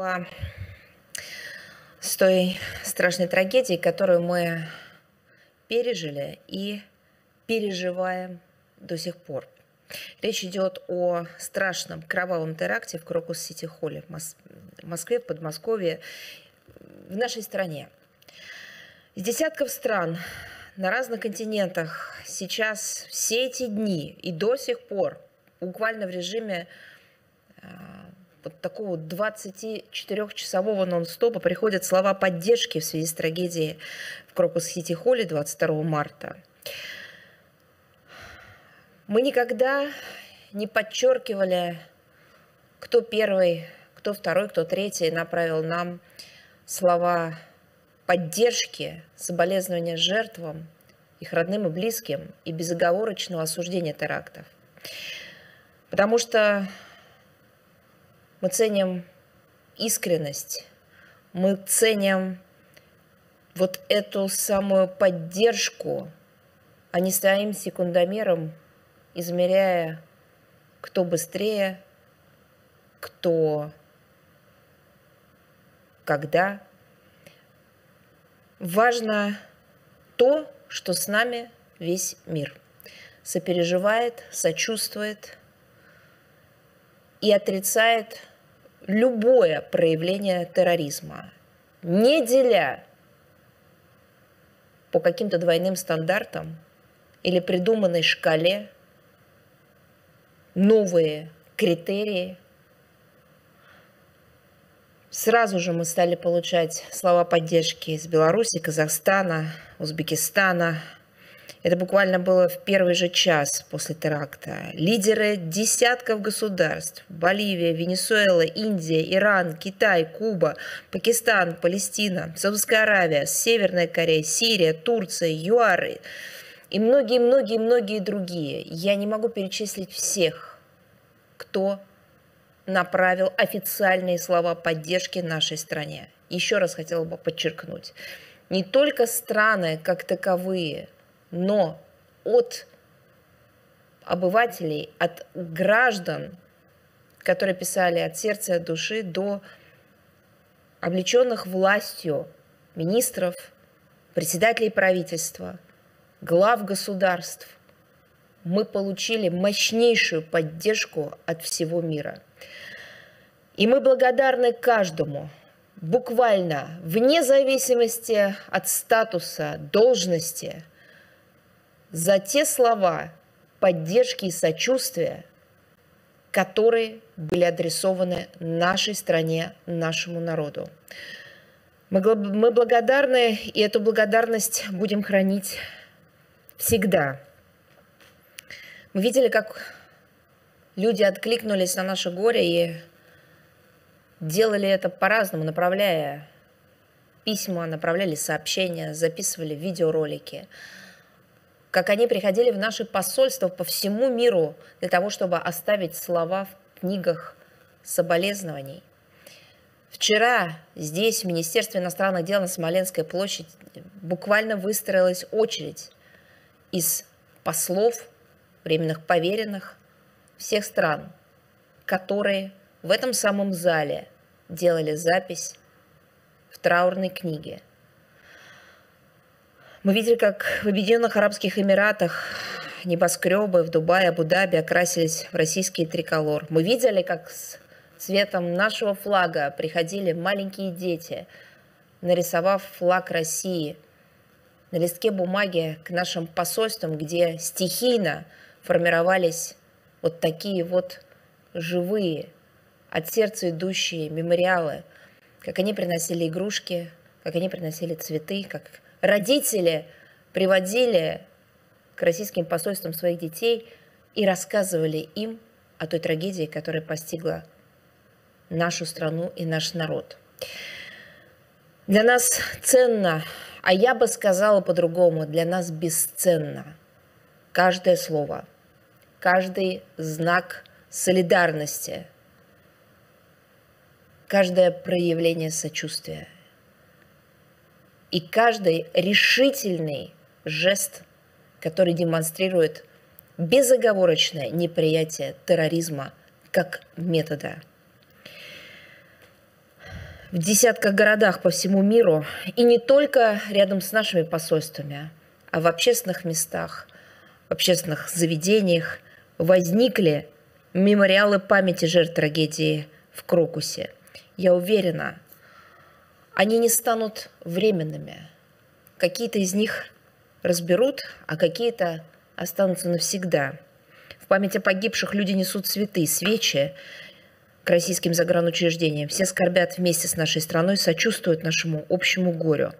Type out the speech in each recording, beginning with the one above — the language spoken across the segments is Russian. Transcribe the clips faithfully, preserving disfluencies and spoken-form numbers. слова с той страшной трагедией, которую мы пережили и переживаем до сих пор. Речь идет о страшном кровавом теракте в Крокус-Сити-Холле в Москве, в Подмосковье, в нашей стране. Из десятков стран на разных континентах сейчас все эти дни и до сих пор буквально в режиме вот такого двадцатичетырёхчасового нон-стопа приходят слова поддержки в связи с трагедией в Крокус-Сити-Холле двадцать второго марта. Мы никогда не подчеркивали, кто первый, кто второй, кто третий направил нам слова поддержки, соболезнования жертвам, их родным и близким и безоговорочного осуждения терактов. Потому что мы ценим искренность, мы ценим вот эту самую поддержку, а не стоим секундомером, измеряя, кто быстрее, кто когда. Важно то, что с нами весь мир сопереживает, сочувствует и отрицает любое проявление терроризма, не деля по каким-то двойным стандартам или придуманной шкале новые критерии. Сразу же мы стали получать слова поддержки из Беларуси, Казахстана, Узбекистана. Это буквально было в первый же час после теракта. Лидеры десятков государств – Боливия, Венесуэла, Индия, Иран, Китай, Куба, Пакистан, Палестина, Саудовская Аравия, Северная Корея, Сирия, Турция, ЮАР и многие-многие-многие другие. Я не могу перечислить всех, кто направил официальные слова поддержки нашей стране. Еще раз хотела бы подчеркнуть. Не только страны как таковые, но от обывателей, от граждан, которые писали от сердца и от души, до облеченных властью министров, председателей правительства, глав государств, мы получили мощнейшую поддержку от всего мира. И мы благодарны каждому, буквально, вне зависимости от статуса, должности, за те слова поддержки и сочувствия, которые были адресованы нашей стране, нашему народу. Мы благодарны, и эту благодарность будем хранить всегда. Мы видели, как люди откликнулись на наше горе и делали это по-разному, направляя письма, направляли сообщения, записывали видеоролики. Как они приходили в наши посольства по всему миру для того, чтобы оставить слова в книгах соболезнований. Вчера здесь, в Министерстве иностранных дел на Смоленской площади, буквально выстроилась очередь из послов, временных поверенных всех стран, которые в этом самом зале делали запись в траурной книге. Мы видели, как в Объединенных Арабских Эмиратах небоскребы в Дубае, Абу-Даби окрасились в российский триколор. Мы видели, как с цветом нашего флага приходили маленькие дети, нарисовав флаг России на листке бумаги к нашим посольствам, где стихийно формировались вот такие вот живые, от сердца идущие мемориалы, как они приносили игрушки, как они приносили цветы, как родители приводили к российским посольствам своих детей и рассказывали им о той трагедии, которая постигла нашу страну и наш народ. Для нас ценно, а я бы сказала по-другому, для нас бесценно каждое слово, каждый знак солидарности, каждое проявление сочувствия. И каждый решительный жест, который демонстрирует безоговорочное неприятие терроризма как метода. в десятках городах по всему миру, и не только рядом с нашими посольствами, а в общественных местах, в общественных заведениях возникли мемориалы памяти жертв трагедии в Крокусе. Я уверена, они не станут временными. Какие-то из них разберут, а какие-то останутся навсегда. В память о погибших люди несут цветы, свечи к российским загранучреждениям. Все скорбят вместе с нашей страной, сочувствуют нашему общему горю.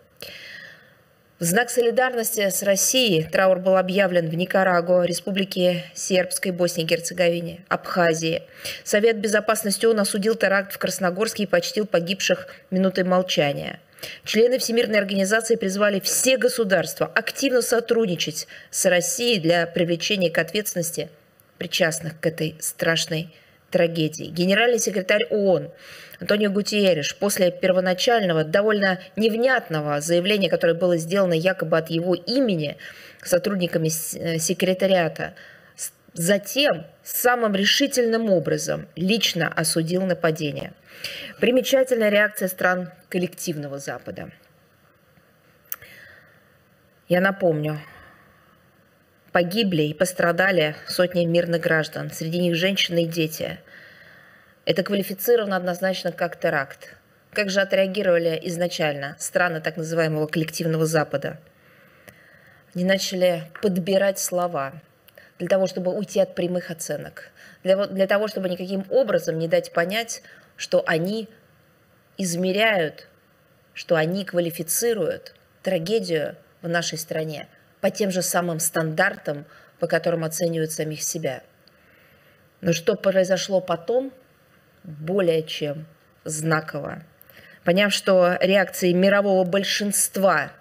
В знак солидарности с Россией траур был объявлен в Никарагуа, Республике Сербской, Боснии и Герцеговине, Абхазии. Совет Безопасности ООН осудил теракт в Красногорске и почтил погибших минутой молчания. Члены Всемирной организации призвали все государства активно сотрудничать с Россией для привлечения к ответственности причастных к этой страшной трагедии. Генеральный секретарь ООН Антонио Гутерриш после первоначального, довольно невнятного заявления, которое было сделано якобы от его имени сотрудниками секретариата, затем самым решительным образом лично осудил нападение. Примечательная реакция стран коллективного Запада. Я напомню, погибли и пострадали сотни мирных граждан, среди них женщины и дети. Это квалифицировано однозначно как теракт. Как же отреагировали изначально страны так называемого коллективного Запада? Они начали подбирать слова для того, чтобы уйти от прямых оценок, для, для того, чтобы никаким образом не дать понять, что они измеряют, что они квалифицируют трагедию в нашей стране по тем же самым стандартам, по которым оценивают самих себя. Но что произошло потом, более чем знаково. Поняв, что реакции мирового большинства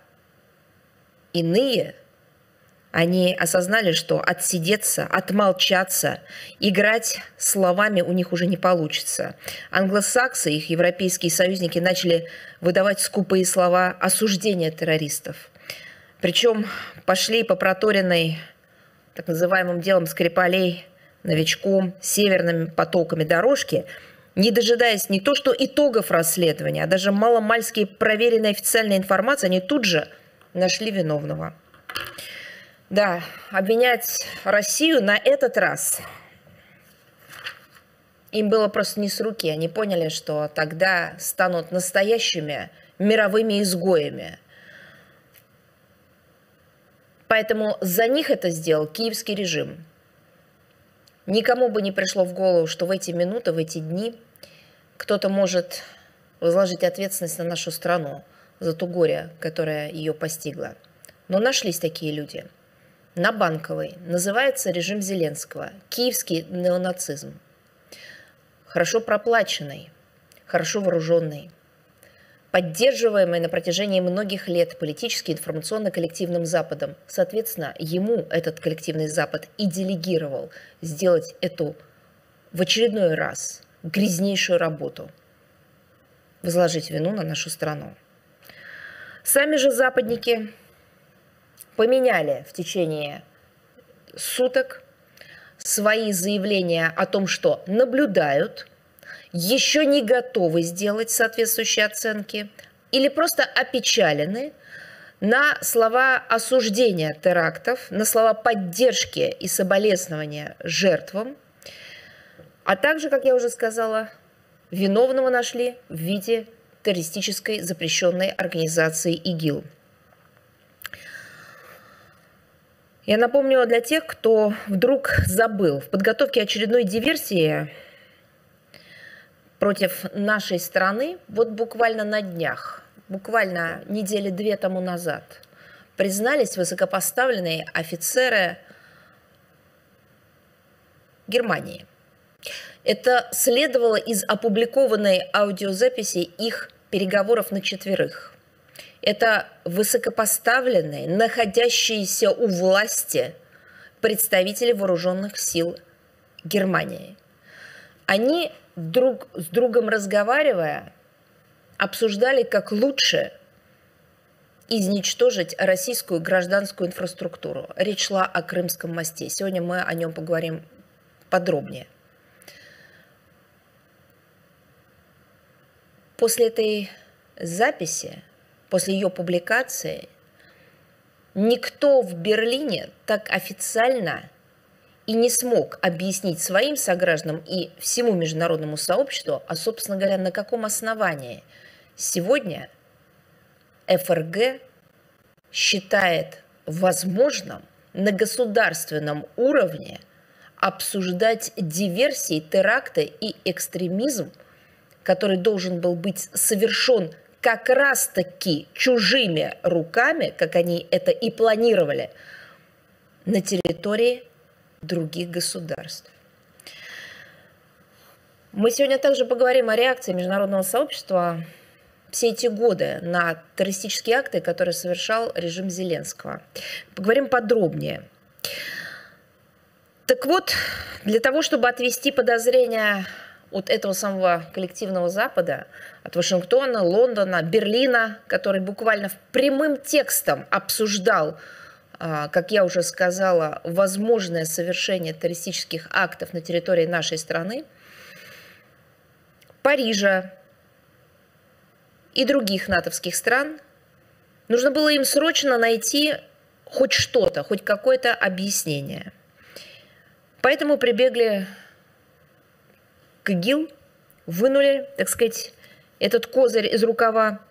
иные, они осознали, что отсидеться, отмолчаться, играть словами у них уже не получится. Англосаксы, их европейские союзники, начали выдавать скупые слова осуждения террористов. Причем пошли по проторенной так называемым делом Скрипалей, новичком, северными потоками дорожки, не дожидаясь не то что итогов расследования, а даже маломальски проверенной официальной информации, они тут же нашли виновного. Да, обвинять Россию на этот раз им было просто не с руки. Они поняли, что тогда станут настоящими мировыми изгоями. Поэтому за них это сделал киевский режим. Никому бы не пришло в голову, что в эти минуты, в эти дни кто-то может возложить ответственность на нашу страну за то горе, которое ее постигло. Но нашлись такие люди. На Банковой называется режим Зеленского. Киевский неонацизм. Хорошо проплаченный, хорошо вооруженный, поддерживаемый на протяжении многих лет политически, информационно-коллективным Западом. Соответственно, ему этот коллективный Запад и делегировал сделать эту в очередной раз грязнейшую работу. Возложить вину на нашу страну. Сами же западники поменяли в течение суток свои заявления о том, что наблюдают, еще не готовы сделать соответствующие оценки или просто опечалены, на слова осуждения терактов, на слова поддержки и соболезнования жертвам, а также, как я уже сказала, виновного нашли в виде террористической запрещенной организации ИГИЛ. Я напомню для тех, кто вдруг забыл, в подготовке очередной диверсии против нашей страны, вот буквально на днях, буквально недели две тому назад, признались высокопоставленные офицеры Германии. Это следовало из опубликованной аудиозаписи их переговоров на четверых. Это высокопоставленные, находящиеся у власти представители вооруженных сил Германии. Они друг с другом разговаривая, обсуждали, как лучше изничтожить российскую гражданскую инфраструктуру. Речь шла о Крымском мосте. Сегодня мы о нем поговорим подробнее. После этой записи, после ее публикации, никто в Берлине так официально и не смог объяснить своим согражданам и всему международному сообществу, а, собственно говоря, на каком основании сегодня ФРГ считает возможным на государственном уровне обсуждать диверсии, теракты и экстремизм, который должен был быть совершен как раз-таки чужими руками, как они это и планировали, на территории других государств. Мы сегодня также поговорим о реакции международного сообщества все эти годы на террористические акты, которые совершал режим Зеленского. Поговорим подробнее. Так вот, для того, чтобы отвести подозрения от этого самого коллективного Запада, от Вашингтона, Лондона, Берлина, который буквально прямым текстом обсуждал, как я уже сказала, возможное совершение террористических актов на территории нашей страны, Парижа и других натовских стран, нужно было им срочно найти хоть что-то, хоть какое-то объяснение. Поэтому прибегли к ИГИЛ, вынули, так сказать, этот козырь из рукава.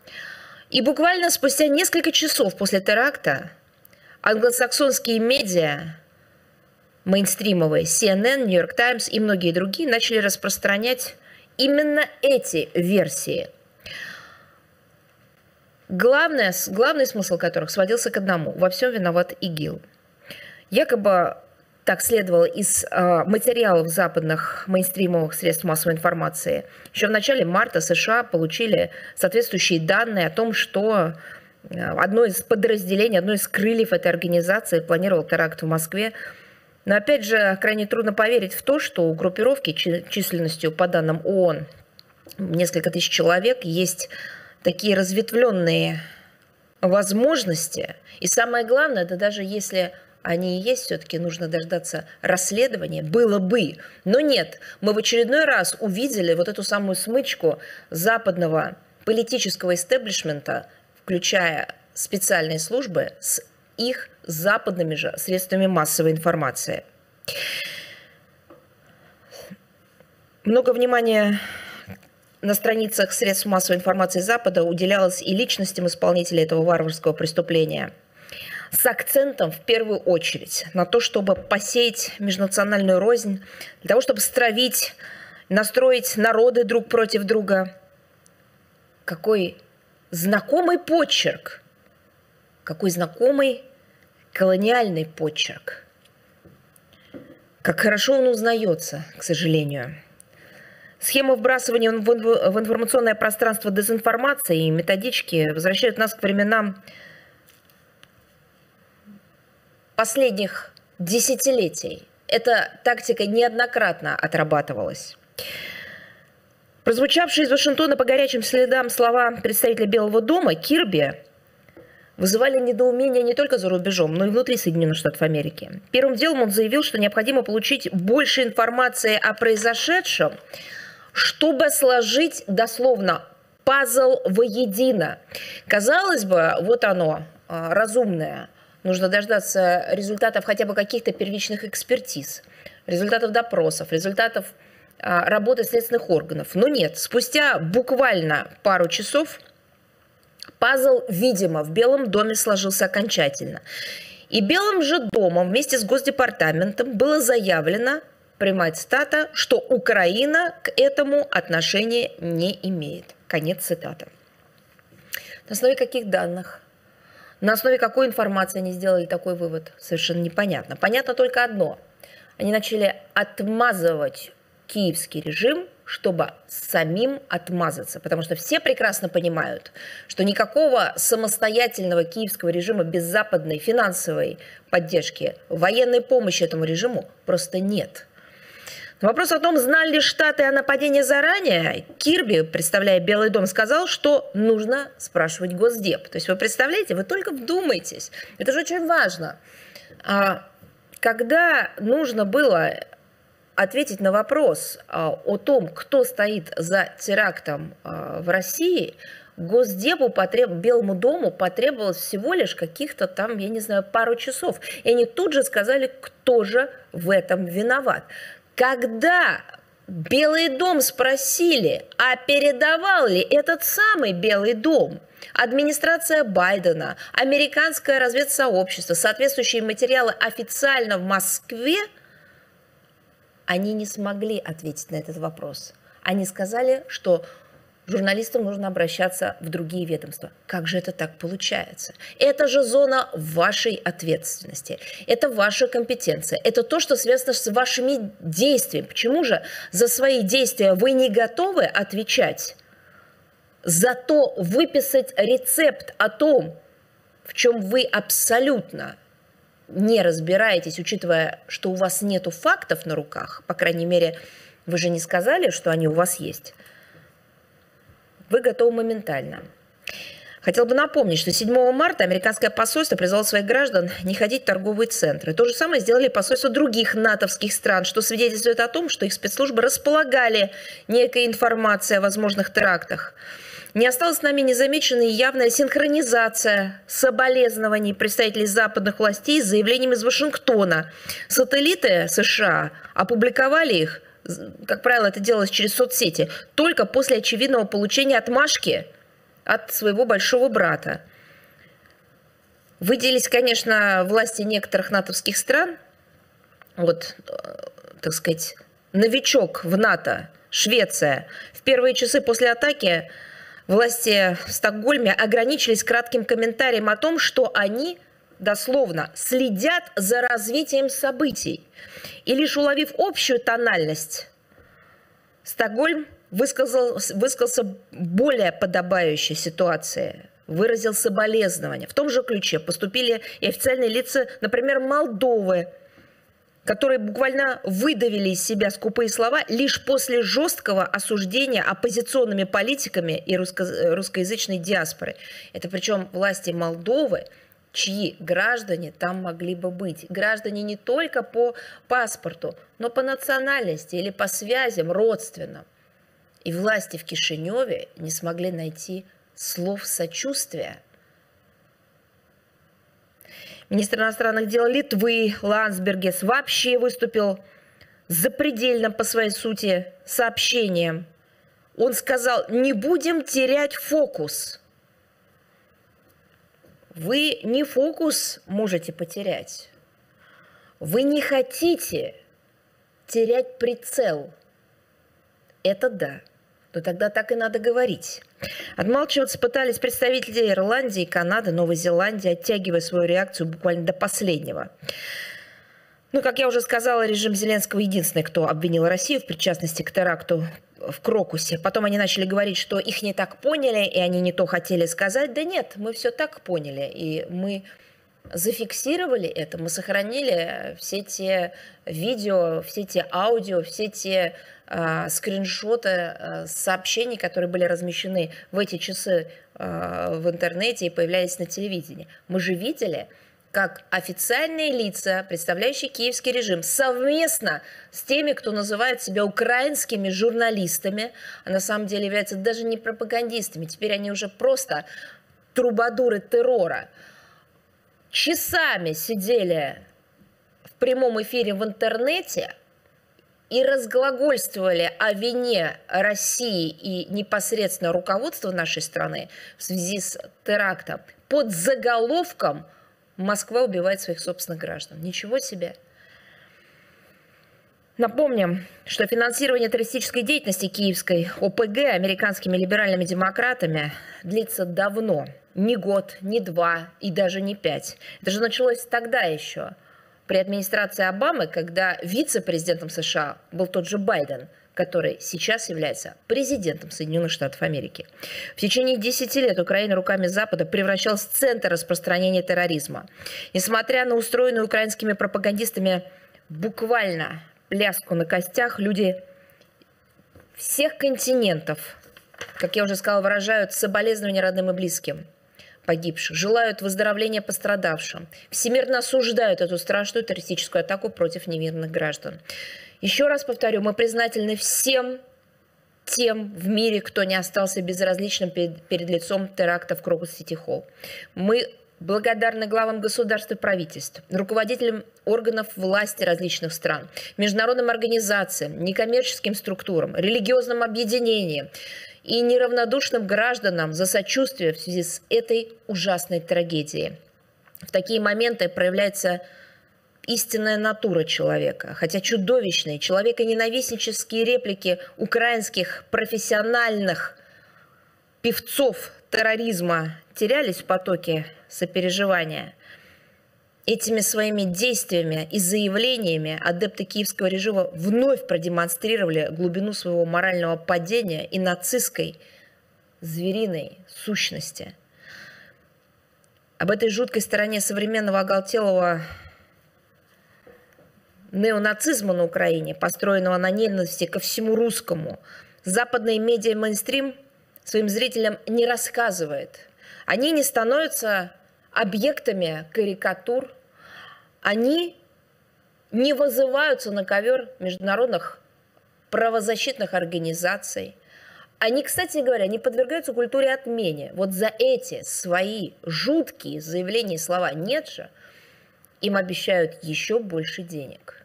И буквально спустя несколько часов после теракта англосаксонские медиа, мейнстримовые, си эн эн, Нью-Йорк Таймс и многие другие, начали распространять именно эти версии, главное, главный смысл которых сводился к одному: во всем виноват ИГИЛ. Якобы так следовало из э, материалов западных мейнстримовых средств массовой информации. Еще в начале марта США получили соответствующие данные о том, что одно из подразделений, одно из крыльев этой организации планировало теракт в Москве. Но опять же, крайне трудно поверить в то, что у группировки численностью, по данным ООН, несколько тысяч человек, есть такие разветвленные возможности. И самое главное, это даже если они и есть, все-таки нужно дождаться расследования, было бы. Но нет, мы в очередной раз увидели вот эту самую смычку западного политического истеблишмента, включая специальные службы, с их западными же средствами массовой информации. Много внимания на страницах средств массовой информации Запада уделялось и личностям исполнителей этого варварского преступления, с акцентом в первую очередь на то, чтобы посеять межнациональную рознь, для того, чтобы стравить, настроить народы друг против друга. Какой знакомый почерк, какой знакомый колониальный почерк. Как хорошо он узнается, к сожалению. Схема вбрасывания в информационное пространство дезинформации и методички возвращают нас к временам последних десятилетий. Эта тактика неоднократно отрабатывалась. Прозвучавшие из Вашингтона по горячим следам слова представителя Белого дома Кирби вызывали недоумение не только за рубежом, но и внутри Соединенных Штатов Америки. Первым делом он заявил, что необходимо получить больше информации о произошедшем, чтобы сложить дословно пазл воедино. Казалось бы, вот оно, разумное. Нужно дождаться результатов хотя бы каких-то первичных экспертиз, результатов допросов, результатов а, работы следственных органов. Но нет, спустя буквально пару часов пазл, видимо, в Белом доме сложился окончательно. И Белым же домом вместе с Госдепартаментом было заявлено, прямая цитата, что Украина к этому отношения не имеет. Конец цитаты. На основе каких данных? На основе какой информации они сделали такой вывод, совершенно непонятно. Понятно только одно. Они начали отмазывать киевский режим, чтобы самим отмазаться. Потому что все прекрасно понимают, что никакого самостоятельного киевского режима без западной финансовой поддержки, военной помощи этому режиму просто нет. На вопрос о том, знали ли Штаты о нападении заранее, Кирби, представляя Белый дом, сказал, что нужно спрашивать Госдеп. То есть вы представляете, вы только вдумайтесь. Это же очень важно. Когда нужно было ответить на вопрос о том, кто стоит за терактом в России, Госдепу, потреб... Белому дому потребовалось всего лишь каких-то там, я не знаю, пару часов. И они тут же сказали, кто же в этом виноват. Когда Белый дом спросили, а передавал ли этот самый Белый дом администрация Байдена, американское разведсообщество, соответствующие материалы официально в Москве, они не смогли ответить на этот вопрос. Они сказали, что журналистам нужно обращаться в другие ведомства. Как же это так получается? Это же зона вашей ответственности. Это ваша компетенция. Это то, что связано с вашими действиями. Почему же за свои действия вы не готовы отвечать? Зато выписать рецепт о том, в чем вы абсолютно не разбираетесь, учитывая, что у вас нету фактов на руках, по крайней мере, вы же не сказали, что они у вас есть, вы готовы моментально. Хотел бы напомнить, что седьмого марта американское посольство призвало своих граждан не ходить в торговые центры. То же самое сделали посольства других натовских стран, что свидетельствует о том, что их спецслужбы располагали некой информацией о возможных терактах. Не осталась нами незамеченной явная синхронизация соболезнований представителей западных властей с заявлениями из Вашингтона. Сателлиты США опубликовали их, как правило, это делалось через соцсети, только после очевидного получения отмашки от своего большого брата. Выделились, конечно, власти некоторых натовских стран. Вот, так сказать, новичок в НАТО, Швеция, в первые часы после атаки власти в Стокгольме ограничились кратким комментарием о том, что они, дословно, следят за развитием событий. И лишь уловив общую тональность, Стокгольм высказал, высказался более подобающей ситуации, выразил соболезнования. В том же ключе поступили и официальные лица, например, Молдовы, которые буквально выдавили из себя скупые слова лишь после жесткого осуждения оппозиционными политиками и русско- русскоязычной диаспоры. Это причем власти Молдовы, чьи граждане там могли бы быть. Граждане не только по паспорту, но по национальности или по связям родственным. И власти в Кишиневе не смогли найти слов сочувствия. Министр иностранных дел Литвы Лансбергес вообще выступил запредельным по своей сути сообщением. Он сказал: не будем терять фокус. Вы не фокус можете потерять. Вы не хотите терять прицел. Это да. Но тогда так и надо говорить. Отмалчиваться пытались представители Ирландии, Канады, Новой Зеландии, оттягивая свою реакцию буквально до последнего. Ну, как я уже сказала, режим Зеленского единственный, кто обвинил Россию в причастности к теракту в Крокусе. Потом они начали говорить, что их не так поняли, и они не то хотели сказать. Да нет, мы все так поняли, и мы зафиксировали это, мы сохранили все те видео, все те аудио, все те э, скриншоты э, сообщений, которые были размещены в эти часы э, в интернете и появлялись на телевидении. Мы же видели, как официальные лица, представляющие киевский режим, совместно с теми, кто называет себя украинскими журналистами, а на самом деле являются даже не пропагандистами, теперь они уже просто трубадуры террора, часами сидели в прямом эфире в интернете и разглагольствовали о вине России и непосредственно руководства нашей страны в связи с терактом под заголовком «Москва убивает своих собственных граждан». Ничего себе! Напомним, что финансирование террористической деятельности киевской ОПГ американскими либеральными демократами длится давно. Не год, не два и даже не пять. Это же началось тогда еще, при администрации Обамы, когда вице-президентом США был тот же Байден, который сейчас является президентом Соединенных Штатов Америки. В течение десяти лет Украина руками Запада превращалась в центр распространения терроризма. Несмотря на устроенную украинскими пропагандистами буквально пляску на костях, люди всех континентов, как я уже сказала, выражают соболезнования родным и близким погибших, желают выздоровления пострадавшим, всемирно осуждают эту страшную террористическую атаку против невинных граждан. Еще раз повторю, мы признательны всем тем в мире, кто не остался безразличным перед, перед лицом теракта в Крокус-Сити-Холл. Мы благодарны главам государств и правительств, руководителям органов власти различных стран, международным организациям, некоммерческим структурам, религиозным объединениям и неравнодушным гражданам за сочувствие в связи с этой ужасной трагедией. В такие моменты проявляется истинная натура человека, хотя чудовищные, человеконенавистнические реплики украинских профессиональных певцов терроризма терялись в потоке сопереживания. Этими своими действиями и заявлениями адепты киевского режима вновь продемонстрировали глубину своего морального падения и нацистской звериной сущности. Об этой жуткой стороне современного оголтелого неонацизма на Украине, построенного на ненависти ко всему русскому, западный медиа-мейнстрим своим зрителям не рассказывает. Они не становятся объектами карикатур, они не вызываются на ковер международных правозащитных организаций. Они, кстати говоря, не подвергаются культуре отмене. Вот за эти свои жуткие заявления и слова «нет же» им обещают еще больше денег.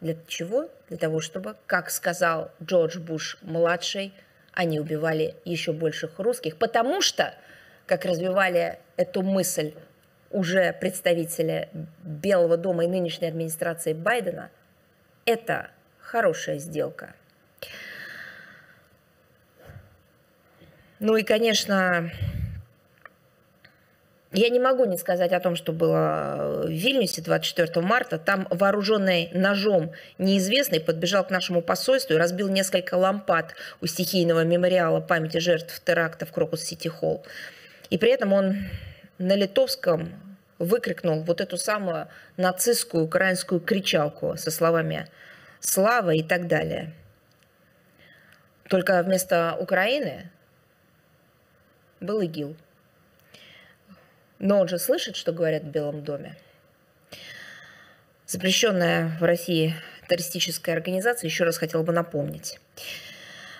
Для чего? Для того, чтобы, как сказал Джордж Буш-младший, они убивали еще больших русских, потому что, как развивали эту мысль уже представители Белого дома и нынешней администрации Байдена, это хорошая сделка. Ну и, конечно, я не могу не сказать о том, что было в Вильнюсе двадцать четвёртого марта. Там вооруженный ножом неизвестный подбежал к нашему посольству и разбил несколько лампад у стихийного мемориала памяти жертв теракта в Крокус-Сити-Холл. И при этом он на литовском выкрикнул вот эту самую нацистскую украинскую кричалку со словами «Слава» и так далее. Только вместо Украины был ИГИЛ. Но он же слышит, что говорят в Белом доме. Запрещенная в России террористическая организация, еще раз хотела бы напомнить.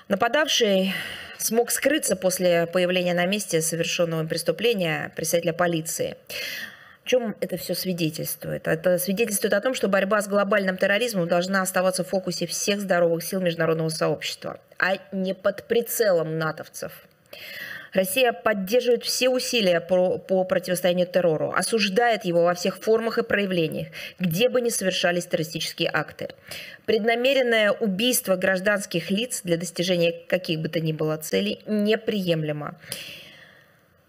Нападавший смог скрыться после появления на месте совершенного преступления представителя полиции. О чем это все свидетельствует? Это свидетельствует о том, что борьба с глобальным терроризмом должна оставаться в фокусе всех здоровых сил международного сообщества, а не под прицелом натовцев. Россия поддерживает все усилия по, по противостоянию террору, осуждает его во всех формах и проявлениях, где бы ни совершались террористические акты. Преднамеренное убийство гражданских лиц для достижения каких бы то ни было целей неприемлемо.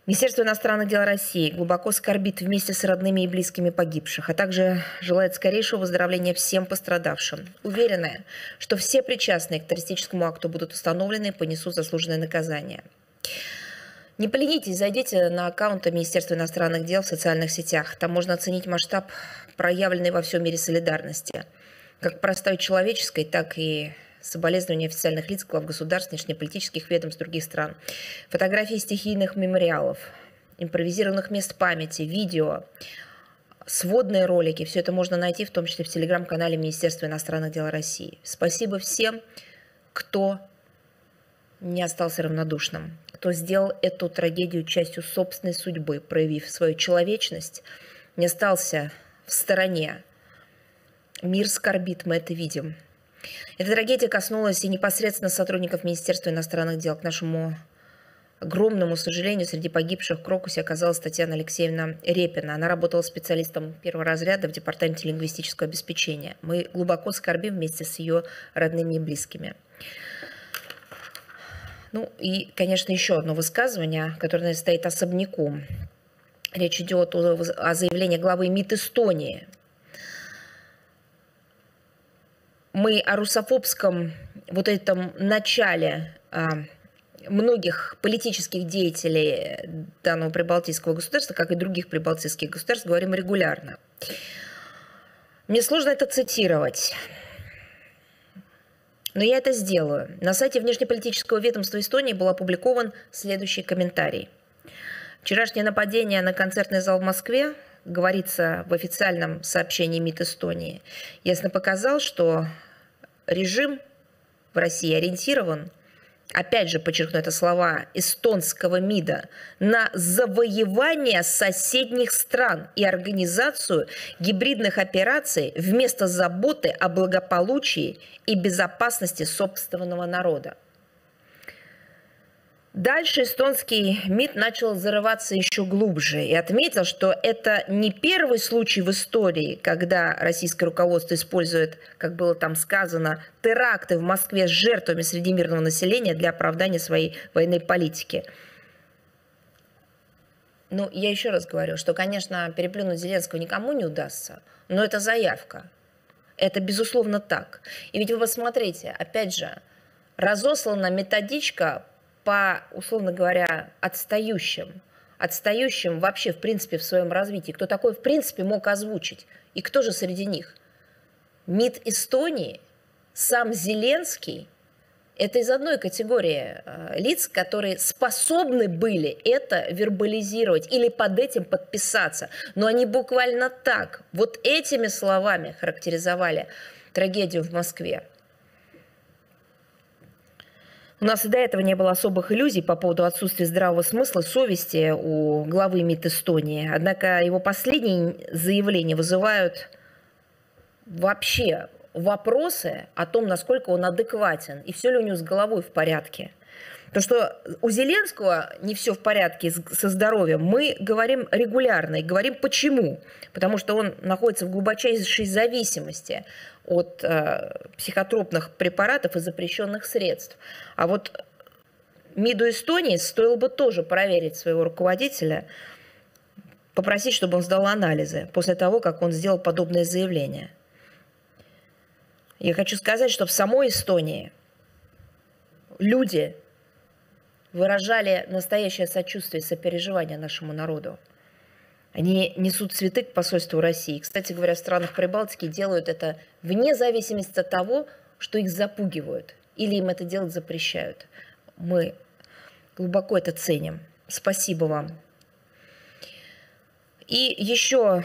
Министерство иностранных дел России глубоко скорбит вместе с родными и близкими погибших, а также желает скорейшего выздоровления всем пострадавшим. Уверена, что все причастные к террористическому акту будут установлены и понесут заслуженное наказание. Не поленитесь, зайдите на аккаунты Министерства иностранных дел в социальных сетях. Там можно оценить масштаб проявленной во всем мире солидарности. Как простой человеческой, так и соболезнования официальных лиц, глав государств, внешнеполитических ведомств других стран. Фотографии стихийных мемориалов, импровизированных мест памяти, видео, сводные ролики. Все это можно найти, в том числе в телеграм-канале Министерства иностранных дел России. Спасибо всем, кто не остался равнодушным, кто сделал эту трагедию частью собственной судьбы, проявив свою человечность, не остался в стороне. Мир скорбит, мы это видим. Эта трагедия коснулась и непосредственно сотрудников Министерства иностранных дел. К нашему огромному сожалению, среди погибших в Крокусе оказалась Татьяна Алексеевна Репина. Она работала специалистом первого разряда в Департаменте лингвистического обеспечения. Мы глубоко скорбим вместе с ее родными и близкими. Ну и, конечно, еще одно высказывание, которое стоит особняком. Речь идет о, о заявлении главы МИД Эстонии. Мы о русофобском вот этом начале а, многих политических деятелей данного прибалтийского государства, как и других прибалтийских государств, говорим регулярно. Мне сложно это цитировать. Но я это сделаю. На сайте внешнеполитического ведомства Эстонии был опубликован следующий комментарий. Вчерашнее нападение на концертный зал в Москве, говорится в официальном сообщении МИД Эстонии, ясно показал, что режим в России ориентирован, опять же подчеркну это слова эстонского МИДа, на завоевание соседних стран и организацию гибридных операций вместо заботы о благополучии и безопасности собственного народа. Дальше эстонский МИД начал зарываться еще глубже и отметил, что это не первый случай в истории, когда российское руководство использует, как было там сказано, теракты в Москве с жертвами среди мирного населения для оправдания своей военной политики. Ну, я еще раз говорю, что, конечно, переплюнуть Зеленского никому не удастся, но это заявка. Это, безусловно, так. И ведь вы посмотрите, опять же, разослана методичка по, условно говоря, отстающим, отстающим вообще, в принципе, в своем развитии. Кто такой, в принципе, мог озвучить? И кто же среди них? МИД Эстонии, сам Зеленский – это из одной категории лиц, которые способны были это вербализировать или под этим подписаться. Но они буквально так, вот этими словами характеризовали трагедию в Москве. У нас и до этого не было особых иллюзий по поводу отсутствия здравого смысла, совести у главы МИД Эстонии. Однако его последние заявления вызывают вообще вопросы о том, насколько он адекватен и все ли у него с головой в порядке. Потому что у Зеленского не все в порядке со здоровьем. Мы говорим регулярно и говорим почему. Потому что он находится в глубочайшей зависимости от э, психотропных препаратов и запрещенных средств. А вот МИДу Эстонии стоило бы тоже проверить своего руководителя, попросить, чтобы он сдал анализы после того, как он сделал подобное заявление. Я хочу сказать, что в самой Эстонии люди выражали настоящее сочувствие и сопереживание нашему народу. Они несут цветы к посольству России. Кстати говоря, в странах Прибалтики делают это вне зависимости от того, что их запугивают или им это делать запрещают. Мы глубоко это ценим. Спасибо вам. И еще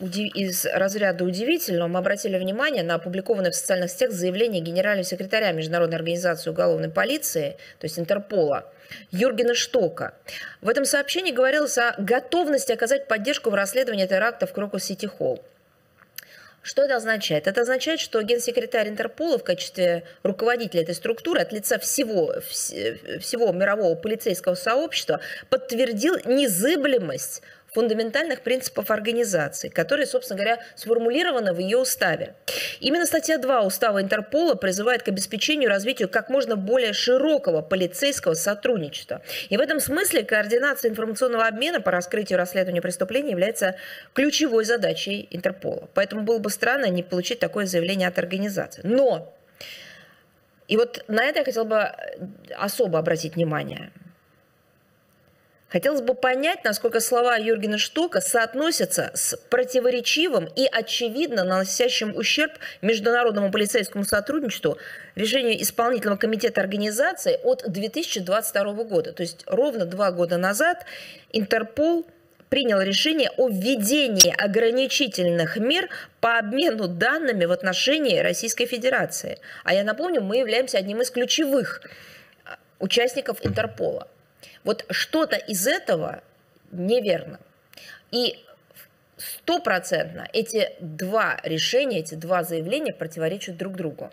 из разряда удивительного мы обратили внимание на опубликованное в социальных сетях заявление генерального секретаря Международной организации уголовной полиции, то есть Интерпола, Юргена Штока. В этом сообщении говорилось о готовности оказать поддержку в расследовании терактов в Крокус-Сити-Холл. Что это означает? Это означает, что генсекретарь Интерпола в качестве руководителя этой структуры от лица всего, всего мирового полицейского сообщества подтвердил незыблемость фундаментальных принципов организации, которые, собственно говоря, сформулированы в ее уставе. Именно статья два устава Интерпола призывает к обеспечению и развитию как можно более широкого полицейского сотрудничества. И в этом смысле координация информационного обмена по раскрытию и расследованию преступлений является ключевой задачей Интерпола. Поэтому было бы странно не получить такое заявление от организации. Но, и вот на это я хотела бы особо обратить внимание. Хотелось бы понять, насколько слова Юргена Штока соотносятся с противоречивым и очевидно наносящим ущерб международному полицейскому сотрудничеству решению исполнительного комитета организации от две тысячи двадцать второго года. То есть ровно два года назад Интерпол принял решение о введении ограничительных мер по обмену данными в отношении Российской Федерации. А я напомню, мы являемся одним из ключевых участников Интерпола. Вот что-то из этого неверно. И стопроцентно эти два решения, эти два заявления противоречат друг другу.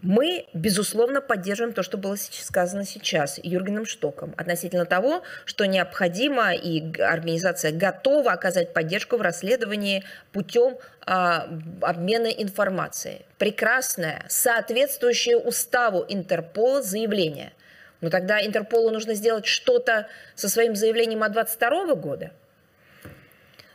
Мы, безусловно, поддерживаем то, что было сказано сейчас Юргеном Штоком относительно того, что необходимо и организация готова оказать поддержку в расследовании путем а, обмена информацией. Прекрасное, соответствующее уставу Интерпола заявление. Но тогда Интерполу нужно сделать что-то со своим заявлением от двадцать второго года.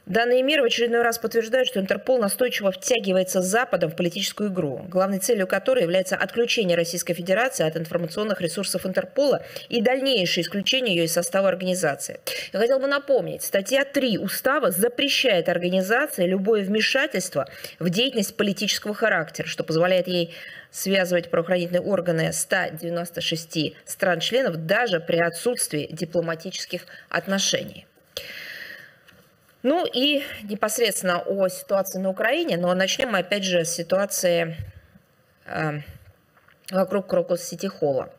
Данные мира в очередной раз подтверждают, что Интерпол настойчиво втягивается с Западом в политическую игру, главной целью которой является отключение Российской Федерации от информационных ресурсов Интерпола и дальнейшее исключение ее из состава организации. Я хотел бы напомнить, статья три Устава запрещает организации любое вмешательство в деятельность политического характера, что позволяет ей связывать правоохранительные органы ста девяноста шести стран-членов даже при отсутствии дипломатических отношений. Ну и непосредственно о ситуации на Украине, но начнем мы опять же с ситуации вокруг Крокус-Сити-Холла.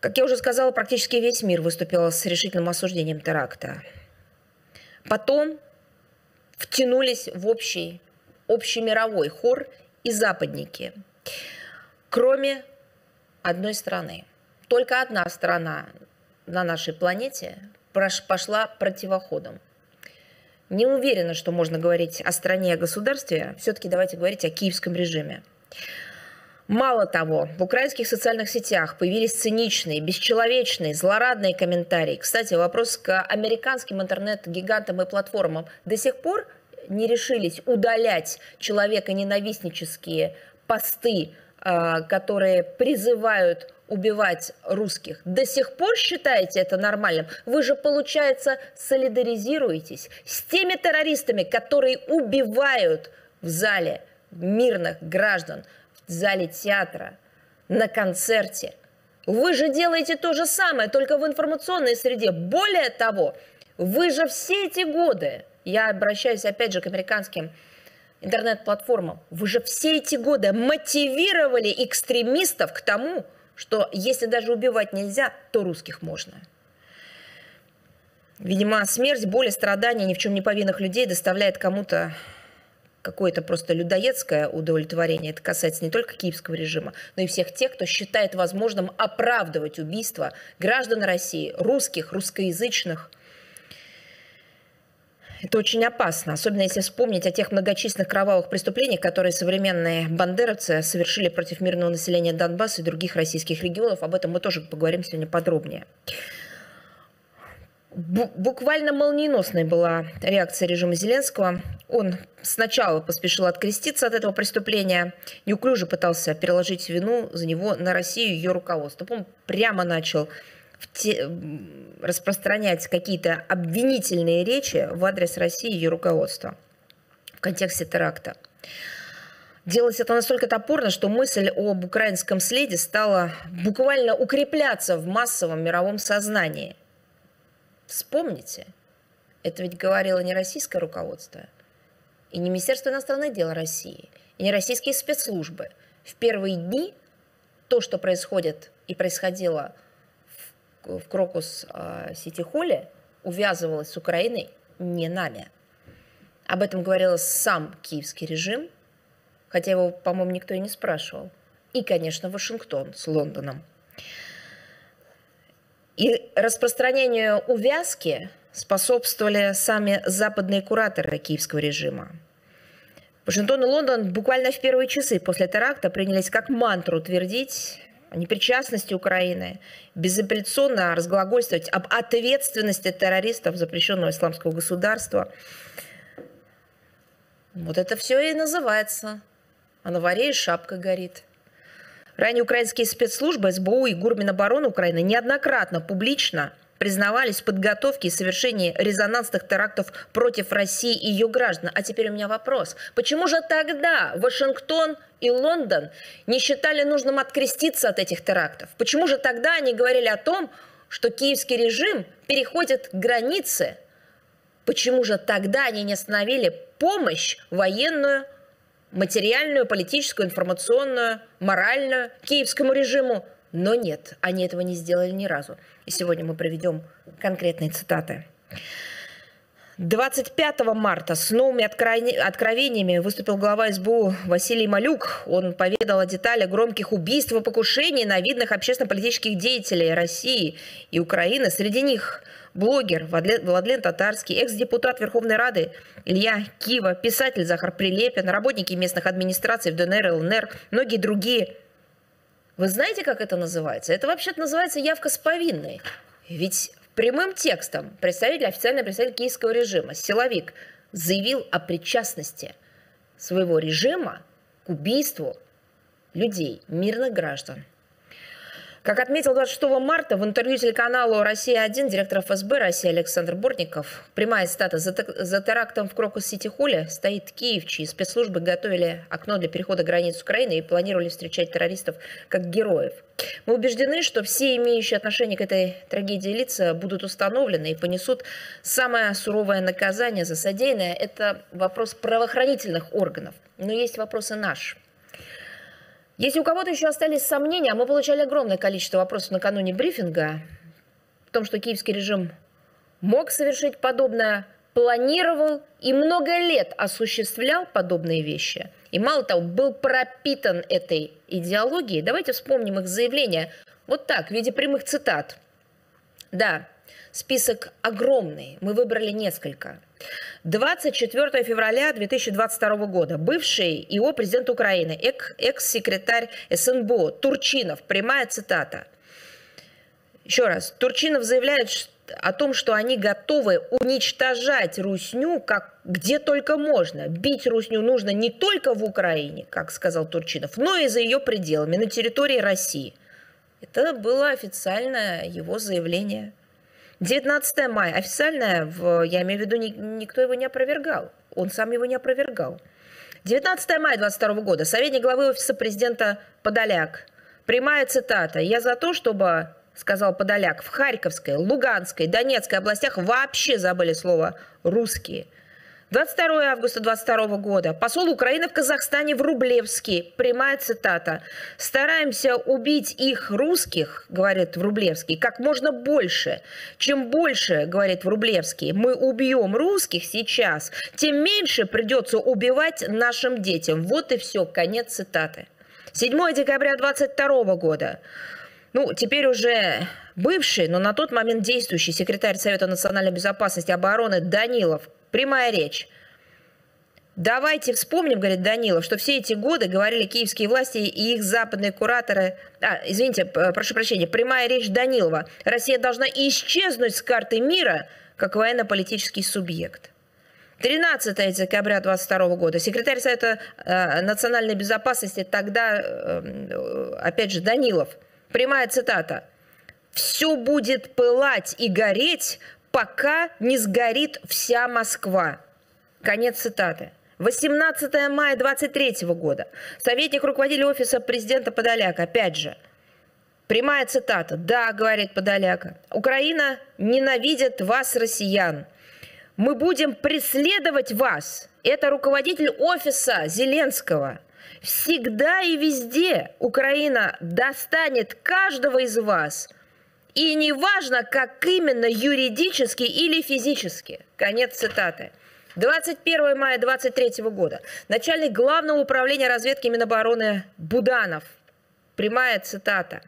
Как я уже сказала, практически весь мир выступил с решительным осуждением теракта. Потом втянулись в общий, общемировой хор и западники, кроме одной страны. Только одна страна на нашей планете пошла противоходом. Не уверена, что можно говорить о стране, о государстве. Все-таки давайте говорить о киевском режиме. Мало того, в украинских социальных сетях появились циничные, бесчеловечные, злорадные комментарии. Кстати, вопрос к американским интернет-гигантам и платформам. До сих пор не решились удалять человеконенавистнические посты, которые призывают убивать русских. До сих пор считаете это нормальным? Вы же, получается, солидаризируетесь с теми террористами, которые убивают в зале мирных граждан, в зале театра, на концерте. Вы же делаете то же самое, только в информационной среде. Более того, вы же все эти годы, я обращаюсь опять же к американским интернет-платформам, вы же все эти годы мотивировали экстремистов к тому, что если даже убивать нельзя, то русских можно. Видимо, смерть, боль и страдания ни в чем не повинных людей доставляет кому-то какое-то просто людоедское удовлетворение. Это касается не только киевского режима, но и всех тех, кто считает возможным оправдывать убийства граждан России, русских, русскоязычных. Это очень опасно, особенно если вспомнить о тех многочисленных кровавых преступлениях, которые современные бандеровцы совершили против мирного населения Донбасса и других российских регионов. Об этом мы тоже поговорим сегодня подробнее. Буквально молниеносной была реакция режима Зеленского. Он сначала поспешил откреститься от этого преступления, неуклюже пытался переложить вину за него на Россию и ее руководство. Он прямо начал Те, распространять какие-то обвинительные речи в адрес России и ее руководства в контексте теракта. Делалось это настолько топорно, что мысль об украинском следе стала буквально укрепляться в массовом мировом сознании. Вспомните, это ведь говорило не российское руководство, и не Министерство иностранных дел России, и не российские спецслужбы. В первые дни то, что происходит и происходило в Крокус-Сити-Холле, увязывалась с Украиной не нами. Об этом говорил сам киевский режим, хотя его, по-моему, никто и не спрашивал. И, конечно, Вашингтон с Лондоном. И распространению увязки способствовали сами западные кураторы киевского режима. Вашингтон и Лондон буквально в первые часы после теракта принялись как мантру твердить о непричастности Украины, безапелляционно разглагольствовать об ответственности террористов запрещенного исламского государства. Вот это все и называется. А на варе и шапка горит. Ранее украинские спецслужбы, СБУ и Гурминобороны Украины неоднократно публично признавались в подготовке и совершении резонансных терактов против России и ее граждан. А теперь у меня вопрос. Почему же тогда Вашингтон и Лондон не считали нужным откреститься от этих терактов? Почему же тогда они говорили о том, что киевский режим переходит границы? Почему же тогда они не остановили помощь военную, материальную, политическую, информационную, моральную киевскому режиму? Но нет, они этого не сделали ни разу. И сегодня мы приведем конкретные цитаты. двадцать пятого марта с новыми откровениями выступил глава СБУ Василий Малюк. Он поведал о деталях громких убийств и покушений на видных общественно-политических деятелей России и Украины. Среди них блогер Владлен Татарский, экс-депутат Верховной Рады Илья Кива, писатель Захар Прилепин, работники местных администраций в ДНР и ЛНР, многие другие. Вы знаете, как это называется? Это вообще-то называется явка с повинной. Ведь прямым текстом представитель, официальный представитель киевского режима, силовик, заявил о причастности своего режима к убийству людей, мирных граждан. Как отметил двадцать шестого марта в интервью телеканалу «Россия один» директор ФСБ России Александр Бортников, прямая цитата: «За терактом в Крокус-Сити-Холле стоит Киев, чьи спецслужбы готовили окно для перехода границ Украины и планировали встречать террористов как героев. Мы убеждены, что все имеющие отношение к этой трагедии лица будут установлены и понесут самое суровое наказание за содеянное». Это вопрос правоохранительных органов. Но есть вопрос и наш. Если у кого-то еще остались сомнения, а мы получали огромное количество вопросов накануне брифинга в том, что киевский режим мог совершить подобное, планировал и много лет осуществлял подобные вещи. И мало того, был пропитан этой идеологией. Давайте вспомним их заявления вот так, в виде прямых цитат. Да, список огромный, мы выбрали несколько. двадцать четвёртого февраля две тысячи двадцать второго года бывший ИО президент Украины, экс-секретарь СНБО Турчинов, прямая цитата. Еще раз, Турчинов заявляет о том, что они готовы уничтожать Русню как, где только можно. Бить Русню нужно не только в Украине, как сказал Турчинов, но и за ее пределами, на территории России. Это было официальное его заявление. девятнадцатого мая. Официальное, я имею в виду, никто его не опровергал. Он сам его не опровергал. девятнадцатого мая две тысячи двадцать второго года. Советник главы Офиса президента Подоляк. Прямая цитата. «Я за то, чтобы, — сказал Подоляк, — в Харьковской, Луганской, Донецкой областях вообще забыли слово «русские». двадцать второго августа две тысячи двадцать второго года. Посол Украины в Казахстане Врублевский. Прямая цитата. «Стараемся убить их, русских, — говорит Врублевский, — как можно больше. Чем больше, — говорит Врублевский, — мы убьем русских сейчас, тем меньше придется убивать нашим детям». Вот и все. Конец цитаты. седьмого декабря две тысячи двадцать второго года. Ну, теперь уже бывший, но на тот момент действующий секретарь Совета национальной безопасности и обороны Данилов. Прямая речь. «Давайте вспомним, — говорит Данилов, — что все эти годы говорили киевские власти и их западные кураторы». А, извините, прошу прощения, прямая речь Данилова. «Россия должна исчезнуть с карты мира, как военно-политический субъект». тринадцатого декабря две тысячи двадцать второго года. Секретарь Совета э, национальной безопасности тогда, э, опять же, Данилов. Прямая цитата. «Все будет пылать и гореть, пока не сгорит вся Москва». Конец цитаты. восемнадцатого мая две тысячи двадцать третьего года. Советник руководителя Офиса президента Подоляка. Опять же, прямая цитата. «Да, — говорит Подоляка, — Украина ненавидит вас, россиян. Мы будем преследовать вас». Это руководитель Офиса Зеленского. «Всегда и везде Украина достанет каждого из вас. И неважно, как именно, юридически или физически». Конец цитаты. двадцать первого мая две тысячи двадцать третьего года. Начальник Главного управления разведки Минобороны Буданов. Прямая цитата.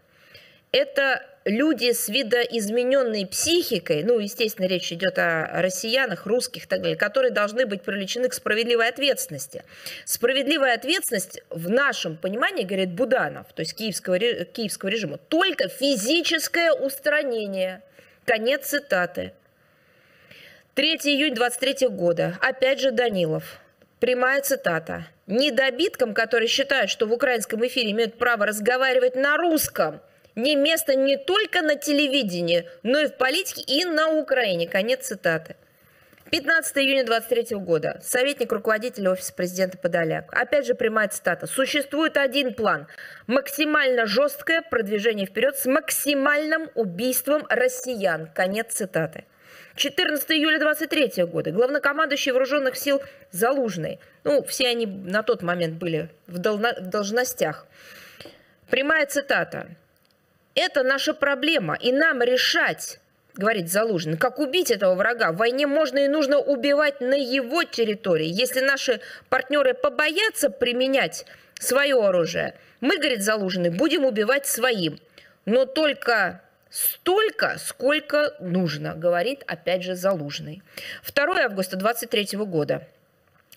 «Это люди с видоизмененной психикой», ну, естественно, речь идет о россиянах, русских и так далее, которые должны быть привлечены к справедливой ответственности. Справедливая ответственность в нашем понимании, говорит Буданов, то есть киевского, киевского режима, только физическое устранение. Конец цитаты. третьего июня две тысячи двадцать третьего года. Опять же Данилов. Прямая цитата. «Недобиткам, которые считают, что в украинском эфире имеют право разговаривать на русском, не место не только на телевидении, но и в политике и на Украине». Конец цитаты. пятнадцатого июня две тысячи двадцать третьего года. Советник руководителя Офиса президента Подоляк. Опять же прямая цитата. «Существует один план. Максимально жесткое продвижение вперед с максимальным убийством россиян». Конец цитаты. четырнадцатого июля две тысячи двадцать третьего года. Главнокомандующий вооруженных сил Залужный. Ну, все они на тот момент были в должностях. Прямая цитата. «Это наша проблема, и нам решать, — говорит Залужный, — как убить этого врага. В войне можно и нужно убивать на его территории. Если наши партнеры побоятся применять свое оружие, мы, — говорит Залужный, — будем убивать своим. Но только столько, сколько нужно, — говорит опять же Залужный». второго августа две тысячи двадцать третьего года.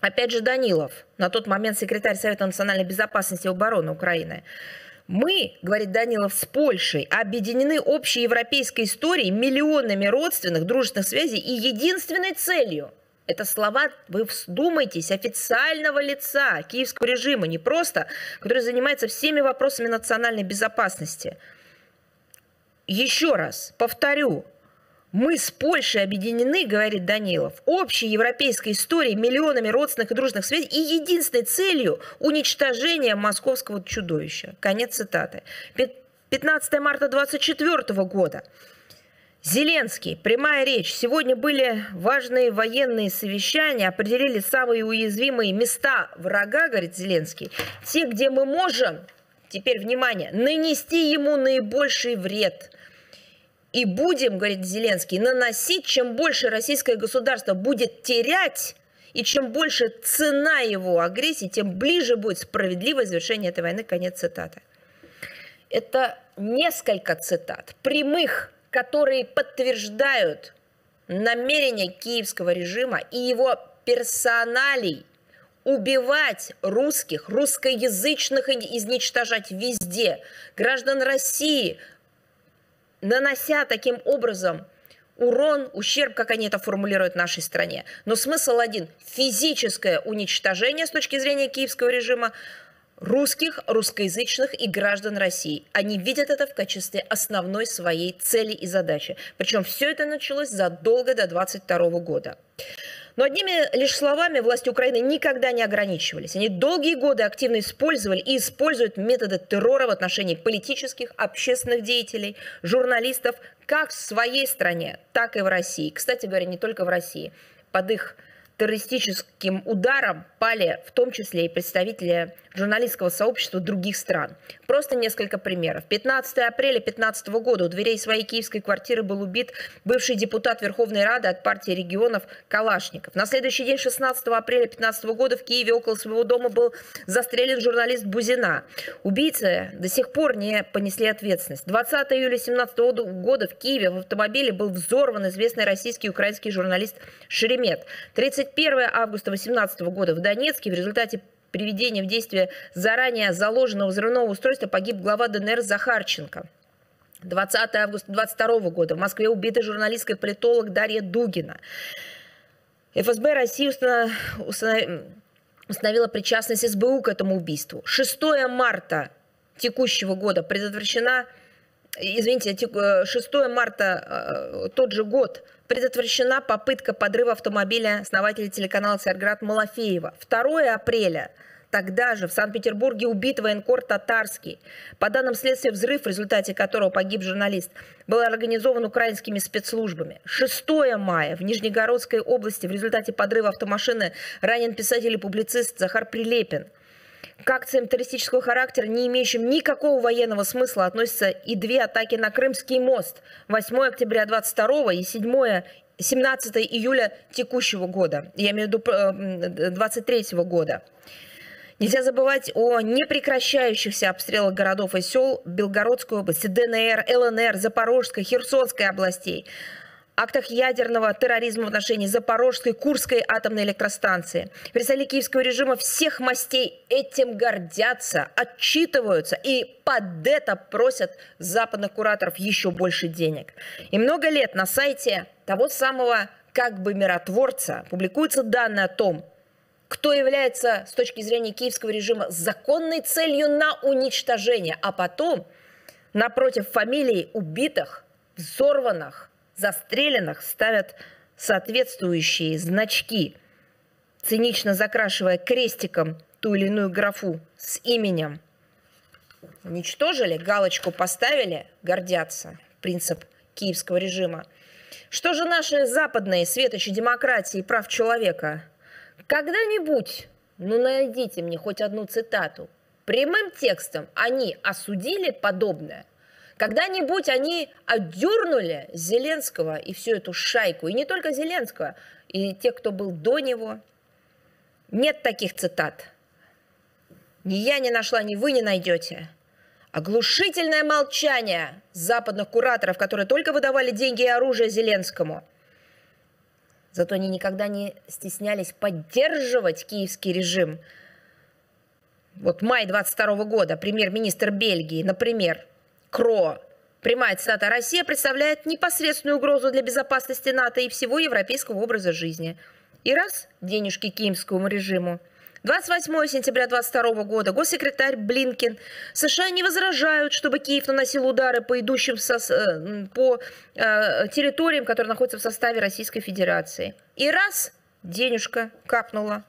Опять же Данилов, на тот момент секретарь Совета национальной безопасности и обороны Украины. «Мы, — говорит Данилов, — с Польшей объединены общей европейской историей, миллионами родственных, дружественных связей и единственной целью». Это слова, вы вдумайтесь, официального лица киевского режима, не просто, который занимается всеми вопросами национальной безопасности. Еще раз повторю. «Мы с Польшей объединены, — говорит Данилов, — общей европейской историей, миллионами родственных и дружных связей и единственной целью уничтожения московского чудовища». Конец цитаты. пятнадцатого марта две тысячи двадцать четвёртого года. Зеленский. Прямая речь. «Сегодня были важные военные совещания, определили самые уязвимые места врага, — говорит Зеленский, — те, где мы можем теперь внимание, нанести ему наибольший вред. И будем, говорит Зеленский, наносить, чем больше российское государство будет терять, и чем больше цена его агрессии, тем ближе будет справедливое завершение этой войны. Конец цитаты. Это несколько цитат, прямых, которые подтверждают намерение киевского режима и его персоналий убивать русских, русскоязычных, изничтожать везде. Граждан России, нанося таким образом урон, ущерб, как они это формулируют, нашей стране. Но смысл один – физическое уничтожение с точки зрения киевского режима русских, русскоязычных и граждан России. Они видят это в качестве основной своей цели и задачи. Причем все это началось задолго до двадцать второго года. Но одними лишь словами власти Украины никогда не ограничивались. Они долгие годы активно использовали и используют методы террора в отношении политических, общественных деятелей, журналистов, как в своей стране, так и в России. Кстати говоря, не только в России. Под их террористическим ударом пали в том числе и представители журналистского сообщества других стран. Просто несколько примеров. пятнадцатого апреля две тысячи пятнадцатого года у дверей своей киевской квартиры был убит бывший депутат Верховной Рады от партии регионов Калашников. На следующий день, шестнадцатого апреля две тысячи пятнадцатого года, в Киеве около своего дома был застрелен журналист Бузина. Убийцы до сих пор не понесли ответственность. двадцатого июля две тысячи семнадцатого года в Киеве в автомобиле был взорван известный российский и украинский журналист Шеремет. тридцать первого августа две тысячи восемнадцатого года в Донецке в результате приведения в действие заранее заложенного взрывного устройства погиб глава ДНР Захарченко. двадцатого августа две тысячи двадцать второго года в Москве убита журналистка и политолог Дарья Дугина. ФСБ России установила причастность СБУ к этому убийству. шестого марта текущего года предотвращена... Извините, шестого марта тот же год предотвращена попытка подрыва автомобиля основателя телеканала «Царьград» Малафеева. второго апреля тогда же в Санкт-Петербурге убит военкор Татарский. По данным следствия, взрыв, в результате которого погиб журналист, был организован украинскими спецслужбами. шестого мая в Нижегородской области в результате подрыва автомашины ранен писатель и публицист Захар Прилепин. К акциям террористического характера, не имеющим никакого военного смысла, относятся и две атаки на Крымский мост восьмого октября две тысячи двадцать второго и семнадцатого июля текущего года, я имею в виду двадцать третьего года. Нельзя забывать о непрекращающихся обстрелах городов и сел Белгородской области, ДНР, ЛНР, Запорожской, Херсонской областей, актах ядерного терроризма в отношении Запорожской, Курской атомной электростанции. Представители киевского режима всех мастей этим гордятся, отчитываются и под это просят западных кураторов еще больше денег. И много лет на сайте того самого как бы миротворца публикуются данные о том, кто является с точки зрения киевского режима законной целью на уничтожение, а потом напротив фамилий убитых, взорванных, застреленных ставят соответствующие значки, цинично закрашивая крестиком ту или иную графу с именем. Уничтожили, галочку поставили, гордятся, принцип киевского режима. Что же наши западные светочи демократии и прав человека? Когда-нибудь, ну найдите мне хоть одну цитату, прямым текстом они осудили подобное. Когда-нибудь они отдернули Зеленского и всю эту шайку, и не только Зеленского, и тех, кто был до него. Нет таких цитат. Ни я не нашла, ни вы не найдете. Оглушительное молчание западных кураторов, которые только выдавали деньги и оружие Зеленскому. Зато они никогда не стеснялись поддерживать киевский режим. Вот май двадцать второго года премьер-министр Бельгии, например, Кро. Прямая цитата: «Россия представляет непосредственную угрозу для безопасности НАТО и всего европейского образа жизни». И раз денежки киевскому режиму. двадцать восьмого сентября две тысячи двадцать второго года госсекретарь Блинкен: США не возражают, чтобы Киев наносил удары по идущим сос... по территориям, которые находятся в составе Российской Федерации. И раз денежка капнула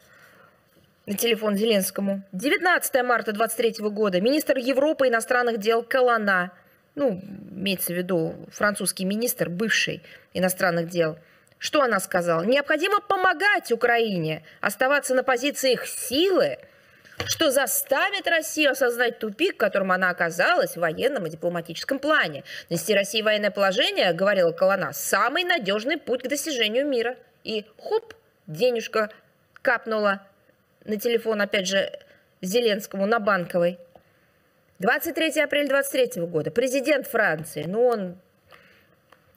на телефон Зеленскому. девятнадцатого марта две тысячи двадцать третьего года министр Европы и иностранных дел Колона, ну, имеется в виду французский министр, бывший иностранных дел, что она сказала? Необходимо помогать Украине оставаться на позициях силы, что заставит Россию осознать тупик, в котором она оказалась в военном и дипломатическом плане. Нести России военное положение, говорила Колона, самый надежный путь к достижению мира. И хоп, денежка капнула на телефон, опять же, Зеленскому на Банковой. двадцать третьего апреля двадцать третьего года президент Франции, ну он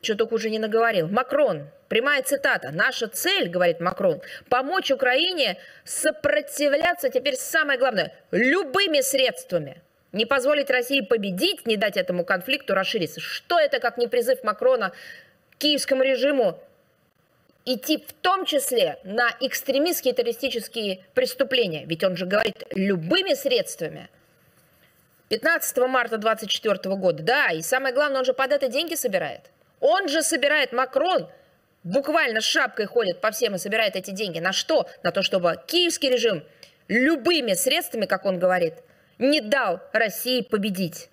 что только уже не наговорил, Макрон, прямая цитата, наша цель, говорит Макрон, помочь Украине сопротивляться, теперь самое главное, любыми средствами, не позволить России победить, не дать этому конфликту расшириться. Что это, как не призыв Макрона к киевскому режиму идти в том числе на экстремистские террористические преступления, ведь он же говорит любыми средствами. пятнадцатого марта две тысячи двадцать четвёртого года. Да, и самое главное, он же под это деньги собирает. Он же собирает, Макрон, буквально шапкой ходит по всем и собирает эти деньги. На что? На то, чтобы киевский режим любыми средствами, как он говорит, не дал России победить.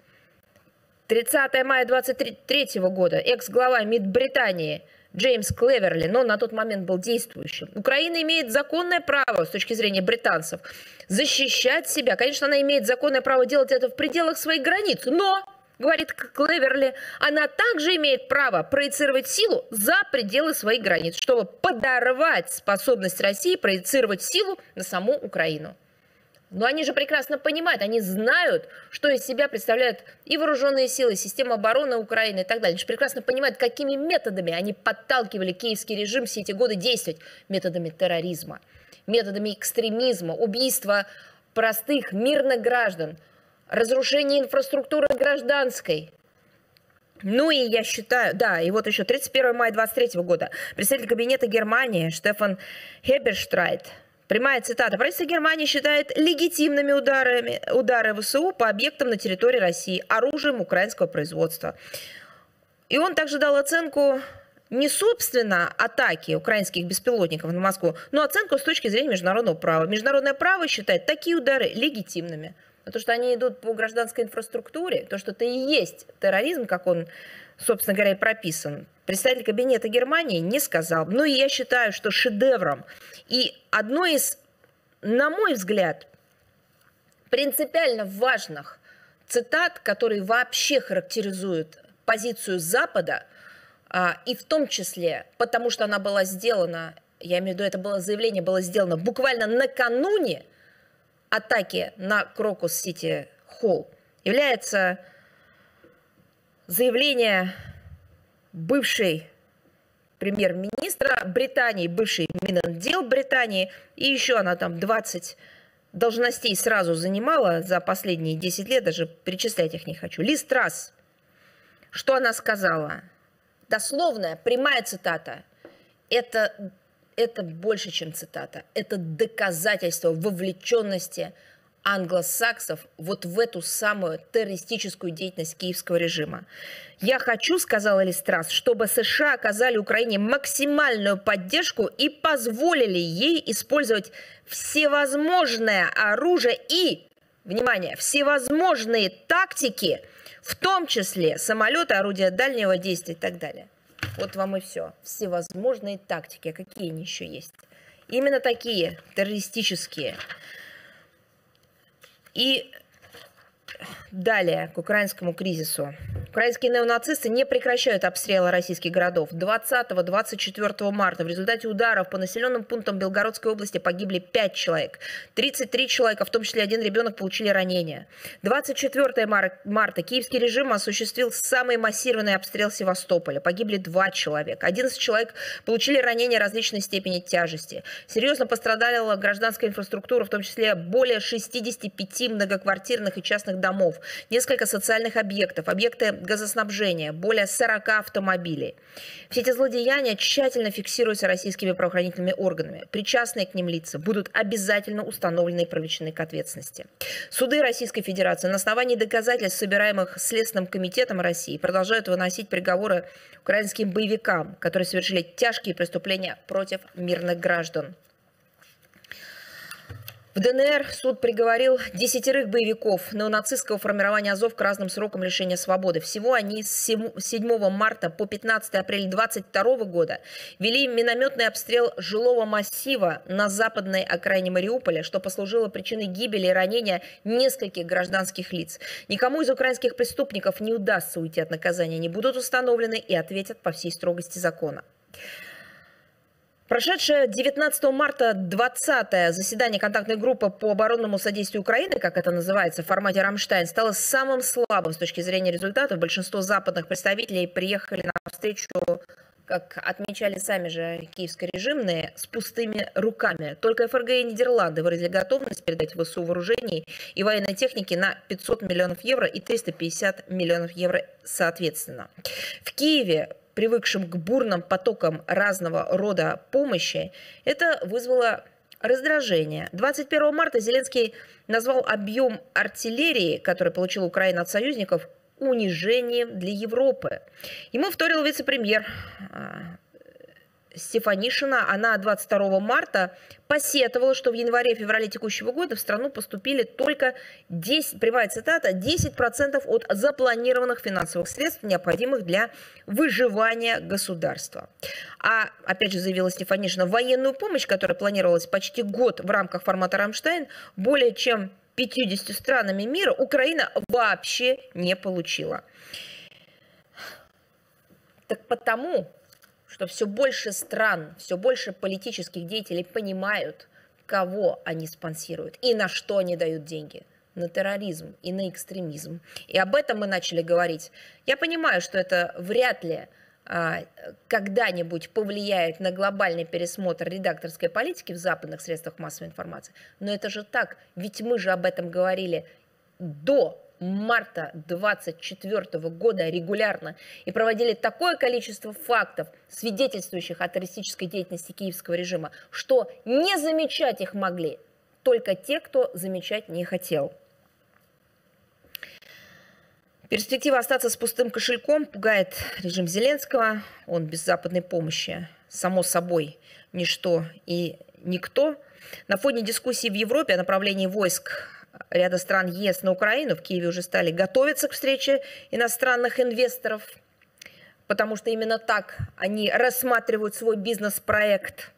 тридцатого мая две тысячи двадцать третьего года экс-глава МИД Британии Джеймс Клеверли, но он на тот момент был действующим. Украина имеет законное право, с точки зрения британцев, защищать себя. Конечно, она имеет законное право делать это в пределах своих границ, но, говорит Клеверли, она также имеет право проецировать силу за пределы своих границ, чтобы подорвать способность России проецировать силу на саму Украину. Но они же прекрасно понимают, они знают, что из себя представляют и вооруженные силы, и система обороны Украины и так далее. Они же прекрасно понимают, какими методами они подталкивали киевский режим все эти годы действовать. Методами терроризма, методами экстремизма, убийства простых мирных граждан, разрушение инфраструктуры гражданской. Ну и я считаю, да, и вот еще тридцать первого мая две тысячи двадцать третьего года представитель кабинета Германии Штефан Хеберштрайт. Прямая цитата. Правительство Германии считает легитимными ударами, удары ВСУ по объектам на территории России, оружием украинского производства. И он также дал оценку не собственно атаки украинских беспилотников на Москву, но оценку с точки зрения международного права. Международное право считает такие удары легитимными. То, что они идут по гражданской инфраструктуре, то, что это и есть терроризм, как он, собственно говоря, и прописан, представитель кабинета Германии не сказал. Но я считаю, что шедевром и одной из, на мой взгляд, принципиально важных цитат, которые вообще характеризуют позицию Запада, и в том числе, потому что она была сделана, я имею в виду, это было заявление было сделано буквально накануне атаки на Крокус-Сити-Холл, является заявление бывшей премьер-министра Британии, бывшей Миндел Британии, и еще она там двадцать должностей сразу занимала за последние десять лет, даже перечислять их не хочу. Лист Трасс, что она сказала? Дословная, прямая цитата. Это... Это больше, чем цитата. Это доказательство вовлеченности англосаксов вот в эту самую террористическую деятельность киевского режима. «Я хочу, — сказала Лист Трасс, — чтобы США оказали Украине максимальную поддержку и позволили ей использовать всевозможное оружие и, внимание, всевозможные тактики, в том числе самолеты, орудия дальнего действия и так далее». Вот вам и все. Всевозможные тактики. Какие они еще есть? Именно такие, террористические. И далее к украинскому кризису. Украинские неонацисты не прекращают обстрелы российских городов. двадцатого — двадцать четвёртого марта в результате ударов по населенным пунктам Белгородской области погибли пять человек. тридцать три человека, в том числе один ребенок, получили ранения. двадцать четвёртого марта киевский режим осуществил самый массированный обстрел Севастополя. Погибли два человека. одиннадцать человек получили ранения различной степени тяжести. Серьезно пострадала гражданская инфраструктура, в том числе более шестидесяти пяти многоквартирных и частных домов, несколько социальных объектов, объекты газоснабжения, более сорока автомобилей. Все эти злодеяния тщательно фиксируются российскими правоохранительными органами. Причастные к ним лица будут обязательно установлены и привлечены к ответственности. Суды Российской Федерации на основании доказательств, собираемых Следственным комитетом России, продолжают выносить приговоры украинским боевикам, которые совершили тяжкие преступления против мирных граждан. В ДНР суд приговорил десятерых боевиков неонацистского формирования Азов к разным срокам лишения свободы. Всего они с седьмого марта по пятнадцатое апреля две тысячи двадцать второго года вели минометный обстрел жилого массива на западной окраине Мариуполя, что послужило причиной гибели и ранения нескольких гражданских лиц. Никому из украинских преступников не удастся уйти от наказания. Они будут установлены и ответят по всей строгости закона. Прошедшее девятнадцатого марта двадцатое заседание контактной группы по оборонному содействию Украины, как это называется, в формате «Рамштайн», стало самым слабым с точки зрения результатов. Большинство западных представителей приехали на встречу, как отмечали сами же киевско-режимные, с пустыми руками. Только ФРГ и Нидерланды выразили готовность передать ВСУ вооружений и военной техники на пятьсот миллионов евро и триста пятьдесят миллионов евро соответственно. В Киеве, привыкшим к бурным потокам разного рода помощи, это вызвало раздражение. двадцать первого марта Зеленский назвал объем артиллерии, который получила Украина от союзников, унижением для Европы. Ему вторил вице-премьер Стефанишина. Она двадцать второго марта посетовала, что в январе-феврале текущего года в страну поступили только десять, прямая цитата, десять процентов от запланированных финансовых средств, необходимых для выживания государства. А, опять же, заявила Стефанишина, военную помощь, которая планировалась почти год в рамках формата «Рамштайн», более чем пятьюдесятью странами мира Украина вообще не получила. Так потому, что все больше стран, все больше политических деятелей понимают, кого они спонсируют и на что они дают деньги. На терроризм и на экстремизм. И об этом мы начали говорить. Я понимаю, что это вряд ли а, когда-нибудь повлияет на глобальный пересмотр редакторской политики в западных средствах массовой информации. Но это же так. Ведь мы же об этом говорили до марта две тысячи двадцать четвёртого года регулярно и проводили такое количество фактов, свидетельствующих о террористической деятельности киевского режима, что не замечать их могли только те, кто замечать не хотел. Перспектива остаться с пустым кошельком пугает режим Зеленского. Он без западной помощи, само собой, ничто и никто. На фоне дискуссии в Европе о направлении войск ряда стран ЕС на Украину, в Киеве уже стали готовиться к встрече иностранных инвесторов, потому что именно так они рассматривают свой бизнес-проект.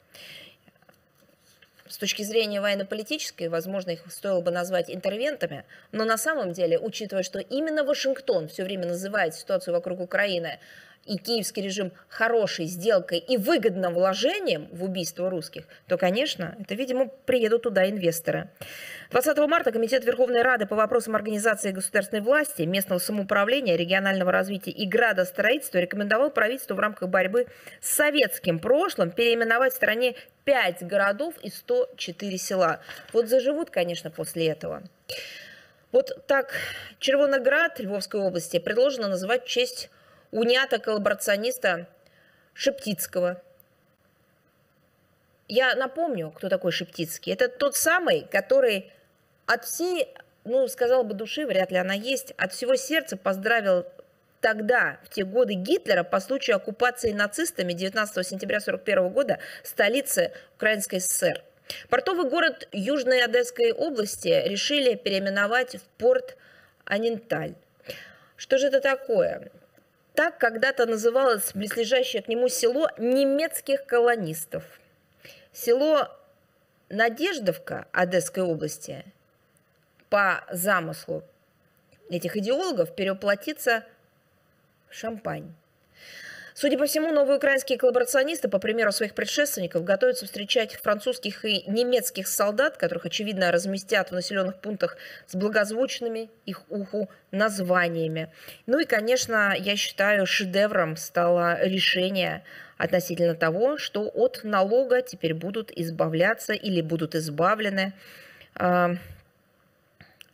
С точки зрения военно-политической, возможно, их стоило бы назвать интервентами, но на самом деле, учитывая, что именно Вашингтон все время называет ситуацию вокруг Украины и киевский режим хорошей сделкой и выгодным вложением в убийство русских, то, конечно, это, видимо, приедут туда инвесторы. двадцатого марта Комитет Верховной Рады по вопросам организации государственной власти, местного самоуправления, регионального развития и градостроительства рекомендовал правительству в рамках борьбы с советским прошлым переименовать в стране пять городов и сто четыре села. Вот заживут, конечно, после этого. Вот так Червоноград Львовской области предложено называть в честь униата-коллаборациониста Шептицкого. Я напомню, кто такой Шептицкий. Это тот самый, который от всей, ну, сказала бы, души, вряд ли она есть, от всего сердца поздравил тогда, в те годы, Гитлера по случаю оккупации нацистами девятнадцатого сентября сорок первого года столицы Украинской ССР. Портовый город Южной Одесской области решили переименовать в порт Аненталь. Что же это такое? Так когда-то называлось близлежащее к нему село немецких колонистов. Село Надеждовка Одесской области по замыслу этих идеологов перевоплотится в Шампань. Судя по всему, новые украинские коллаборационисты, по примеру своих предшественников, готовятся встречать французских и немецких солдат, которых, очевидно, разместят в населенных пунктах с благозвучными их уху названиями. Ну и, конечно, я считаю, шедевром стало решение относительно того, что от налога теперь будут избавляться или будут избавлены э,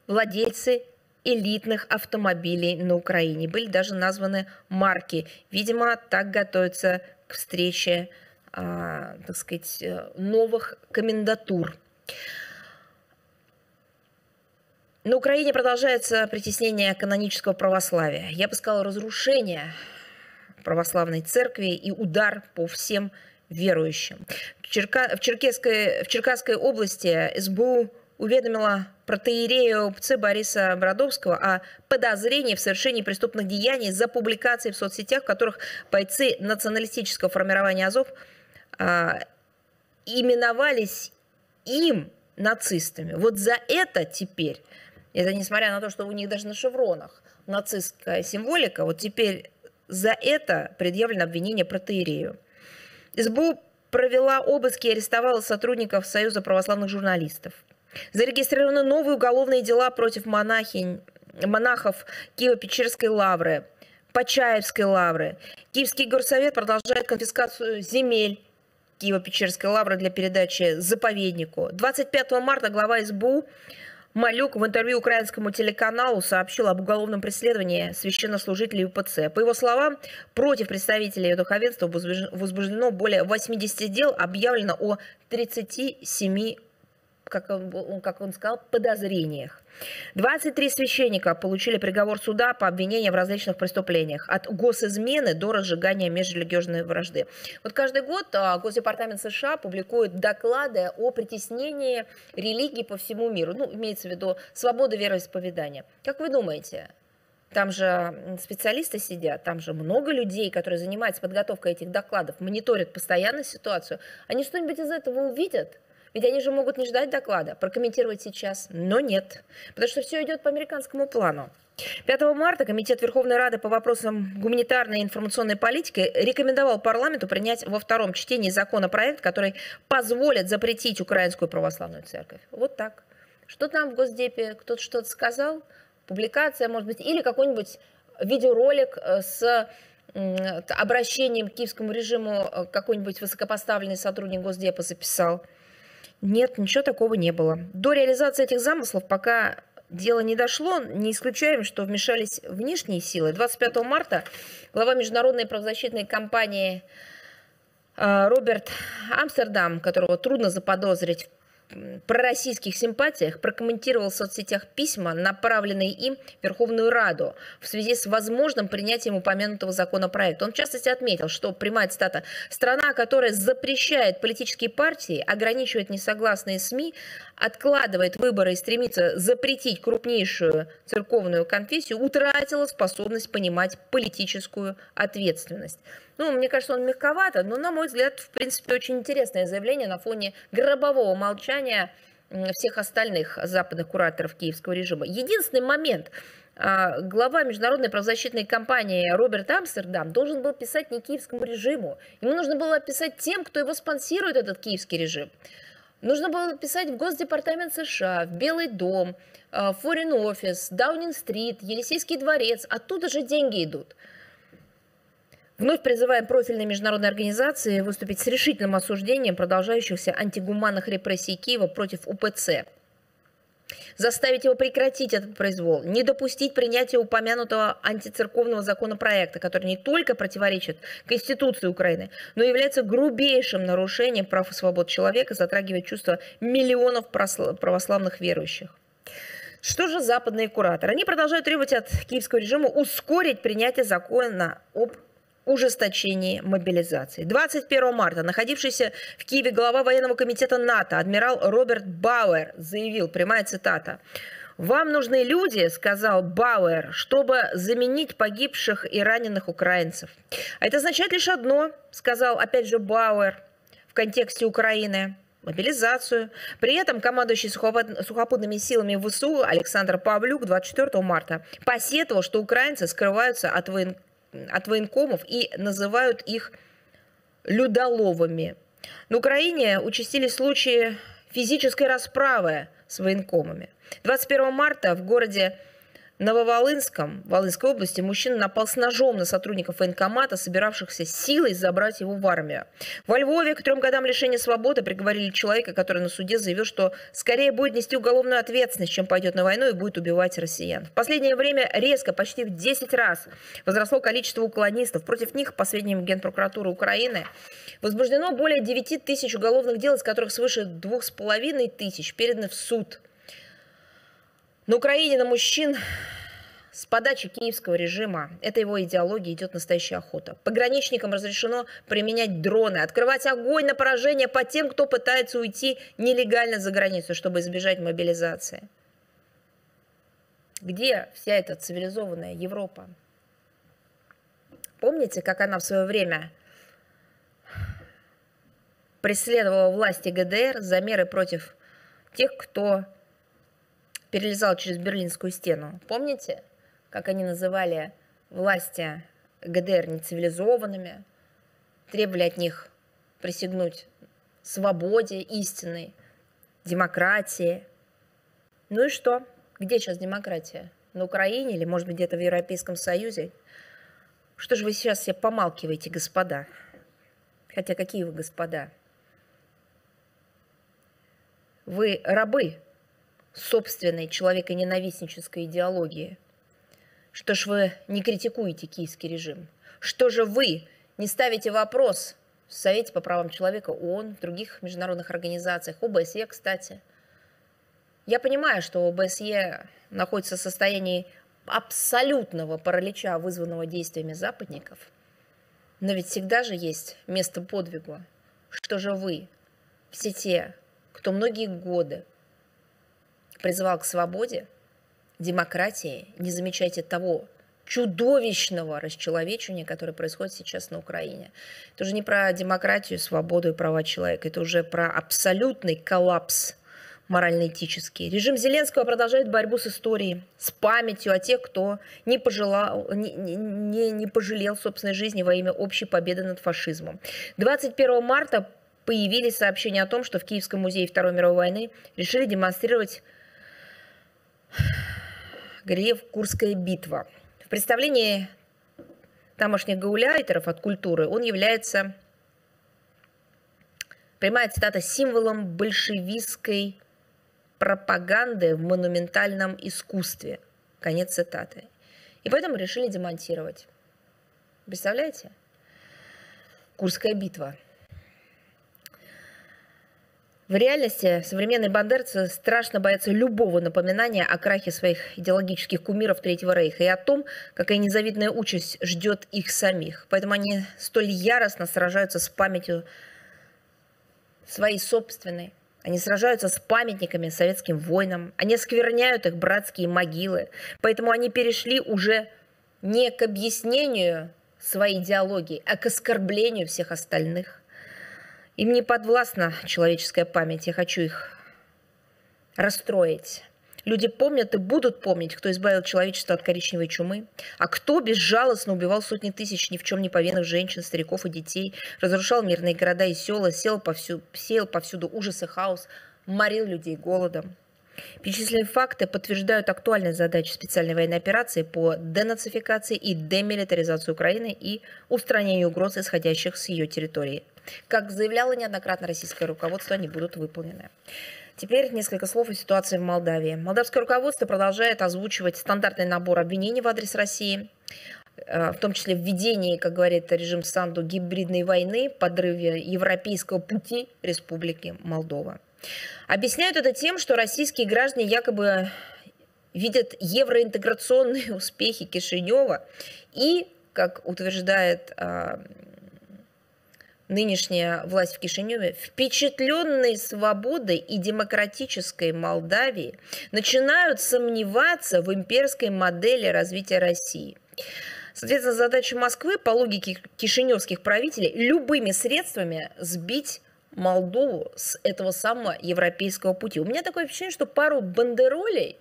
владельцы элитных автомобилей на Украине. Были даже названы марки. Видимо, так готовятся к встрече, э, так сказать, новых комендатур. На Украине продолжается притеснение канонического православия. Я бы сказала, разрушение православной церкви и удар по всем верующим. В, Черка... в, Черкесской... в Черкасской области СБУ уведомила протоиерею УПЦ Бориса Бродовского о подозрении в совершении преступных деяний за публикации в соцсетях, в которых бойцы националистического формирования Азов а, именовались им нацистами. Вот за это теперь, это несмотря на то, что у них даже на шевронах нацистская символика, вот теперь за это предъявлено обвинение протоиерею. СБУ провела обыски и арестовала сотрудников Союза православных журналистов. Зарегистрированы новые уголовные дела против монахинь, монахов Киево-Печерской лавры, Почаевской лавры. Киевский горсовет продолжает конфискацию земель Киево-Печерской лавры для передачи заповеднику. двадцать пятого марта глава СБУ Малюк в интервью украинскому телеканалу сообщил об уголовном преследовании священнослужителей УПЦ. По его словам, против представителей ее духовенства возбуждено более восьмидесяти дел, объявлено о тридцати семи, как он, как он сказал, подозрениях. двадцать три священника получили приговор суда по обвинениям в различных преступлениях, от госизмены до разжигания межрелигиозной вражды. Вот каждый год Госдепартамент США публикует доклады о притеснении религии по всему миру. Ну, имеется в виду свобода вероисповедания. Как вы думаете, там же специалисты сидят, там же много людей, которые занимаются подготовкой этих докладов, мониторят постоянно ситуацию. Они что-нибудь из этого увидят? Ведь они же могут не ждать доклада, прокомментировать сейчас, но нет. Потому что все идет по американскому плану. пятого марта Комитет Верховной Рады по вопросам гуманитарной и информационной политики рекомендовал парламенту принять во втором чтении законопроект, который позволит запретить Украинскую православную церковь. Вот так. Что там в Госдепе? Кто-то что-то сказал? Публикация, может быть, или какой-нибудь видеоролик с обращением к киевскому режиму какой-нибудь высокопоставленный сотрудник Госдепа записал. Нет, ничего такого не было. До реализации этих замыслов пока дело не дошло. Не исключаем, что вмешались внешние силы. двадцать пятого марта глава международной правозащитной компании Роберт Амстердам, которого трудно заподозрить в пророссийских симпатиях, прокомментировал в соцсетях письма, направленные им в Верховную Раду в связи с возможным принятием упомянутого законопроекта. Он в частности отметил, что, прямая цитата, «страна, которая запрещает политические партии, ограничивает несогласные СМИ, откладывает выборы и стремится запретить крупнейшую церковную конфессию, утратила способность понимать политическую ответственность». Ну, мне кажется, он мягковато, но, на мой взгляд, в принципе, очень интересное заявление на фоне гробового молчания всех остальных западных кураторов киевского режима. Единственный момент, глава международной правозащитной компании Роберт Амстердам должен был писать не киевскому режиму. Ему нужно было писать тем, кто его спонсирует, этот киевский режим. Нужно было писать в Госдепартамент США, в Белый дом, в Foreign Office, Даунинг-стрит, Елисейский дворец. Оттуда же деньги идут. Вновь призываем профильные международные организации выступить с решительным осуждением продолжающихся антигуманных репрессий Киева против УПЦ. Заставить его прекратить этот произвол, не допустить принятия упомянутого антицерковного законопроекта, который не только противоречит Конституции Украины, но и является грубейшим нарушением прав и свобод человека, затрагивает чувства миллионов православных верующих. Что же западные кураторы? Они продолжают требовать от киевского режима ускорить принятие закона об ужесточение мобилизации. двадцать первого марта находившийся в Киеве глава военного комитета НАТО адмирал Роберт Бауэр заявил, прямая цитата, «Вам нужны люди, — сказал Бауэр, — чтобы заменить погибших и раненых украинцев. А это означает лишь одно, — сказал опять же Бауэр в контексте Украины, — мобилизацию». При этом командующий сухопутными силами ВСУ Александр Павлюк двадцать четвёртого марта посетовал, что украинцы скрываются от военных от военкомов и называют их людоловами. На Украине участились случаи физической расправы с военкомами. двадцать первого марта в городе Нововолынском, Волынской области, мужчина напал с ножом на сотрудников военкомата, собиравшихся силой забрать его в армию. Во Львове к трем годам лишения свободы приговорили человека, который на суде заявил, что скорее будет нести уголовную ответственность, чем пойдет на войну и будет убивать россиян. В последнее время резко, почти в десять раз, возросло количество уклонистов. Против них, по сведениям Генпрокуратуры Украины, возбуждено более девяти тысяч уголовных дел, из которых свыше двух с половиной тысяч переданы в суд. На Украине на мужчин С подачи киевского режима этой его идеологии идет настоящая охота. Пограничникам разрешено применять дроны, открывать огонь на поражение по тем, кто пытается уйти нелегально за границу, чтобы избежать мобилизации. Где вся эта цивилизованная Европа? Помните, как она в свое время преследовала власти ГДР за меры против тех, кто перелезал через Берлинскую стену? Помните, как они называли власти ГДР нецивилизованными, требовали от них присягнуть свободе истинной, демократии? Ну и что? Где сейчас демократия? На Украине или, может быть, где-то в Европейском Союзе? Что же вы сейчас все помалкиваете, господа? Хотя какие вы господа? Вы рабы собственной человеконенавистнической идеологии. Что ж вы не критикуете киевский режим? Что же вы не ставите вопрос в Совете по правам человека, ООН, в других международных организациях, ОБСЕ, кстати? Я понимаю, что ОБСЕ находится в состоянии абсолютного паралича, вызванного действиями западников, но ведь всегда же есть место подвигу. Что же вы, все те, кто многие годы призывал к свободе, демократии, не замечайте того чудовищного расчеловечивания, которое происходит сейчас на Украине. Это уже не про демократию, свободу и права человека, это уже про абсолютный коллапс морально-этический. Режим Зеленского продолжает борьбу с историей, с памятью о тех, кто не пожелал, не, не, не пожалел собственной жизни во имя общей победы над фашизмом. двадцать первого марта появились сообщения о том, что в Киевском музее Второй мировой войны решили демонстрировать рельеф «Курская битва». В представлении тамошних гауляйтеров от культуры он является, прямая цитата, символом большевистской пропаганды в монументальном искусстве. Конец цитаты. И поэтому решили демонтировать. Представляете? Курская битва. В реальности современные бандерцы страшно боятся любого напоминания о крахе своих идеологических кумиров Третьего Рейха и о том, какая незавидная участь ждет их самих. Поэтому они столь яростно сражаются с памятью своей собственной. Они сражаются с памятниками советским воинам. Они оскверняют их братские могилы. Поэтому они перешли уже не к объяснению своей идеологии, а к оскорблению всех остальных. Им не подвластна человеческая память, я хочу их расстроить. Люди помнят и будут помнить, кто избавил человечество от коричневой чумы, а кто безжалостно убивал сотни тысяч ни в чем не повинных женщин, стариков и детей, разрушал мирные города и села, сел повсюду, сеял повсюду ужас и хаос, морил людей голодом. Перечисленные факты подтверждают актуальность задачи специальной военной операции по денацификации и демилитаризации Украины и устранению угроз, исходящих с ее территории. Как заявляло неоднократно российское руководство, они будут выполнены. Теперь несколько слов о ситуации в Молдавии. Молдавское руководство продолжает озвучивать стандартный набор обвинений в адрес России, в том числе введении, как говорит режим Санду, гибридной войны, подрыве европейского пути Республики Молдова. Объясняют это тем, что российские граждане якобы видят евроинтеграционные успехи Кишинева и, как утверждает нынешняя власть в Кишиневе, впечатленные свободой и демократической Молдавии начинают сомневаться в имперской модели развития России. Соответственно, задача Москвы, по логике кишиневских правителей, любыми средствами сбить Молдову с этого самого европейского пути. У меня такое ощущение, что пару бандеролей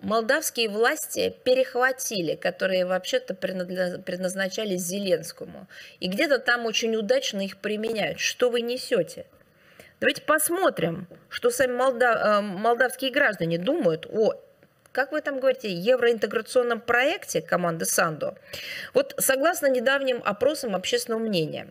молдавские власти перехватили, которые вообще-то предназначались Зеленскому. И где-то там очень удачно их применяют. Что вы несете? Давайте посмотрим, что сами молдав... молдавские граждане думают о, как вы там говорите, евроинтеграционном проекте команды Санду. Вот согласно недавним опросам общественного мнения,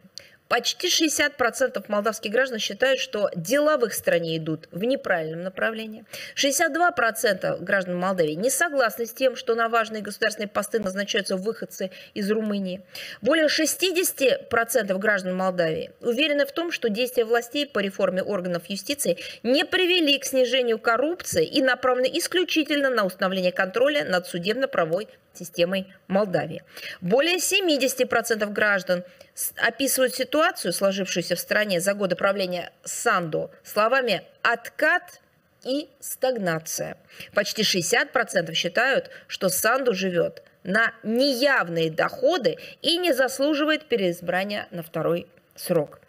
Почти шестьдесят процентов молдавских граждан считают, что дела в их стране идут в неправильном направлении. шестьдесят два процента граждан Молдавии не согласны с тем, что на важные государственные посты назначаются выходцы из Румынии. Более шестидесяти процентов граждан Молдавии уверены в том, что действия властей по реформе органов юстиции не привели к снижению коррупции и направлены исключительно на установление контроля над судебно-правовой системой Молдавии. Более семидесяти процентов граждан описывают ситуацию, сложившуюся в стране за годы правления Санду, словами «откат» и «стагнация». Почти шестьдесят процентов считают, что Санду живет на неявные доходы и не заслуживает переизбрания на второй срок.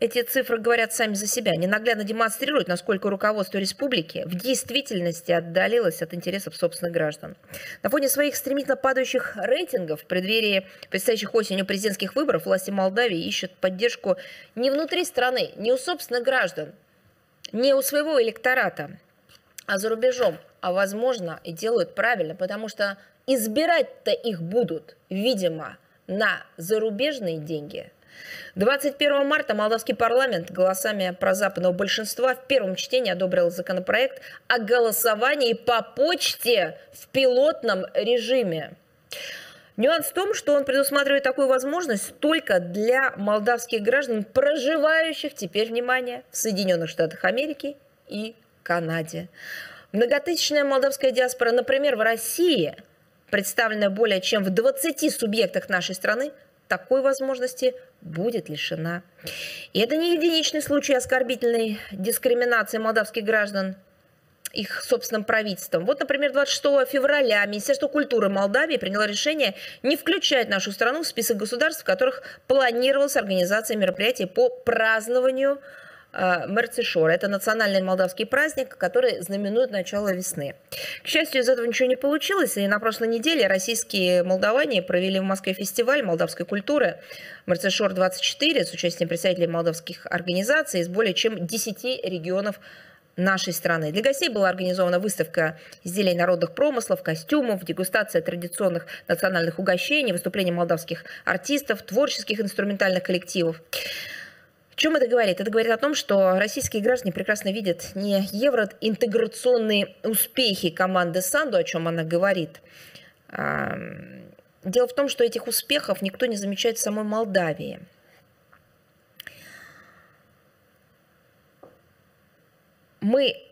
Эти цифры говорят сами за себя. Они наглядно демонстрируют, насколько руководство республики в действительности отдалилось от интересов собственных граждан. На фоне своих стремительно падающих рейтингов в преддверии предстоящих осенью президентских выборов власти Молдавии ищут поддержку не внутри страны, не у собственных граждан, не у своего электората, а за рубежом. А возможно, и делают правильно, потому что избирать-то их будут, видимо, на зарубежные деньги. двадцать первого марта молдавский парламент голосами прозападного большинства в первом чтении одобрил законопроект о голосовании по почте в пилотном режиме. Нюанс в том, что он предусматривает такую возможность только для молдавских граждан, проживающих теперь, внимание, в Соединенных Штатах Америки и Канаде. Многотысячная молдавская диаспора, например, в России, представленная более чем в двадцати субъектах нашей страны, такой возможности будет лишена. И это не единичный случай оскорбительной дискриминации молдавских граждан их собственным правительством. Вот, например, двадцать шестого февраля Министерство культуры Молдавии приняло решение не включать нашу страну в список государств, в которых планировалась организация мероприятий по празднованию Мерцишора. Это национальный молдавский праздник, который знаменует начало весны. К счастью, из этого ничего не получилось, и на прошлой неделе российские молдаване провели в Москве фестиваль молдавской культуры «Мерцишор-двадцать четыре» с участием представителей молдавских организаций из более чем десяти регионов нашей страны. Для гостей была организована выставка изделий народных промыслов, костюмов, дегустация традиционных национальных угощений, выступления молдавских артистов, творческих инструментальных коллективов. О чем это говорит? Это говорит о том, что российские граждане прекрасно видят не евроинтеграционные успехи команды Санду, о чем она говорит. Дело в том, что этих успехов никто не замечает в самой Молдавии. Мы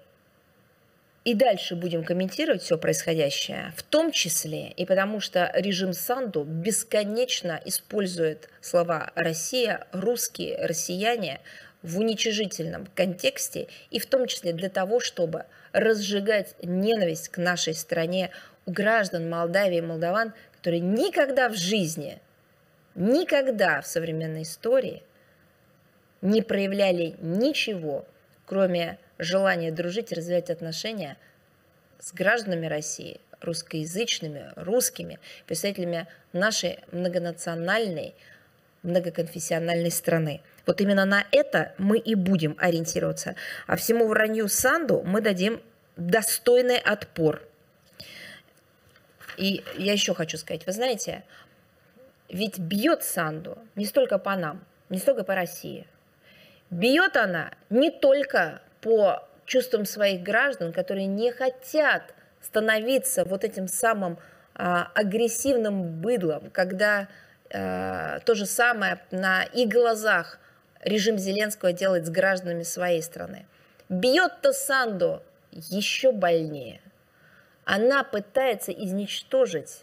и дальше будем комментировать все происходящее, в том числе и потому, что режим Санду бесконечно использует слова «Россия», «русские», «россияне» в уничижительном контексте, и в том числе для того, чтобы разжигать ненависть к нашей стране у граждан Молдавии и молдаван, которые никогда в жизни, никогда в современной истории не проявляли ничего, кроме желание дружить и развивать отношения с гражданами России, русскоязычными, русскими, представителями нашей многонациональной, многоконфессиональной страны. Вот именно на это мы и будем ориентироваться. А всему вранью Санду мы дадим достойный отпор. И я еще хочу сказать, вы знаете, ведь бьет Санду не столько по нам, не столько по России. Бьет она не только по чувствам своих граждан, которые не хотят становиться вот этим самым а, агрессивным быдлом, когда а, то же самое на их глазах режим Зеленского делает с гражданами своей страны. Бьет-то Санду еще больнее. Она пытается изничтожить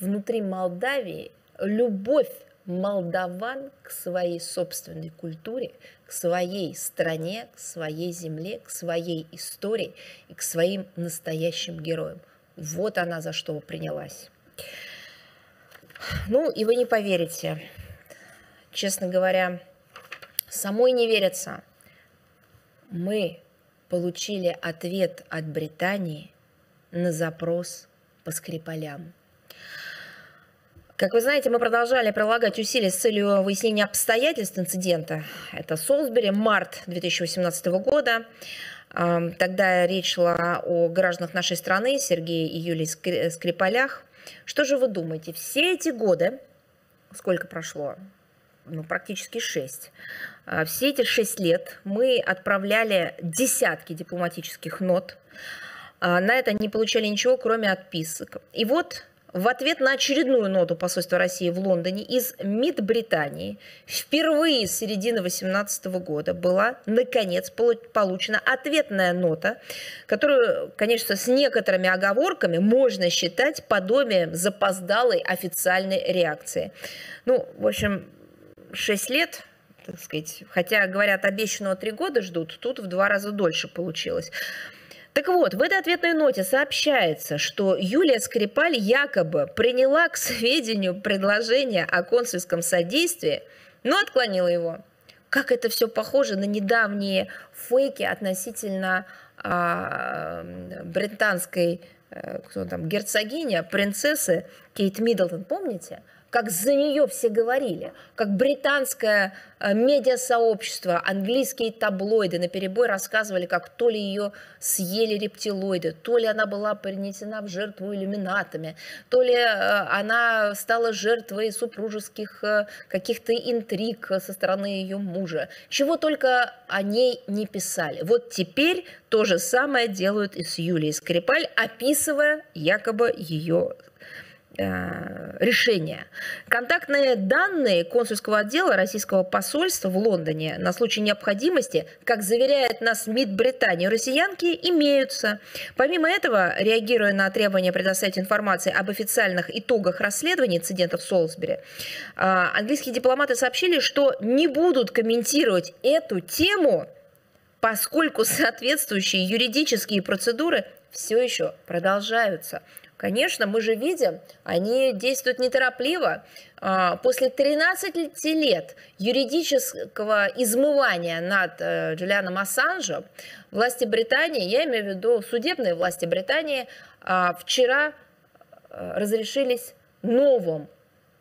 внутри Молдавии любовь молдаван к своей собственной культуре, к своей стране, к своей земле, к своей истории и к своим настоящим героям. Вот она за что принялась. Ну и вы не поверите, честно говоря, самой не верится. Мы получили ответ от Британии на запрос по Скрипалям. Как вы знаете, мы продолжали прилагать усилия с целью выяснения обстоятельств инцидента. Это Солсбери, март две тысячи восемнадцатого года. Тогда речь шла о гражданах нашей страны, Сергее и Юлии Скрипалях. Что же вы думаете? Все эти годы, сколько прошло? ну, практически шесть. Все эти шесть лет мы отправляли десятки дипломатических нот. На это не получали ничего, кроме отписок. И вот в ответ на очередную ноту посольства России в Лондоне из МИД Британии впервые с середины две тысячи восемнадцатого года была, наконец, получена ответная нота, которую, конечно, с некоторыми оговорками можно считать подобием запоздалой официальной реакции. Ну, в общем, шесть лет... так сказать, хотя, говорят, обещанного три года ждут, тут в два раза дольше получилось. Так вот, в этой ответной ноте сообщается, что Юлия Скрипаль якобы приняла к сведению предложение о консульском содействии, но отклонила его. Как это все похоже на недавние фейки относительно а, британской кто там, герцогини, принцессы Кейт Миддлтон, помните? Как за нее все говорили, как британское медиасообщество, английские таблоиды наперебой рассказывали, как то ли ее съели рептилоиды, то ли она была принесена в жертву иллюминатами, то ли она стала жертвой супружеских каких-то интриг со стороны ее мужа. Чего только о ней не писали. Вот теперь то же самое делают и с Юлией Скрипаль, описывая якобы ее решения. Контактные данные консульского отдела российского посольства в Лондоне на случай необходимости, как заверяет нас МИД Британии, россиянки имеются. Помимо этого, реагируя на требования предоставить информацию об официальных итогах расследования инцидентов в Солсбери, английские дипломаты сообщили, что не будут комментировать эту тему, поскольку соответствующие юридические процедуры все еще продолжаются. Конечно, мы же видим, они действуют неторопливо. После тринадцати лет юридического измывания над Джулианом Ассанжем власти Британии, я имею в виду судебные власти Британии, вчера разрешились новым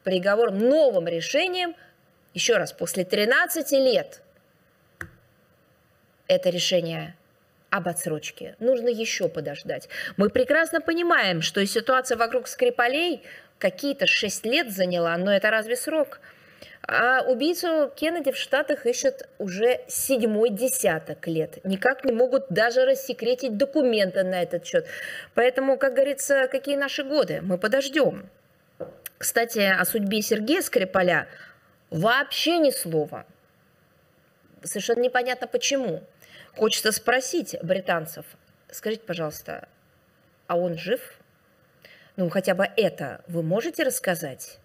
приговором, новым решением. Еще раз, после тринадцати лет это решение об отсрочке. Нужно еще подождать. Мы прекрасно понимаем, что и ситуация вокруг Скрипалей какие-то шесть лет заняла, но это разве срок? А убийцу Кеннеди в Штатах ищут уже седьмой десяток лет. Никак не могут даже рассекретить документы на этот счет. Поэтому, как говорится, какие наши годы? Мы подождем. Кстати, о судьбе Сергея Скрипаля вообще ни слова. Совершенно непонятно почему. Хочется спросить британцев, скажите, пожалуйста, а он жив? Ну, хотя бы это вы можете рассказать?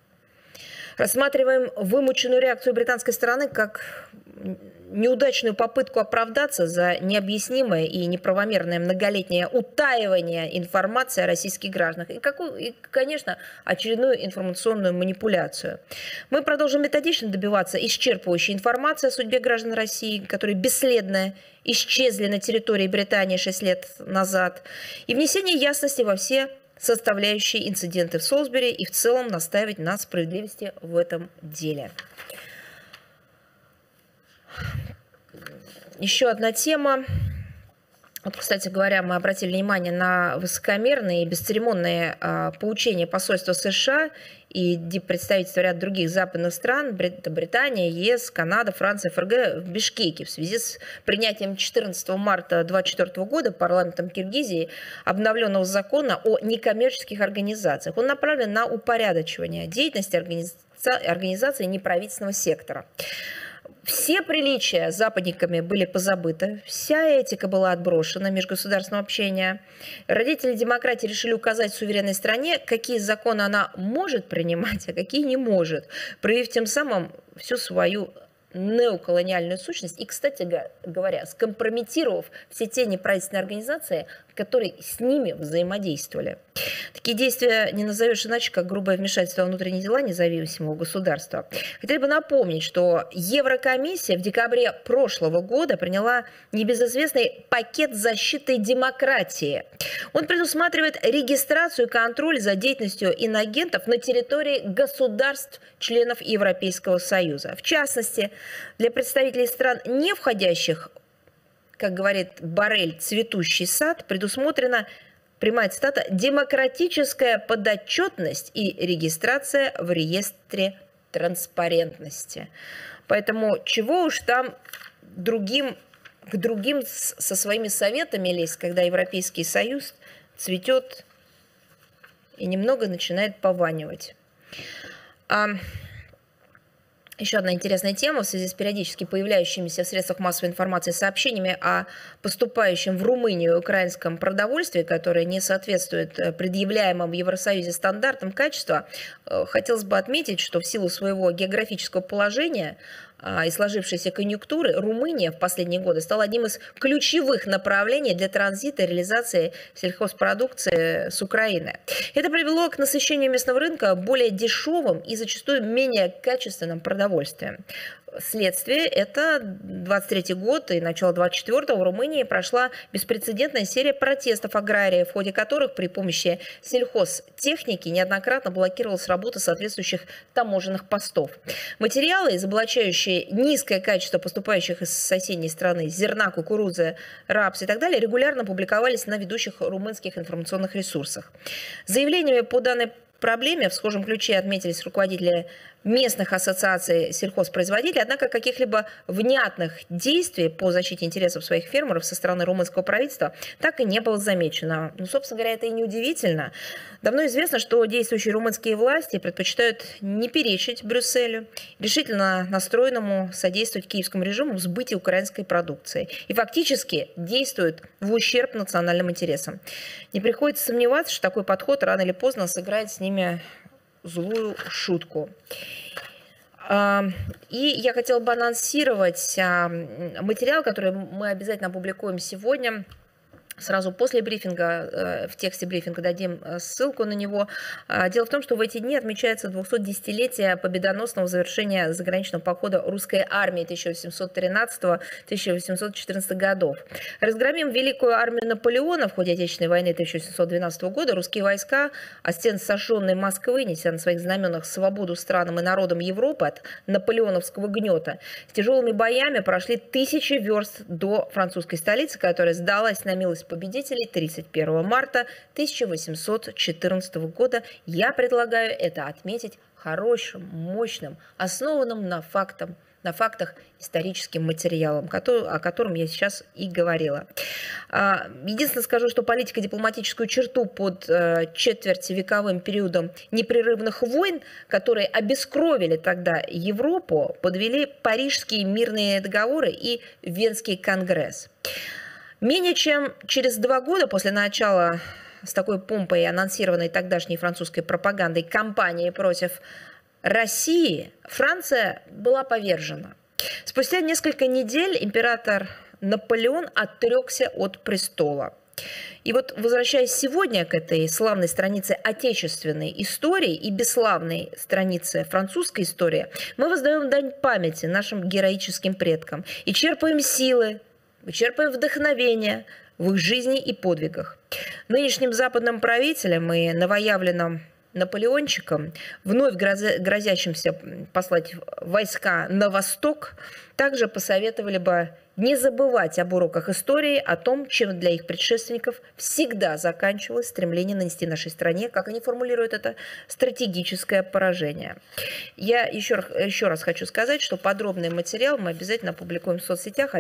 Рассматриваем вымученную реакцию британской стороны как неудачную попытку оправдаться за необъяснимое и неправомерное многолетнее утаивание информации о российских гражданах. И, какую, и, конечно, очередную информационную манипуляцию. Мы продолжим методично добиваться исчерпывающей информации о судьбе граждан России, которые бесследно исчезли на территории Британии шесть лет назад, и внесение ясности во все составляющие инциденты в Солсбери и в целом настаивать на справедливости в этом деле. Еще одна тема. Вот, кстати говоря, мы обратили внимание на высокомерные и бесцеремонные а, поучения посольства США и диппредставительства ряд других западных стран, Британия, ЕС, Канада, Франция, ФРГ в Бишкеке в связи с принятием четырнадцатого марта две тысячи двадцать четвёртого года парламентом Киргизии обновленного закона о некоммерческих организациях. Он направлен на упорядочивание деятельности организации неправительственного сектора. Все приличия западниками были позабыты, вся этика была отброшена межгосударственного общения. Родители демократии решили указать суверенной стране, какие законы она может принимать, а какие не может, проявив тем самым всю свою неоколониальную сущность. И, кстати говоря, скомпрометировав все те неправительственные организации, которые с ними взаимодействовали. Такие действия не назовешь иначе, как грубое вмешательство во внутренние дела независимого государства. Хотели бы напомнить, что Еврокомиссия в декабре прошлого года приняла небезызвестный пакет защиты демократии. Он предусматривает регистрацию и контроль за деятельностью инагентов на территории государств-членов Европейского Союза. В частности, для представителей стран, не входящих, как говорит Боррель, цветущий сад, предусмотрена, прямая цитата, демократическая подотчетность и регистрация в реестре транспарентности. Поэтому чего уж там другим, к другим со своими советами лезть, когда Европейский Союз цветет и немного начинает пованивать. А еще одна интересная тема в связи с периодически появляющимися в средствах массовой информации сообщениями о поступающем в Румынию украинском продовольствии, которое не соответствует предъявляемым в Евросоюзе стандартам качества, хотелось бы отметить, что в силу своего географического положения и сложившейся конъюнктуры Румыния в последние годы стала одним из ключевых направлений для транзита и реализации сельхозпродукции с Украины. Это привело к насыщению местного рынка более дешевым и зачастую менее качественным продовольствием. Вследствие это двадцать третий год и начало двадцать четвёртого в Румынии прошла беспрецедентная серия протестов аграриев, в ходе которых при помощи сельхозтехники неоднократно блокировалась работа соответствующих таможенных постов. Материалы, изоблачающие низкое качество поступающих из соседней страны зерна, кукурузы, рапса и так далее, регулярно публиковались на ведущих румынских информационных ресурсах. Заявлениями по данной проблеме в схожем ключе отметились руководители местных ассоциаций сельхозпроизводителей, однако каких-либо внятных действий по защите интересов своих фермеров со стороны румынского правительства так и не было замечено. Ну, собственно говоря, это и не удивительно. Давно известно, что действующие румынские власти предпочитают не перечить Брюсселю, решительно настроенному содействовать киевскому режиму в сбытии украинской продукции, и фактически действуют в ущерб национальным интересам. Не приходится сомневаться, что такой подход рано или поздно сыграет с ними злую шутку. И я хотела бы анонсировать материал, который мы обязательно опубликуем сегодня. Сразу после брифинга, в тексте брифинга дадим ссылку на него. Дело в том, что в эти дни отмечается двухсотдесятилетие победоносного завершения заграничного похода русской армии тысяча восемьсот тринадцатого — тысяча восемьсот четырнадцатого годов. Разгромив Великую армию Наполеона в ходе Отечественной войны тысяча семьсот двенадцатого года, русские войска от стен сожженной Москвы, неся на своих знаменах свободу странам и народам Европы от наполеоновского гнета, с тяжелыми боями прошли тысячи верст до французской столицы, которая сдалась на милость победителей тридцать первого марта тысяча восемьсот четырнадцатого года. Я предлагаю это отметить хорошим, мощным, основанным на фактах, на фактах историческим материалом, о котором я сейчас и говорила. Единственное скажу, что политико-дипломатическую черту под четвертьвековым периодом непрерывных войн, которые обескровили тогда Европу, подвели Парижские мирные договоры и Венский конгресс. Менее чем через два года после начала с такой помпой анонсированной тогдашней французской пропагандой кампании против России, Франция была повержена. Спустя несколько недель император Наполеон отрекся от престола. И вот, возвращаясь сегодня к этой славной странице отечественной истории и бесславной странице французской истории, мы воздаем дань памяти нашим героическим предкам и черпаем силы, мы черпаем вдохновение в их жизни и подвигах. Нынешним западным правителям и новоявленным наполеончикам, вновь грозящимся послать войска на восток, также посоветовали бы не забывать об уроках истории, о том, чем для их предшественников всегда заканчивалось стремление нанести нашей стране, как они формулируют это, стратегическое поражение. Я еще, еще раз хочу сказать, что подробный материал мы обязательно опубликуем в соцсетях,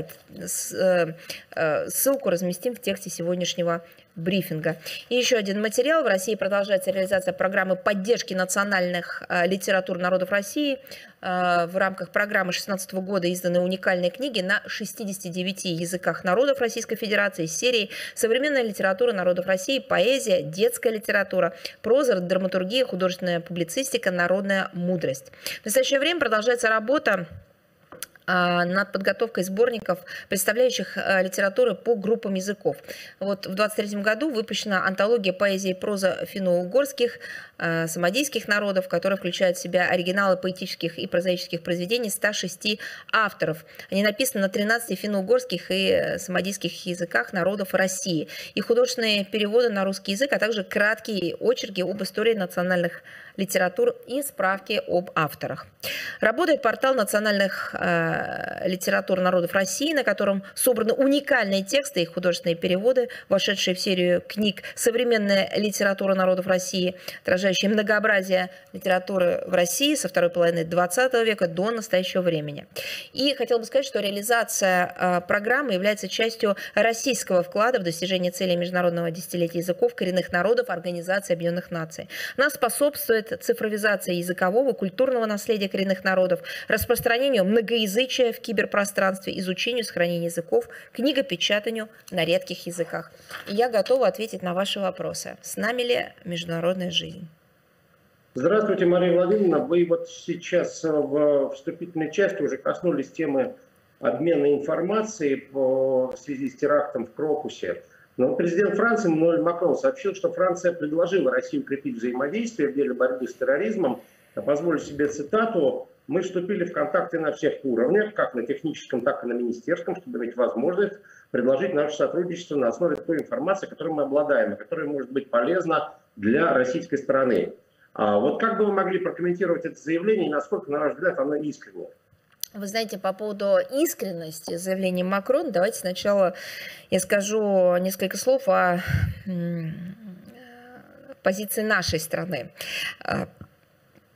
ссылку разместим в тексте сегодняшнего брифинга. И еще один материал. В России продолжается реализация программы поддержки национальных литератур народов России. В рамках программы две тысячи шестнадцатого года изданы уникальные книги на шестидесяти девяти языках народов Российской Федерации из серии «Современная литература народов России», «Поэзия», «Детская литература», «Проза», «Драматургия», «Художественная публицистика», «Народная мудрость». В настоящее время продолжается работа над подготовкой сборников, представляющих литературу по группам языков. Вот в двадцать третьем году выпущена антология поэзии и проза финно-угорских, самодийских народов, которая включает в себя оригиналы поэтических и прозаических произведений ста шести авторов. Они написаны на тринадцати финно-угорских и самодийских языках народов России. И художественные переводы на русский язык, а также краткие очерки об истории национальных литератур и справки об авторах. Работает портал национальных литературы народов России, на котором собраны уникальные тексты и художественные переводы, вошедшие в серию книг «Современная литература народов России», отражающие многообразие литературы в России со второй половины двадцатого века до настоящего времени. И хотел бы сказать, что реализация программы является частью российского вклада в достижение целей Международного десятилетия языков коренных народов Организации Объединенных Наций. Она способствует цифровизации языкового, культурного наследия коренных народов, распространению многоязычия в киберпространстве, изучению, сохранению языков, книгопечатанию на редких языках. И я готова ответить на ваши вопросы. С нами ли международная жизнь? Здравствуйте, Мария Владимировна. Вы вот сейчас в вступительной части уже коснулись темы обмена информацией по, в связи с терактом в Крокусе. Но президент Франции Макрон сообщил, что Франция предложила России укрепить взаимодействие в деле борьбы с терроризмом. Позволю себе цитату. «Мы вступили в контакты на всех уровнях, как на техническом, так и на министерском, чтобы иметь возможность предложить наше сотрудничество на основе той информации, которой мы обладаем, и которая может быть полезна для российской страны». А вот как бы вы могли прокомментировать это заявление и насколько, на ваш взгляд, оно искренне? Вы знаете, по поводу искренности заявления Макрона, давайте сначала я скажу несколько слов о позиции нашей страны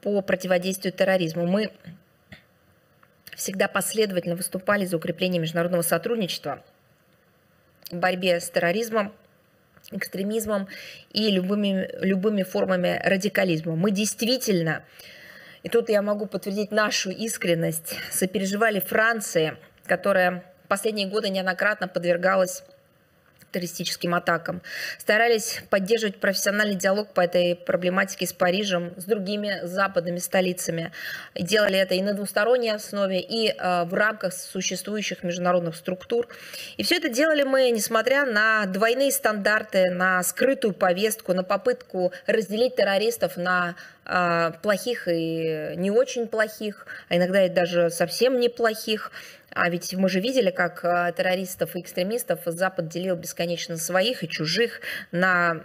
по противодействию терроризму. Мы всегда последовательно выступали за укрепление международного сотрудничества в борьбе с терроризмом, экстремизмом и любыми, любыми формами радикализма. Мы действительно, и тут я могу подтвердить нашу искренность, сопереживали Франции, которая в последние годы неоднократно подвергалась террористическим атакам. Старались поддерживать профессиональный диалог по этой проблематике с Парижем, с другими западными столицами. Делали это и на двусторонней основе, и э, в рамках существующих международных структур. И все это делали мы, несмотря на двойные стандарты, на скрытую повестку, на попытку разделить террористов на э, плохих и не очень плохих, а иногда и даже совсем неплохих. А ведь мы же видели, как террористов и экстремистов Запад делил бесконечно своих и чужих на,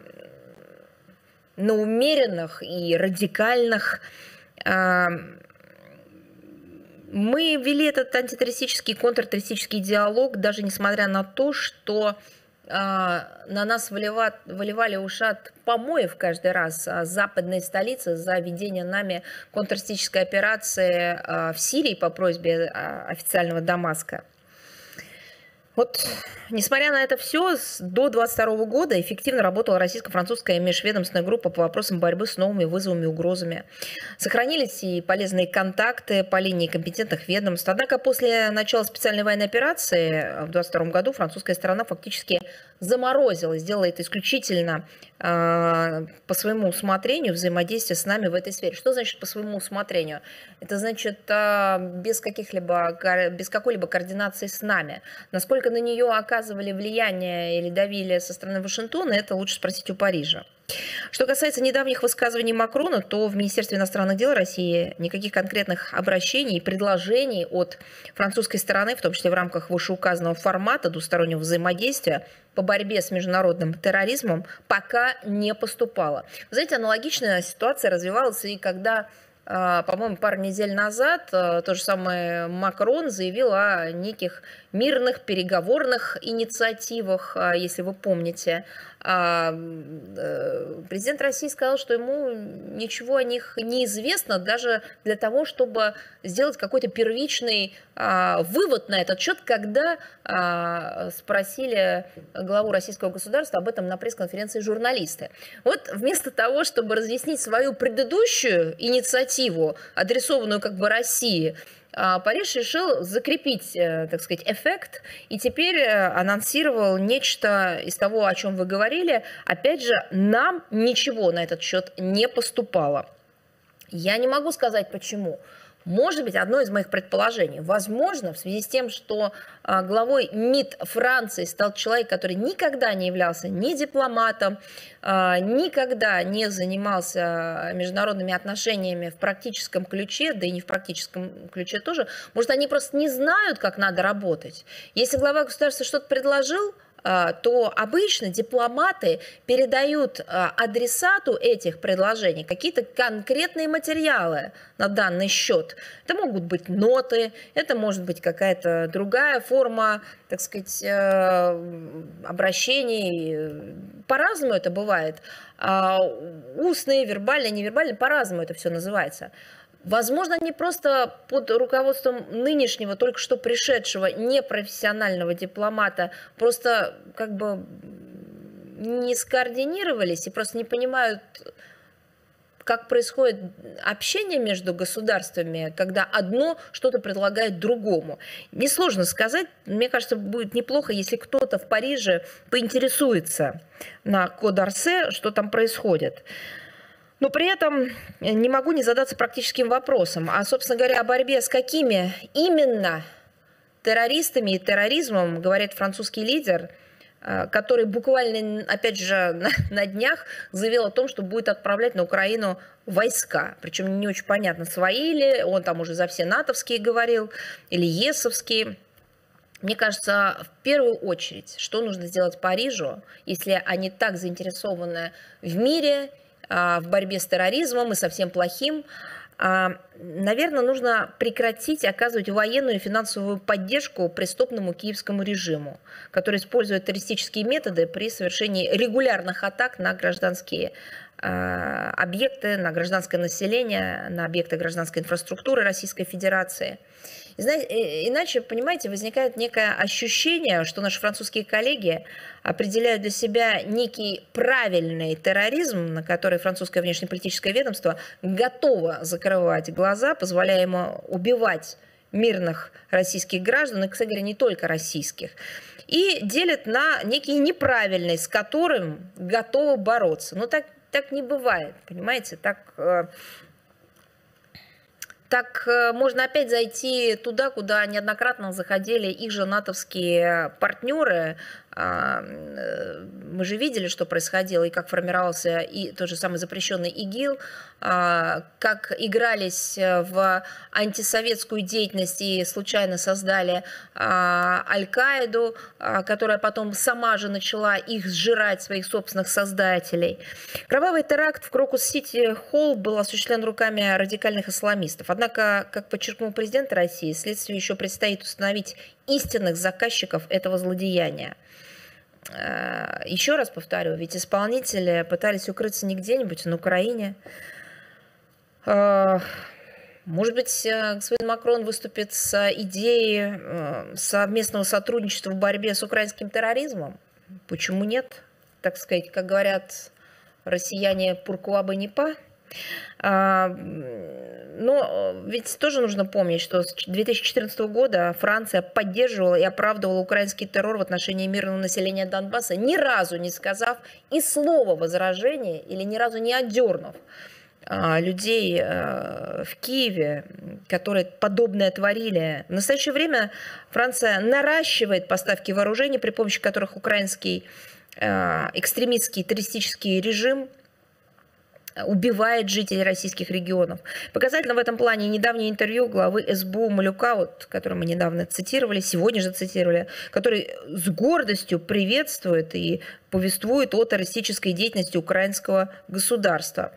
на умеренных и радикальных. Мы вели этот антитеррористический, контртеррористический диалог, даже несмотря на то, что на нас выливали ушат помоев каждый раз западные столицы за ведение нами контртеррористической операции в Сирии по просьбе официального Дамаска. Вот, несмотря на это все, до две тысячи двадцать второго года эффективно работала российско-французская межведомственная группа по вопросам борьбы с новыми вызовами и угрозами. Сохранились и полезные контакты по линии компетентных ведомств. Однако после начала специальной военной операции в две тысячи двадцать втором году французская сторона фактически заморозила, сделала это исключительно э, по своему усмотрению взаимодействие с нами в этой сфере. Что значит «по своему усмотрению»? Это значит э, без каких-либо, без какой-либо координации с нами. Насколько на нее оказывали влияние или давили со стороны Вашингтона, это лучше спросить у Парижа. Что касается недавних высказываний Макрона, то в Министерстве иностранных дел России никаких конкретных обращений и предложений от французской стороны, в том числе в рамках вышеуказанного формата двустороннего взаимодействия по борьбе с международным терроризмом, пока не поступало. Вы знаете, аналогичная ситуация развивалась и когда... По-моему, пару недель назад то же самое Макрон заявил о неких мирных переговорных инициативах, если вы помните. Президент России сказал, что ему ничего о них не известно, даже для того, чтобы сделать какой-то первичный вывод на этот счет, когда спросили главу российского государства об этом на пресс-конференции журналисты. Вот вместо того, чтобы разъяснить свою предыдущую инициативу, адресованную как бы России, Париж решил закрепить, так сказать, эффект, и теперь анонсировал нечто из того, о чем вы говорили. Опять же, нам ничего на этот счет не поступало. Я не могу сказать, почему. Может быть, одно из моих предположений. Возможно, в связи с тем, что главой МИД Франции стал человек, который никогда не являлся ни дипломатом, никогда не занимался международными отношениями в практическом ключе, да и не в практическом ключе тоже. Может, они просто не знают, как надо работать. Если глава государства что-то предложил, то обычно дипломаты передают адресату этих предложений какие-то конкретные материалы на данный счет. Это могут быть ноты, это может быть какая-то другая форма, так сказать, обращений. По-разному это бывает. Устные, вербальные, невербальные, по-разному это все называется. Возможно, они просто под руководством нынешнего, только что пришедшего непрофессионального дипломата просто как бы не скоординировались и просто не понимают, как происходит общение между государствами, когда одно что-то предлагает другому. Несложно сказать, мне кажется, будет неплохо, если кто-то в Париже поинтересуется на Код-Арсе, что там происходит. Но при этом не могу не задаться практическим вопросом. А, собственно говоря, о борьбе с какими именно террористами и терроризмом говорит французский лидер, который буквально, опять же, на днях заявил о том, что будет отправлять на Украину войска. Причем не очень понятно, свои ли, он там уже за все натовские говорил, или есовские. Мне кажется, в первую очередь, что нужно сделать Парижу, если они так заинтересованы в мире, в борьбе с терроризмом и со всем плохим, наверное, нужно прекратить оказывать военную и финансовую поддержку преступному киевскому режиму, который использует террористические методы при совершении регулярных атак на гражданские объекты, на гражданское население, на объекты гражданской инфраструктуры Российской Федерации. Иначе, понимаете, возникает некое ощущение, что наши французские коллеги определяют для себя некий правильный терроризм, на который французское внешнеполитическое ведомство готово закрывать глаза, позволяя ему убивать мирных российских граждан, и, кстати говоря, не только российских, и делят на некий неправильный, с которым готовы бороться. Но так, так не бывает, понимаете, так... Так можно опять зайти туда, куда неоднократно заходили их же натовские партнеры. Мы же видели, что происходило, и как формировался и тот же самый запрещенный ИГИЛ, как игрались в антисоветскую деятельность и случайно создали Аль-Каиду, которая потом сама же начала их сжирать, своих собственных создателей. Кровавый теракт в Крокус-Сити-Холл был осуществлен руками радикальных исламистов. Однако, как подчеркнул президент России, следствию еще предстоит установить истинных заказчиков этого злодеяния. Еще раз повторю, ведь исполнители пытались укрыться не где-нибудь, а на Украине. Может быть, господин Макрон выступит с идеей совместного сотрудничества в борьбе с украинским терроризмом? Почему нет? Так сказать, как говорят россияне, пуркуабы не па. Но ведь тоже нужно помнить, что с две тысячи четырнадцатого года Франция поддерживала и оправдывала украинский террор в отношении мирного населения Донбасса, ни разу не сказав и слова возражения или ни разу не отдернув людей в Киеве, которые подобное творили. В настоящее время Франция наращивает поставки вооружений, при помощи которых украинский экстремистский террористический режим убивает жителей российских регионов. Показательно в этом плане недавнее интервью главы СБУ Малюка, вот, который мы недавно цитировали, сегодня же цитировали, который с гордостью приветствует и повествует о террористической деятельности украинского государства.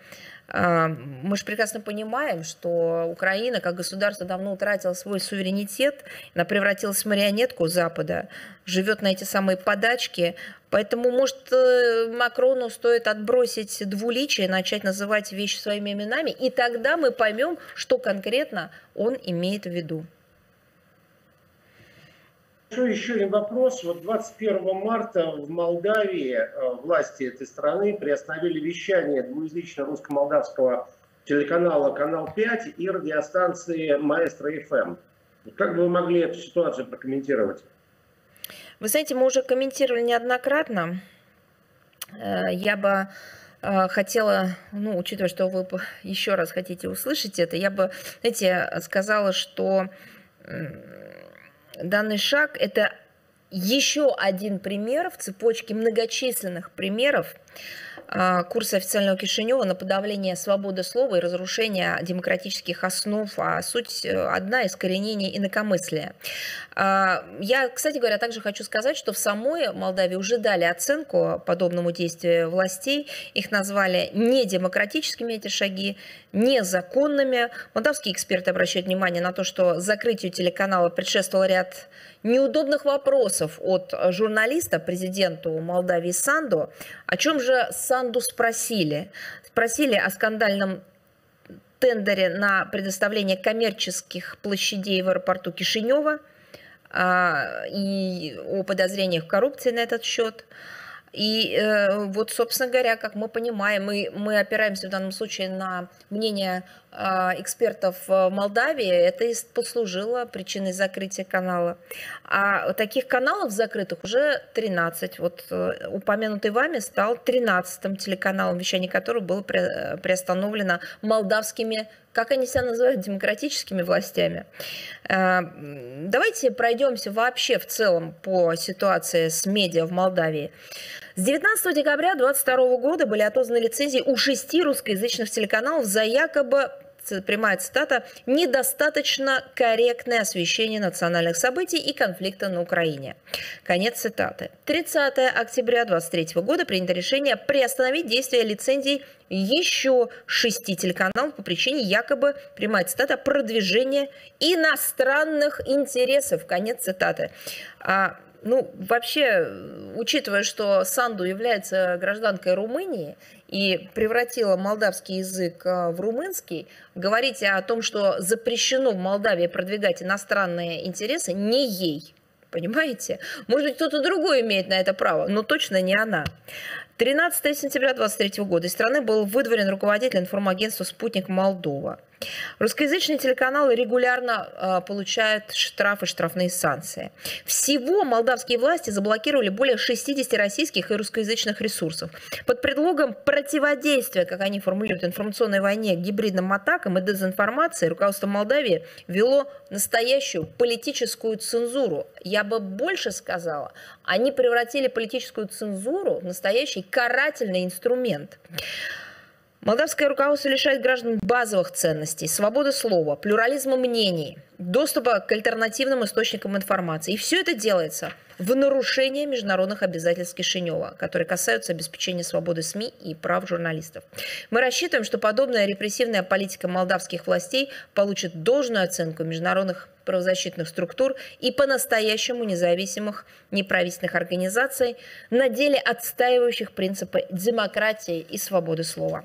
Мы же прекрасно понимаем, что Украина как государство давно утратила свой суверенитет, она превратилась в марионетку Запада, живет на эти самые подачки, поэтому, может, Макрону стоит отбросить двуличие, начать называть вещи своими именами, и тогда мы поймем, что конкретно он имеет в виду. Еще один вопрос. Вот двадцать первого марта в Молдавии власти этой страны приостановили вещание двуязычно русско-молдавского телеканала «Канал пять» и радиостанции «Маэстро-ФМ». Как бы вы могли эту ситуацию прокомментировать? Вы знаете, мы уже комментировали неоднократно. Я бы... хотела, ну, учитывая, что вы еще раз хотите услышать это, я бы, знаете, сказала, что данный шаг – это еще один пример в цепочке многочисленных примеров курсы официального Кишинева на подавление свободы слова и разрушение демократических основ, а суть одна — искоренение инакомыслия. Я, кстати говоря, также хочу сказать, что в самой Молдавии уже дали оценку подобному действию властей. Их назвали недемократическими, эти шаги, незаконными. Молдавские эксперты обращают внимание на то, что закрытию телеканала предшествовал ряд неудобных вопросов от журналиста президенту Молдавии Санду. О чем же Санду спросили? Спросили о скандальном тендере на предоставление коммерческих площадей в аэропорту Кишинева а, и о подозрениях в коррупции на этот счет. И э, вот, собственно говоря, как мы понимаем, мы, мы опираемся в данном случае на мнение э, экспертов в Молдавии, это и послужило причиной закрытия канала. А таких каналов закрытых уже тринадцать. Вот э, упомянутый вами стал тринадцатым телеканалом, вещание которого было при, приостановлено молдавскими, как они себя называют, демократическими властями. Э, давайте пройдемся вообще в целом по ситуации с медиа в Молдавии. С девятнадцатого декабря две тысячи двадцать второго года были отозваны лицензии у шести русскоязычных телеканалов за якобы, прямая цитата, «недостаточно корректное освещение национальных событий и конфликта на Украине». Конец цитаты. тридцатого октября две тысячи двадцать третьего года принято решение приостановить действие лицензий еще шести телеканалов по причине якобы, прямая цитата, «продвижения иностранных интересов». Конец цитаты. Ну, вообще, учитывая, что Санду является гражданкой Румынии и превратила молдавский язык в румынский, говорить о том, что запрещено в Молдавии продвигать иностранные интересы, не ей. Понимаете? Может быть, кто-то другой имеет на это право, но точно не она. тринадцатого сентября две тысячи двадцать третьего года из страны был выдворен руководитель информагентства «Спутник Молдова». Русскоязычные телеканалы регулярно э, получают штрафы, штрафные санкции. Всего молдавские власти заблокировали более шестидесяти российских и русскоязычных ресурсов. Под предлогом противодействия, как они формулируют, информационной войне, гибридным атакам и дезинформации, руководство Молдавии вело настоящую политическую цензуру. Я бы больше сказала, они превратили политическую цензуру в настоящий карательный инструмент. Молдавское руководство лишает граждан базовых ценностей, свободы слова, плюрализма мнений, доступа к альтернативным источникам информации. И все это делается в нарушение международных обязательств Кишинева, которые касаются обеспечения свободы СМИ и прав журналистов. Мы рассчитываем, что подобная репрессивная политика молдавских властей получит должную оценку международных правозащитных структур и по-настоящему независимых неправительственных организаций, на деле отстаивающих принципы демократии и свободы слова.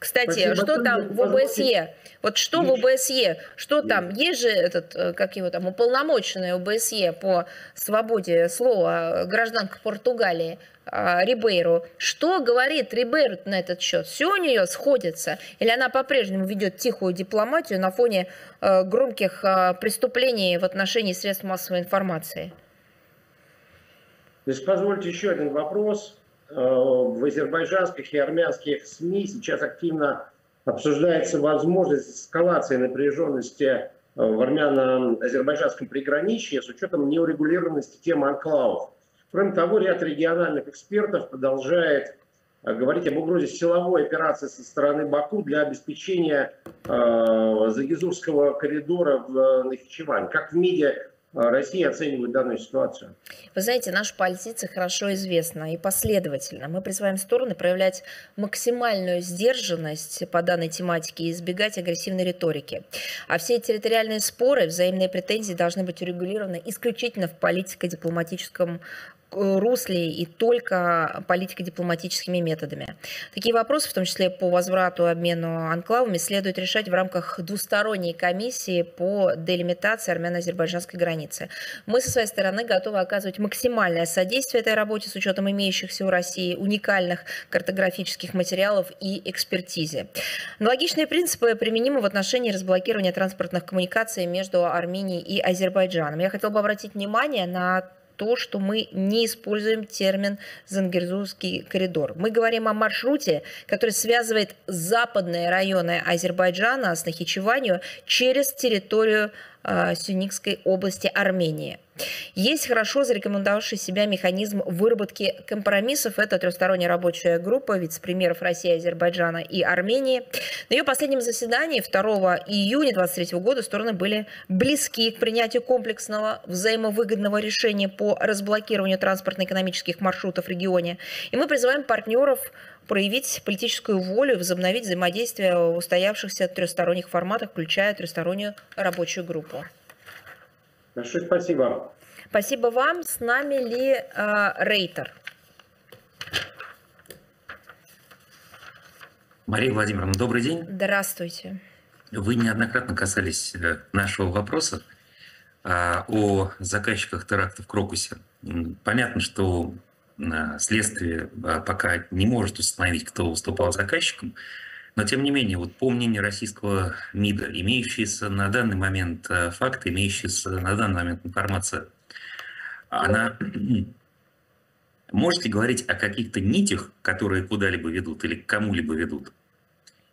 Кстати, спасибо. Что там в ОБСЕ? Вот что в ОБСЕ? Что там? Есть же этот, как его там, уполномоченный ОБСЕ по свободе слова, гражданка Португалии Рибейру. Что говорит Рибейру на этот счет? Все у нее сходится? Или она по-прежнему ведет тихую дипломатию на фоне громких преступлений в отношении средств массовой информации? То есть, позвольте еще один вопрос. В азербайджанских и армянских СМИ сейчас активно обсуждается возможность эскалации напряженности в армяно-азербайджанском приграничье с учетом неурегулированности темы анклавов. Кроме того, ряд региональных экспертов продолжает говорить об угрозе силовой операции со стороны Баку для обеспечения Загизурского коридора в Нахичеване. Как в МИДе Россия оценивает данную ситуацию? Вы знаете, наша позиция хорошо известна и последовательна. Мы призываем стороны проявлять максимальную сдержанность по данной тематике и избегать агрессивной риторики. А все территориальные споры, взаимные претензии должны быть урегулированы исключительно в политико-дипломатическом русле и только политико-дипломатическими методами. Такие вопросы, в том числе по возврату и обмену анклавами, следует решать в рамках двусторонней комиссии по делимитации армяно-азербайджанской границы. Мы со своей стороны готовы оказывать максимальное содействие этой работе с учетом имеющихся у России уникальных картографических материалов и экспертизы. Аналогичные принципы применимы в отношении разблокирования транспортных коммуникаций между Арменией и Азербайджаном. Я хотела бы обратить внимание на то, что мы не используем термин «Зангизурский коридор». Мы говорим о маршруте, который связывает западные районы Азербайджана с Нахичеванью через территорию Сюникской области Армении. Есть хорошо зарекомендовавший себя механизм выработки компромиссов. Это трехсторонняя рабочая группа вице-премьеров России, Азербайджана и Армении. На ее последнем заседании второго июня две тысячи двадцать третьего года стороны были близки к принятию комплексного взаимовыгодного решения по разблокированию транспортно-экономических маршрутов в регионе. И мы призываем партнеров проявить политическую волю и возобновить взаимодействие в устоявшихся трехсторонних форматах, включая трехстороннюю рабочую группу. Большое спасибо. Спасибо вам. С нами ли э, Рейтер? Мария Владимировна, добрый день. Здравствуйте. Вы неоднократно касались нашего вопроса э, о заказчиках теракта в Крокусе. Понятно, что следствие пока не может установить, кто выступал заказчиком, но тем не менее, вот по мнению российского МИДа, имеющиеся на данный момент факты, имеющиеся на данный момент информация, она можете говорить о каких-то нитях, которые куда-либо ведут или к кому-либо ведут,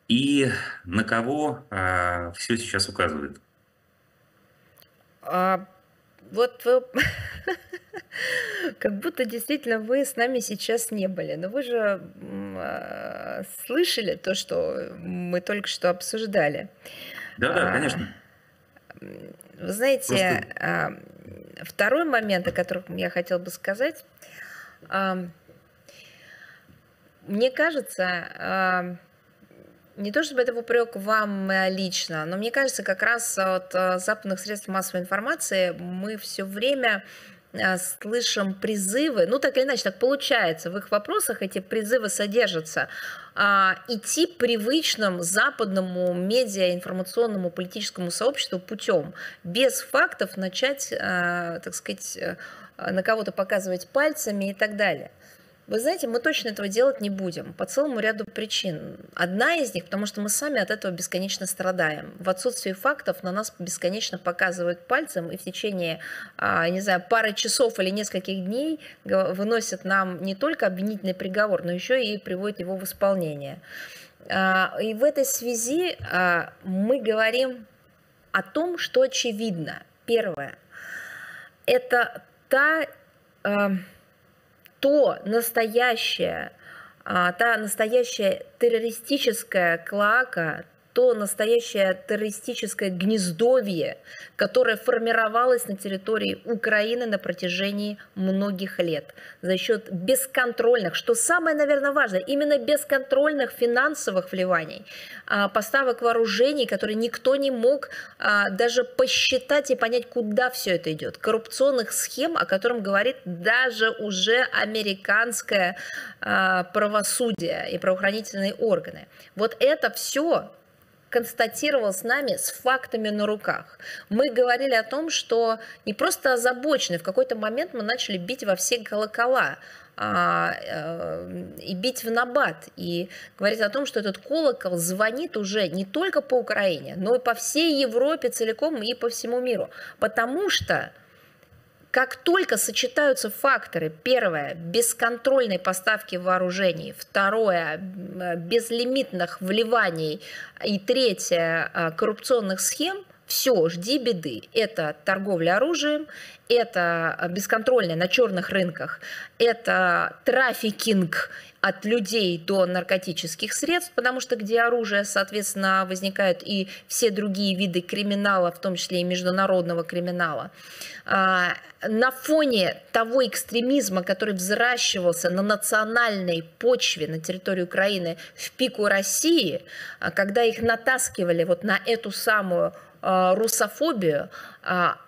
и на кого а, все сейчас указывает? А... Вот вы... как будто действительно вы с нами сейчас не были. Но вы же э, слышали то, что мы только что обсуждали. Да, да, а, конечно. Вы знаете, Просто... а, второй момент, о котором я хотела бы сказать. А, мне кажется... А, не то чтобы это упрек вам лично, но мне кажется, как раз от западных средств массовой информации мы все время слышим призывы, ну так или иначе, так получается, в их вопросах эти призывы содержатся, идти привычным западному медиа, информационному, политическому сообществу путем, без фактов начать, так сказать, на кого-то показывать пальцами и так далее. Вы знаете, мы точно этого делать не будем по целому ряду причин. Одна из них, потому что мы сами от этого бесконечно страдаем. В отсутствии фактов на нас бесконечно показывают пальцем и в течение, не знаю, пары часов или нескольких дней выносят нам не только обвинительный приговор, но еще и приводят его в исполнение. И в этой связи мы говорим о том, что очевидно. Первое. Это та... То настоящая, та настоящая террористическая клоака, то настоящее террористическое гнездовье, которое формировалось на территории Украины на протяжении многих лет за счет бесконтрольных, что самое, наверное, важное, именно бесконтрольных финансовых вливаний, поставок вооружений, которые никто не мог даже посчитать и понять, куда все это идет. Коррупционных схем, о котором говорит даже уже американское правосудие и правоохранительные органы. Вот это все констатировал с нами с фактами на руках. Мы говорили о том, что не просто озабочены, в какой-то момент мы начали бить во все колокола, а, а, и бить в набат, и говорить о том, что этот колокол звонит уже не только по Украине, но и по всей Европе целиком и по всему миру. Потому что как только сочетаются факторы, первое, бесконтрольной поставки вооружений, второе, безлимитных вливаний и третье, коррупционных схем, все, жди беды. Это торговля оружием, это бесконтрольное на черных рынках, это трафикинг от людей до наркотических средств, потому что где оружие, соответственно, возникают и все другие виды криминала, в том числе и международного криминала. На фоне того экстремизма, который взращивался на национальной почве на территории Украины в пику России, когда их натаскивали вот на эту самую русофобию,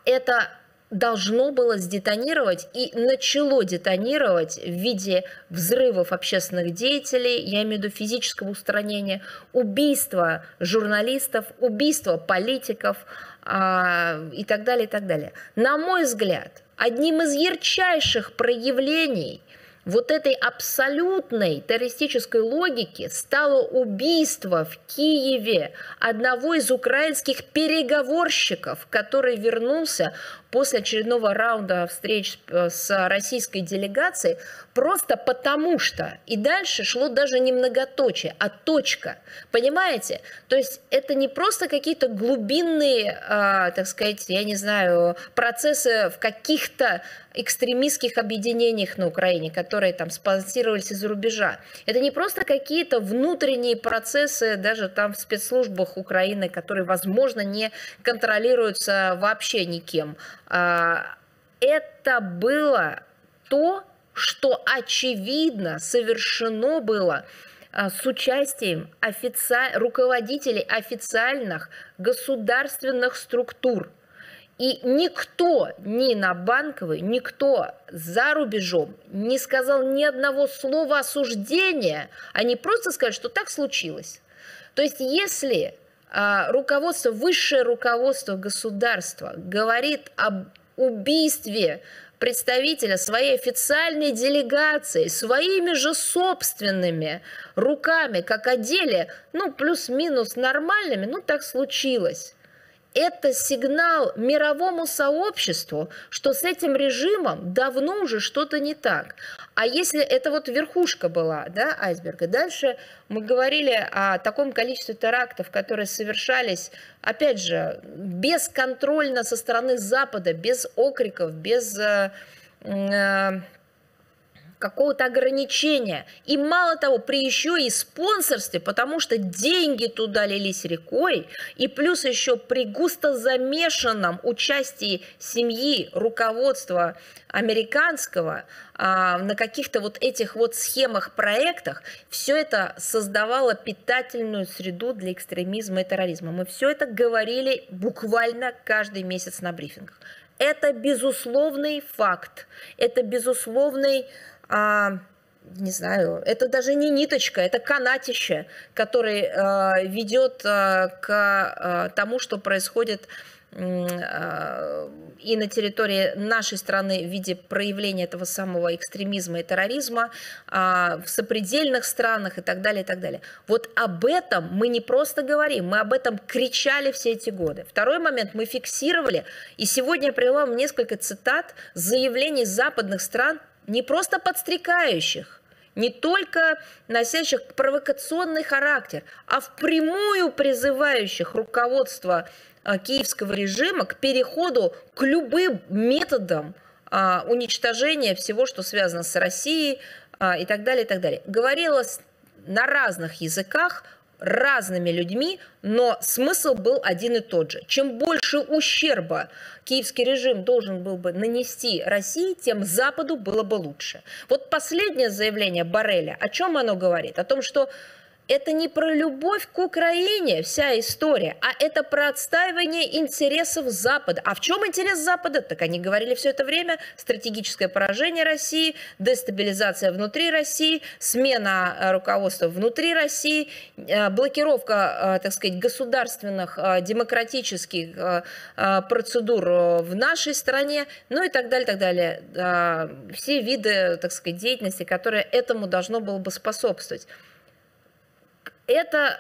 это должно было сдетонировать и начало детонировать в виде взрывов общественных деятелей, я имею в виду физического устранения, убийства журналистов, убийства политиков а, и так далее, и так далее. На мой взгляд, одним из ярчайших проявлений вот этой абсолютной террористической логики стало убийство в Киеве одного из украинских переговорщиков, который вернулся после очередного раунда встреч с российской делегацией, просто потому что. И дальше шло даже не многоточие, а точка. Понимаете? То есть это не просто какие-то глубинные, а, так сказать, я не знаю, процессы в каких-то экстремистских объединениях на Украине, которые там спонсировались из-за рубежа. Это не просто какие-то внутренние процессы даже там в спецслужбах Украины, которые, возможно, не контролируются вообще никем. Это было то, что очевидно совершено было с участием офици... руководителей официальных государственных структур. И никто, ни на Банковой, никто за рубежом не сказал ни одного слова осуждения, они просто сказали, что так случилось. То есть если а, руководство, высшее руководство государства говорит об убийстве представителя своей официальной делегации своими же собственными руками, как о деле, ну плюс-минус нормальными, ну так случилось. Это сигнал мировому сообществу, что с этим режимом давно уже что-то не так. А если это вот верхушка была, да, айсберга, дальше мы говорили о таком количестве терактов, которые совершались, опять же, бесконтрольно со стороны Запада, без окриков, без э, э, какого-то ограничения. И мало того, при еще и спонсорстве, потому что деньги туда лились рекой, и плюс еще при густо замешанном участии семьи, руководства американского а, на каких-то вот этих вот схемах, проектах, все это создавало питательную среду для экстремизма и терроризма. Мы все это говорили буквально каждый месяц на брифингах. Это безусловный факт, это безусловный... А, не знаю, это даже не ниточка, это канатище, который а, ведет а, к а, тому, что происходит а, и на территории нашей страны в виде проявления этого самого экстремизма и терроризма, а, в сопредельных странах и так далее, и так далее. Вот об этом мы не просто говорим, мы об этом кричали все эти годы. Второй момент, мы фиксировали, и сегодня я привела вам несколько цитат заявлений западных стран, не просто подстрекающих, не только носящих провокационный характер, а впрямую призывающих руководство киевского режима к переходу к любым методам уничтожения всего, что связано с Россией и так далее, и так далее. Говорилось на разных языках, разными людьми, но смысл был один и тот же. Чем больше ущерба киевский режим должен был бы нанести России, тем Западу было бы лучше. Вот последнее заявление Борреля, о чем оно говорит? О том, что это не про любовь к Украине вся история, а это про отстаивание интересов Запада. А в чем интерес Запада? Так они говорили все это время. Стратегическое поражение России, дестабилизация внутри России, смена руководства внутри России, блокировка, так сказать, государственных демократических процедур в нашей стране, ну и так далее, так далее. Все виды, так сказать, деятельности, которые этому должно было бы способствовать. Это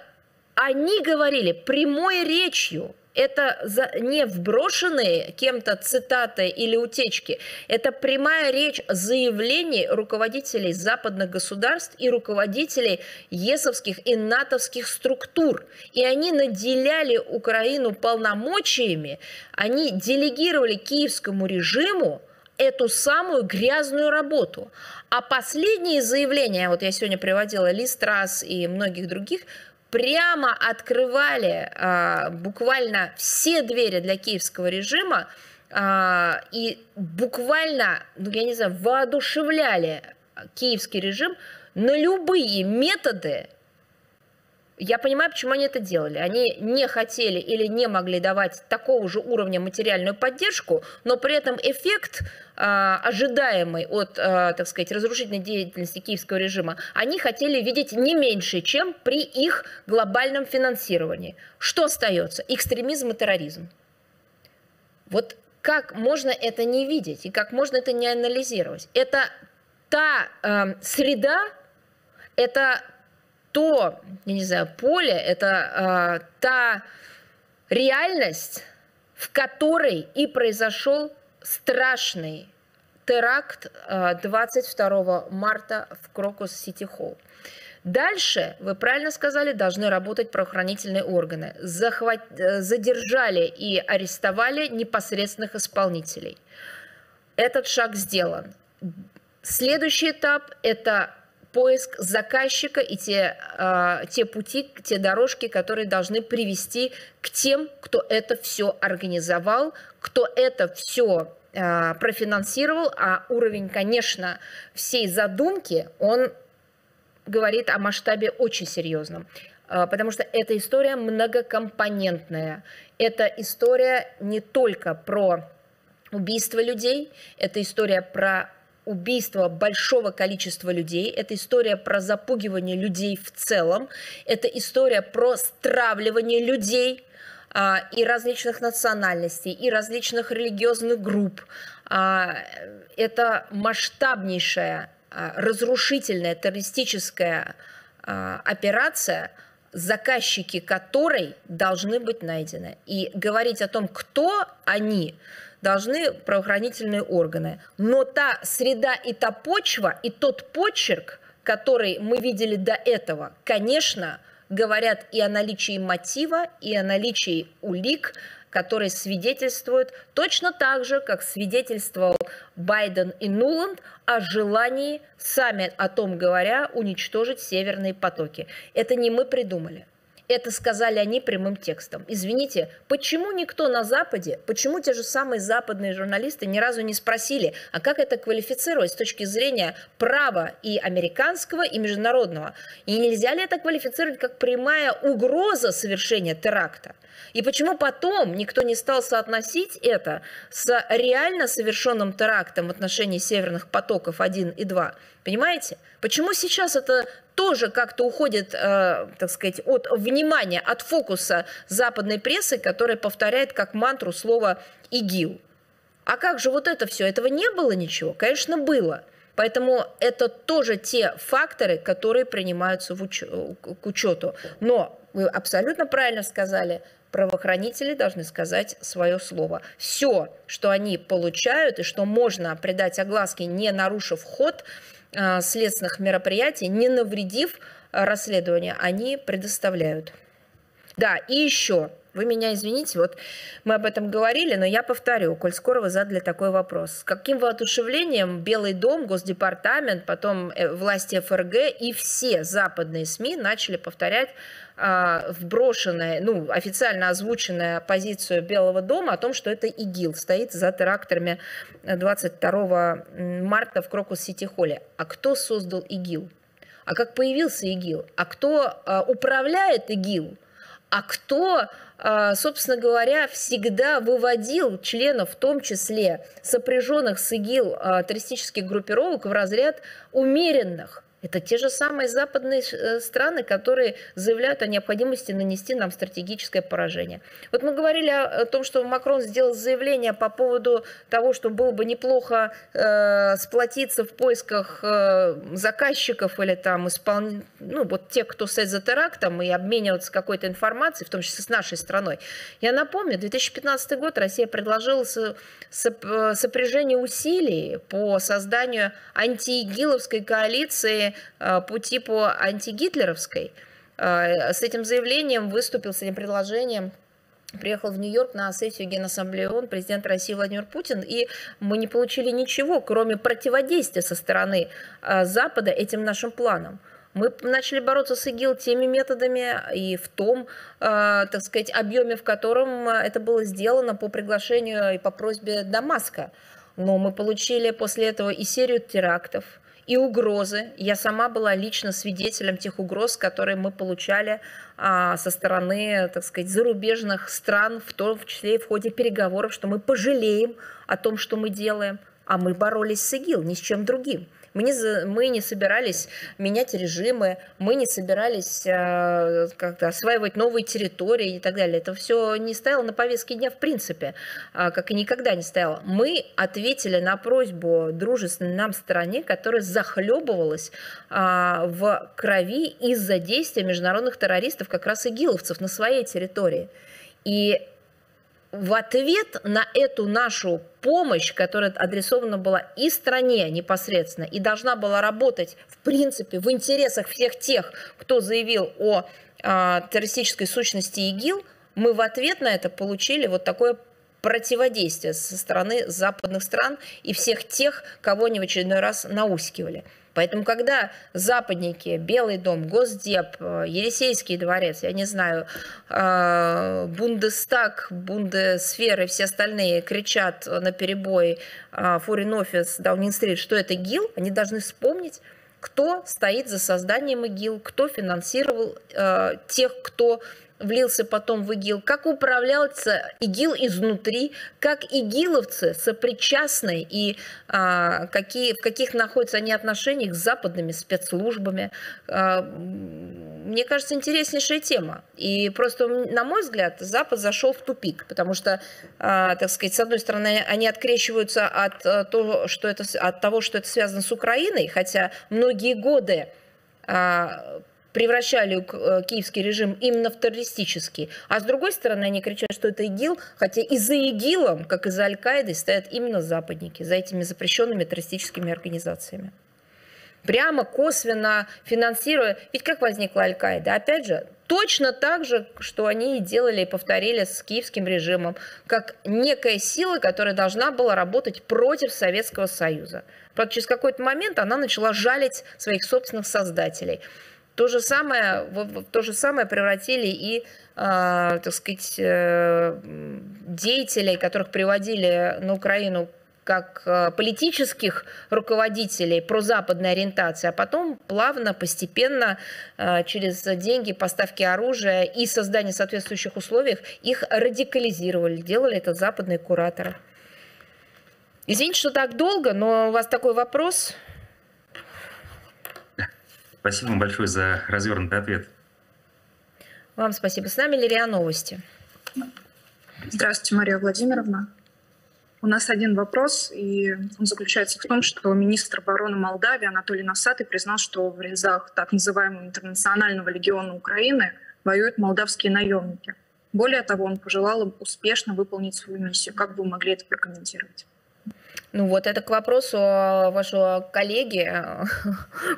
они говорили прямой речью, это не вброшенные кем-то цитаты или утечки, это прямая речь заявлений руководителей западных государств и руководителей ЕСовских и натовских структур. И они наделяли Украину полномочиями, они делегировали киевскому режиму эту самую грязную работу. А последние заявления, вот я сегодня приводила Лист Трасс и многих других, прямо открывали а, буквально все двери для киевского режима а, и буквально, ну, я не знаю, воодушевляли киевский режим на любые методы. Я понимаю, почему они это делали. Они не хотели или не могли давать такого же уровня материальную поддержку, но при этом эффект, ожидаемый от, так сказать, разрушительной деятельности киевского режима, они хотели видеть не меньше, чем при их глобальном финансировании. Что остается? Экстремизм и терроризм. Вот как можно это не видеть и как можно это не анализировать? Это та э, среда, это... то, я не знаю, поле, это э, та реальность, в которой и произошел страшный теракт двадцать второго марта в Крокус-Сити-Холл. Дальше, вы правильно сказали, должны работать правоохранительные органы. Захват... Задержали и арестовали непосредственных исполнителей. Этот шаг сделан. Следующий этап – это поиск заказчика и те, э, те пути, те дорожки, которые должны привести к тем, кто это все организовал, кто это все э, профинансировал. А уровень, конечно, всей задумки, он... говорит о масштабе очень серьезном, потому что эта история многокомпонентная. Это история не только про убийство людей, это история про убийство большого количества людей, это история про запугивание людей в целом, это история про стравливание людей и различных национальностей, и различных религиозных групп. Это масштабнейшая разрушительная террористическая а, операция, заказчики которой должны быть найдены. И говорить о том, кто они, должны правоохранительные органы. Но та среда и та почва, и тот почерк, который мы видели до этого, конечно, говорят и о наличии мотива, и о наличии улик, которые свидетельствуют точно так же, как свидетельствовал Байден и Нуланд о желании, сами о том говоря, уничтожить северные потоки. Это не мы придумали. Это сказали они прямым текстом. Извините, почему никто на Западе, почему те же самые западные журналисты ни разу не спросили, а как это квалифицировать с точки зрения права и американского, и международного? И нельзя ли это квалифицировать как прямая угроза совершения теракта? И почему потом никто не стал соотносить это с реально совершенным терактом в отношении северных потоков один и два? Понимаете? Почему сейчас это тоже как-то уходит, э, так сказать, от внимания, от фокуса западной прессы, которая повторяет как мантру слово ИГИЛ? А как же вот это все? Этого не было ничего? Конечно, было. Поэтому это тоже те факторы, которые принимаются в уч... к учету. Но вы абсолютно правильно сказали, правоохранители должны сказать свое слово. Все, что они получают и что можно придать огласке, не нарушив ход э, следственных мероприятий, не навредив э, расследованию, они предоставляют. Да, и еще, вы меня извините, вот мы об этом говорили, но я повторю, коль скоро вы задали такой вопрос. С каким воодушевлением Белый дом, Госдепартамент, потом власти ФРГ и все западные СМИ начали повторять а, вброшенную, ну, официально озвученную позицию Белого дома о том, что это ИГИЛ стоит за терактами двадцать второго марта в Крокус-Сити-Холле. А кто создал ИГИЛ? А как появился ИГИЛ? А кто а, управляет ИГИЛ? А кто, собственно говоря, всегда выводил членов, в том числе сопряженных с ИГИЛ террористических группировок, в разряд умеренных? Это те же самые западные страны, которые заявляют о необходимости нанести нам стратегическое поражение. Вот мы говорили о том, что Макрон сделал заявление по поводу того, что было бы неплохо э, сплотиться в поисках э, заказчиков или там исполн... ну, вот тех, кто стоит за терактом, и обмениваться какой-то информацией, в том числе с нашей страной. Я напомню, две тысячи пятнадцатый год Россия предложила сопряжение усилий по созданию антиигиловской коалиции по типу антигитлеровской. С этим заявлением выступил, с этим предложением приехал в Нью-Йорк на сессию Генассамблеи ООН президент России Владимир Путин, и мы не получили ничего, кроме противодействия со стороны Запада этим нашим планам. Мы начали бороться с ИГИЛ теми методами и в том, так сказать, объеме, в котором это было сделано по приглашению и по просьбе Дамаска. Но мы получили после этого и серию терактов, и угрозы. Я сама была лично свидетелем тех угроз, которые мы получали а, со стороны, так сказать, зарубежных стран, в том числе и в ходе переговоров, что мы пожалеем о том, что мы делаем. А мы боролись с ИГИЛ, ни с чем другим. Мы не, мы не собирались менять режимы, мы не собирались а, как-то осваивать новые территории и так далее. Это все не стояло на повестке дня в принципе, а, как и никогда не стояло. Мы ответили на просьбу дружественной нам стране, которая захлебывалась а, в крови из-за действия международных террористов, как раз игиловцев, на своей территории. И в ответ на эту нашу помощь, которая адресована была и стране непосредственно, и должна была работать, в принципе, в интересах всех тех, кто заявил о э, террористической сущности ИГИЛ, мы в ответ на это получили вот такое противодействие со стороны западных стран и всех тех, кого они в очередной раз наускивали. Поэтому, когда западники, Белый дом, Госдеп, Елисейский дворец, я не знаю, Бундестаг, Бундесфер и все остальные кричат наперебой Foreign Office, Downing Street, что это ИГИЛ, они должны вспомнить, кто стоит за созданием ИГИЛ, кто финансировал тех, кто влился потом в ИГИЛ, как управлялся ИГИЛ изнутри, как игиловцы сопричастны и а, какие, в каких находятся они отношениях с западными спецслужбами. А, мне кажется, интереснейшая тема. И просто, на мой взгляд, Запад зашел в тупик, потому что, а, так сказать, с одной стороны, они открещиваются от, а, то, что это, от того, что это связано с Украиной, хотя многие годы а, превращали киевский режим именно в террористический. А с другой стороны, они кричат, что это ИГИЛ, хотя и за ИГИЛом, как и за Аль-Каидой, стоят именно западники, за этими запрещенными террористическими организациями. Прямо, косвенно, финансируя. Ведь как возникла Аль-Каида? Опять же, точно так же, что они и делали, и повторили с киевским режимом, как некая сила, которая должна была работать против Советского Союза. Правда, через какой-то момент она начала жалить своих собственных создателей. То же самое, то же самое превратили и, так сказать, деятелей, которых приводили на Украину как политических руководителей прозападной ориентации, а потом плавно, постепенно, через деньги, поставки оружия и создание соответствующих условий, их радикализировали, делали это западные кураторы. Извините, что так долго, но у вас такой вопрос... Спасибо вам большое за развернутый ответ. Вам спасибо. С нами Лирия Новости. Здравствуйте, Мария Владимировна. У нас один вопрос, и он заключается в том, что министр обороны Молдавии Анатолий Носатый признал, что в рядах так называемого Интернационального легиона Украины воюют молдавские наемники. Более того, он пожелал им успешно выполнить свою миссию. Как бы вы могли это прокомментировать? Ну вот это к вопросу вашего коллеги,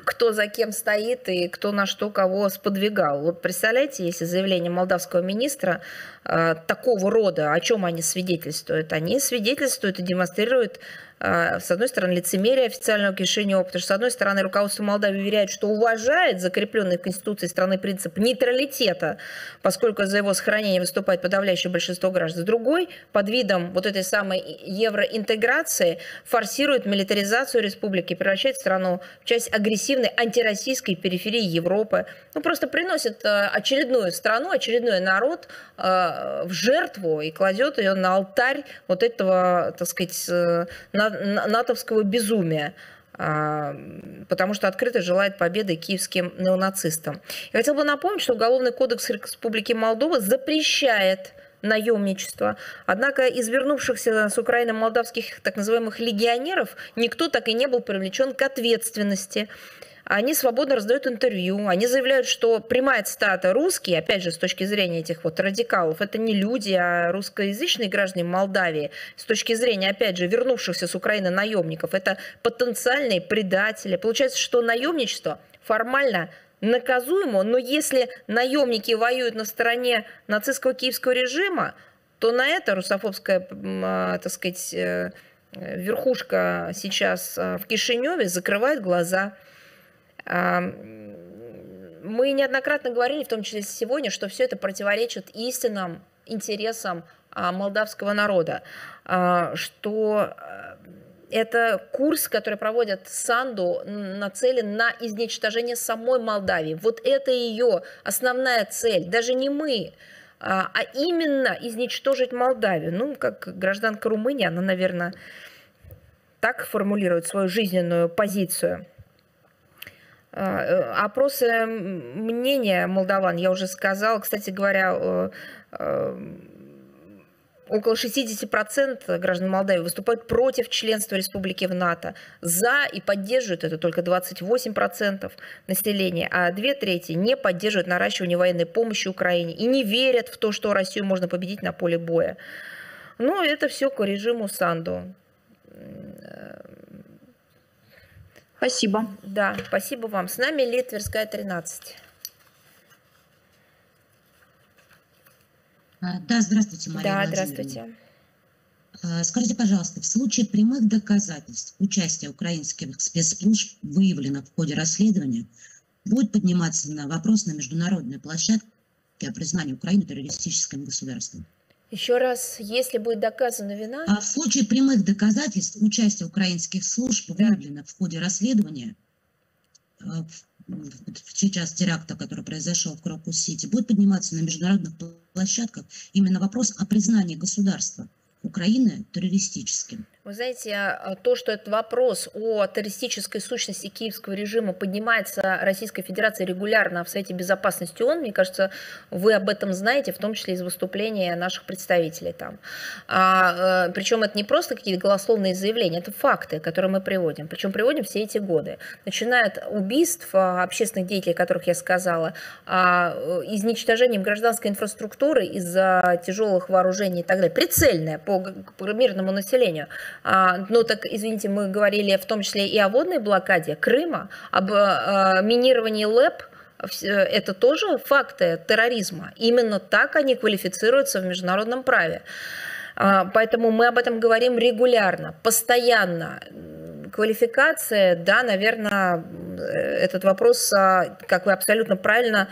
кто за кем стоит и кто на что кого сподвигал. Вот представляете, если заявление молдавского министра э, такого рода, о чем они свидетельствуют? Они свидетельствуют и демонстрируют, э, с одной стороны, лицемерие официального Кишинева, потому что, с одной стороны, руководство Молдавии уверяет, что уважает закрепленный в Конституции страны принцип нейтралитета, поскольку за его сохранение выступает подавляющее большинство граждан. С другой, под видом вот этой самой евроинтеграции, форсирует милитаризацию республики, превращает страну в часть агрессивной антироссийской периферии Европы. Ну, просто приносит очередную страну, очередной народ в жертву и кладет ее на алтарь вот этого, так сказать, натовского безумия, потому что открыто желает победы киевским неонацистам. Я хотела бы напомнить, что Уголовный кодекс Республики Молдова запрещает наемничество. Однако из вернувшихся с Украины молдавских так называемых легионеров никто так и не был привлечен к ответственности. Они свободно раздают интервью, они заявляют, что прямая цитата «русские», опять же, с точки зрения этих вот радикалов, это не люди, а русскоязычные граждане Молдавии, с точки зрения, опять же, вернувшихся с Украины наемников, это потенциальные предатели. Получается, что наемничество формально наказуемо, но если наемники воюют на стороне нацистского киевского режима, то на это русофобская, так сказать, верхушка сейчас в Кишиневе закрывает глаза. Мы неоднократно говорили, в том числе сегодня, что все это противоречит истинным интересам молдавского народа, что это курс, который проводят Санду, нацелен на изничтожение самой Молдавии. Вот это ее основная цель. Даже не мы, а именно изничтожить Молдавию. Ну, как гражданка Румынии, она, наверное, так формулирует свою жизненную позицию. Опросы мнения молдаван, я уже сказала, кстати говоря, около шестидесяти процентов граждан Молдавии выступают против членства республики в НАТО. За и поддерживают это только двадцать восемь процентов населения, а две трети не поддерживают наращивание военной помощи Украине и не верят в то, что Россию можно победить на поле боя. Но это все к режиму Санду. Спасибо. Да, спасибо вам. С нами Ли, Тверская, тринадцать. Да, здравствуйте, Мария Владимировна. Да, здравствуйте. Скажите, пожалуйста, в случае прямых доказательств участия украинских спецслужб выявлено в ходе расследования, будет подниматься на вопрос на международной площадке о признании Украины террористическим государством? Еще раз, если будет доказана вина... А в случае прямых доказательств участия украинских служб, да, выявлено в ходе расследования, в час теракта, который произошел в Крокус-Сити, будет подниматься на международных площадках именно вопрос о признании государства Украины террористическим. Вы знаете, то, что этот вопрос о террористической сущности киевского режима поднимается Российской Федерации регулярно в Совете Безопасности ООН, мне кажется, вы об этом знаете, в том числе из выступления наших представителей там. А, причем это не просто какие-то голословные заявления, это факты, которые мы приводим. Причем приводим все эти годы. Начиная от убийств общественных деятелей, о которых я сказала, изничтожением гражданской инфраструктуры из-за тяжелых вооружений и так далее. Прицельное по мирному населению. А, ну так, извините, мы говорили в том числе и о водной блокаде Крыма, об а, минировании ЛЭП. Это тоже факты терроризма. Именно так они квалифицируются в международном праве. А, поэтому мы об этом говорим регулярно, постоянно. Квалификация, да, наверное, этот вопрос, как вы абсолютно правильно,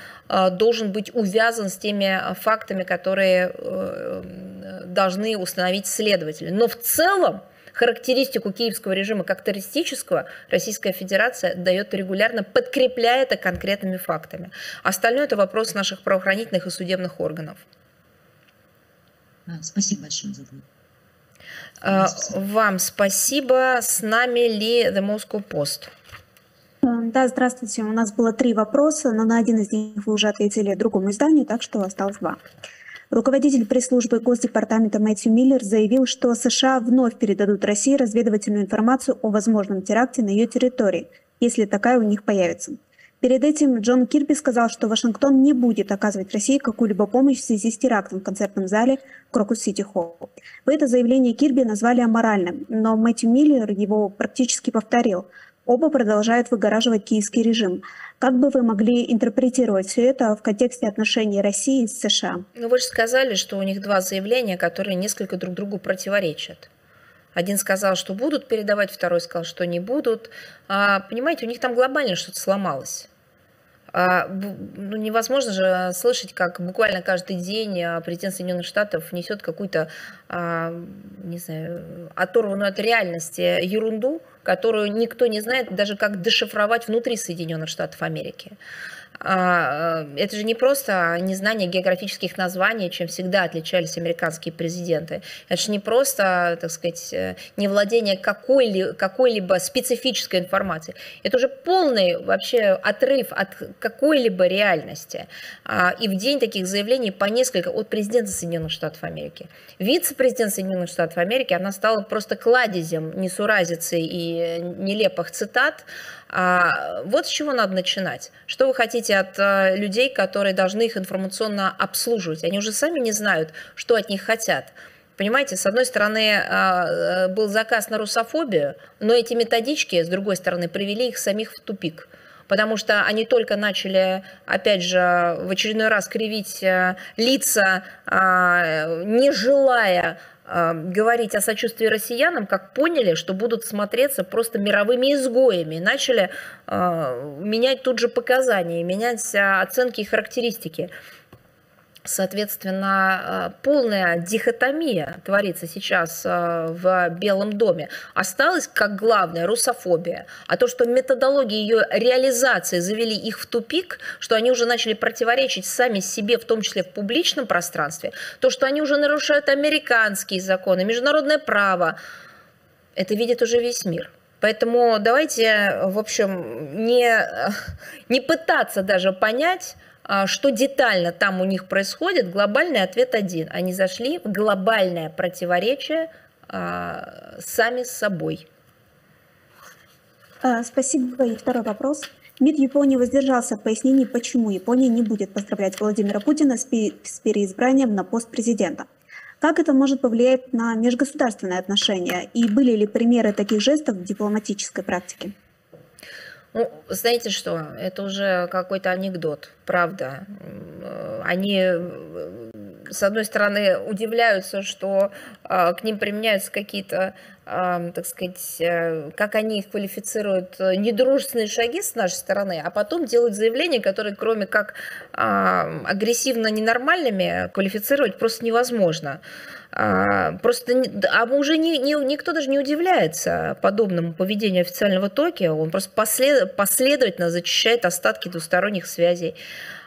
должен быть увязан с теми фактами, которые должны установить следователи. Но в целом характеристику киевского режима как террористического Российская Федерация дает регулярно, подкрепляя это конкретными фактами. Остальное – это вопрос наших правоохранительных и судебных органов. Спасибо большое за это. Вам спасибо. С нами Ли, The Moscow Post. Да, здравствуйте. У нас было три вопроса, но на один из них вы уже ответили другому изданию, так что осталось два. Руководитель пресс-службы Госдепартамента Мэтью Миллер заявил, что США вновь передадут России разведывательную информацию о возможном теракте на ее территории, если такая у них появится. Перед этим Джон Кирби сказал, что Вашингтон не будет оказывать России какую-либо помощь в связи с терактом в концертном зале Крокус-Сити-Холл. Вы это заявление Кирби назвали аморальным, но Мэтью Миллер его практически повторил. Оба продолжают выгораживать киевский режим. Как бы вы могли интерпретировать все это в контексте отношений России с США? Ну вы же сказали, что у них два заявления, которые несколько друг другу противоречат. Один сказал, что будут передавать, второй сказал, что не будут. А, понимаете, у них там глобально что-то сломалось. А, ну, невозможно же слышать, как буквально каждый день президент Соединенных Штатов несет какую-то, а, не знаю, оторванную от реальности ерунду, которую никто не знает даже как дешифровать внутри Соединенных Штатов Америки. Это же не просто незнание географических названий, чем всегда отличались американские президенты. Это же не просто, так сказать, невладение какой-либо какой-либо специфической информацией. Это уже полный вообще отрыв от какой-либо реальности. И в день таких заявлений по несколько от президента Соединенных Штатов Америки. Вице-президент Соединенных Штатов Америки, она стала просто кладезем несуразицы и нелепых цитат. Вот с чего надо начинать. Что вы хотите от людей, которые должны их информационно обслуживать? Они уже сами не знают, что от них хотят. Понимаете, с одной стороны, был заказ на русофобию, но эти методички, с другой стороны, привели их самих в тупик. Потому что они только начали, опять же, в очередной раз кривить лица, не желая говорить о сочувствии россиянам, как поняли, что будут смотреться просто мировыми изгоями, и начали э, менять тут же показания, менять оценки и характеристики. Соответственно, полная дихотомия творится сейчас в Белом доме. Осталась, как главное, русофобия. А то, что методологии ее реализации завели их в тупик, что они уже начали противоречить сами себе, в том числе в публичном пространстве, то, что они уже нарушают американские законы, международное право, это видит уже весь мир. Поэтому давайте, в общем, не, не пытаться даже понять, что детально там у них происходит. Глобальный ответ один. Они зашли в глобальное противоречие а, сами с собой. Спасибо. И второй вопрос. МИД Японии воздержался в пояснении, почему Япония не будет поздравлять Владимира Путина с переизбранием на пост президента. Как это может повлиять на межгосударственные отношения? И были ли примеры таких жестов в дипломатической практике? Ну, знаете что, это уже какой-то анекдот, правда. Они, с одной стороны, удивляются, что э, к ним применяются какие-то, э, так сказать, э, как они их квалифицируют, э, недружественные шаги с нашей стороны, а потом делают заявления, которые, кроме как э, агрессивно ненормальными, квалифицировать просто невозможно. А, просто, а уже не, не, никто даже не удивляется подобному поведению официального Токио, он просто послед, последовательно зачищает остатки двусторонних связей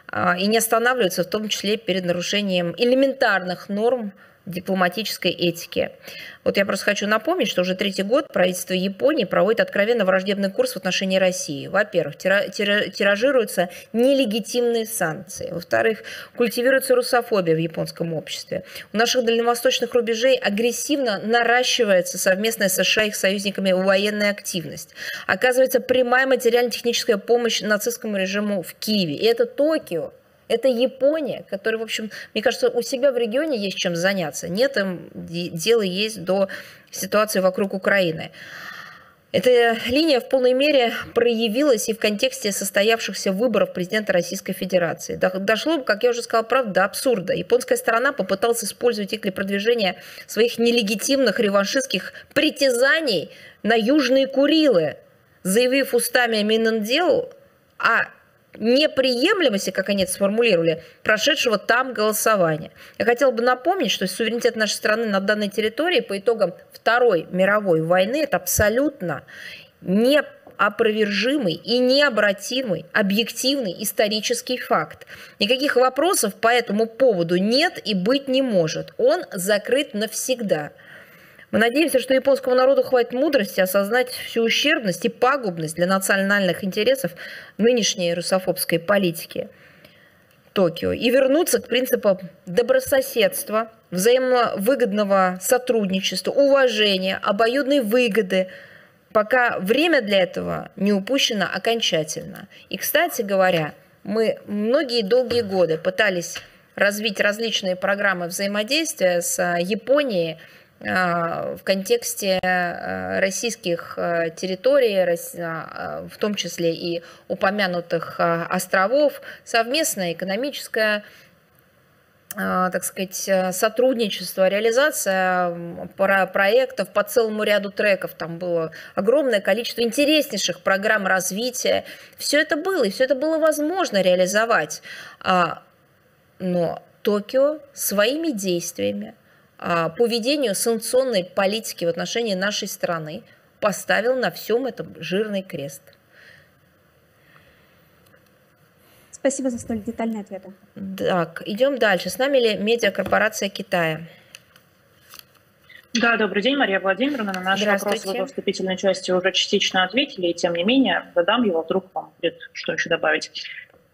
а, и не останавливается, в том числе перед нарушением элементарных норм дипломатической этики. Вот я просто хочу напомнить, что уже третий год правительство Японии проводит откровенно враждебный курс в отношении России. Во-первых, тиражируются нелегитимные санкции. Во-вторых, культивируется русофобия в японском обществе. У наших дальневосточных рубежей агрессивно наращивается совместная с США и их союзниками военная активность. Оказывается прямая материально-техническая помощь нацистскому режиму в Киеве. И это Токио. Это Япония, которая, в общем, мне кажется, у себя в регионе есть чем заняться. Нет, им дела есть до ситуации вокруг Украины. Эта линия в полной мере проявилась и в контексте состоявшихся выборов президента Российской Федерации. Дошло, как я уже сказала, правда, до абсурда. Японская сторона попыталась использовать их для продвижения своих нелегитимных реваншистских притязаний на Южные Курилы, заявив устами Минэндел о неприемлемости, как они это сформулировали, прошедшего там голосования. Я хотела бы напомнить, что суверенитет нашей страны на данной территории по итогам Второй мировой войны — это абсолютно неопровержимый и необратимый объективный исторический факт. Никаких вопросов по этому поводу нет и быть не может. Он закрыт навсегда. Мы надеемся, что японскому народу хватит мудрости осознать всю ущербность и пагубность для национальных интересов нынешней русофобской политики Токио и вернуться к принципам добрососедства, взаимовыгодного сотрудничества, уважения, обоюдной выгоды, пока время для этого не упущено окончательно. И, кстати говоря, мы многие долгие годы пытались развить различные программы взаимодействия с Японией, в контексте российских территорий, в том числе и упомянутых островов, совместное экономическое, так сказать, сотрудничество, реализация проектов по целому ряду треков. Там было огромное количество интереснейших программ развития. Все это было, и все это было возможно реализовать. Но Токио своими действиями по ведению санкционной политики в отношении нашей страны поставил на всем этом жирный крест. Спасибо за столь детальные ответы. Так, идем дальше. С нами ли медиакорпорация Китая? Да, добрый день, Мария Владимировна. На наш вопрос вы во вступительной части уже частично ответили, и тем не менее задам его, вдруг вам будет что еще добавить.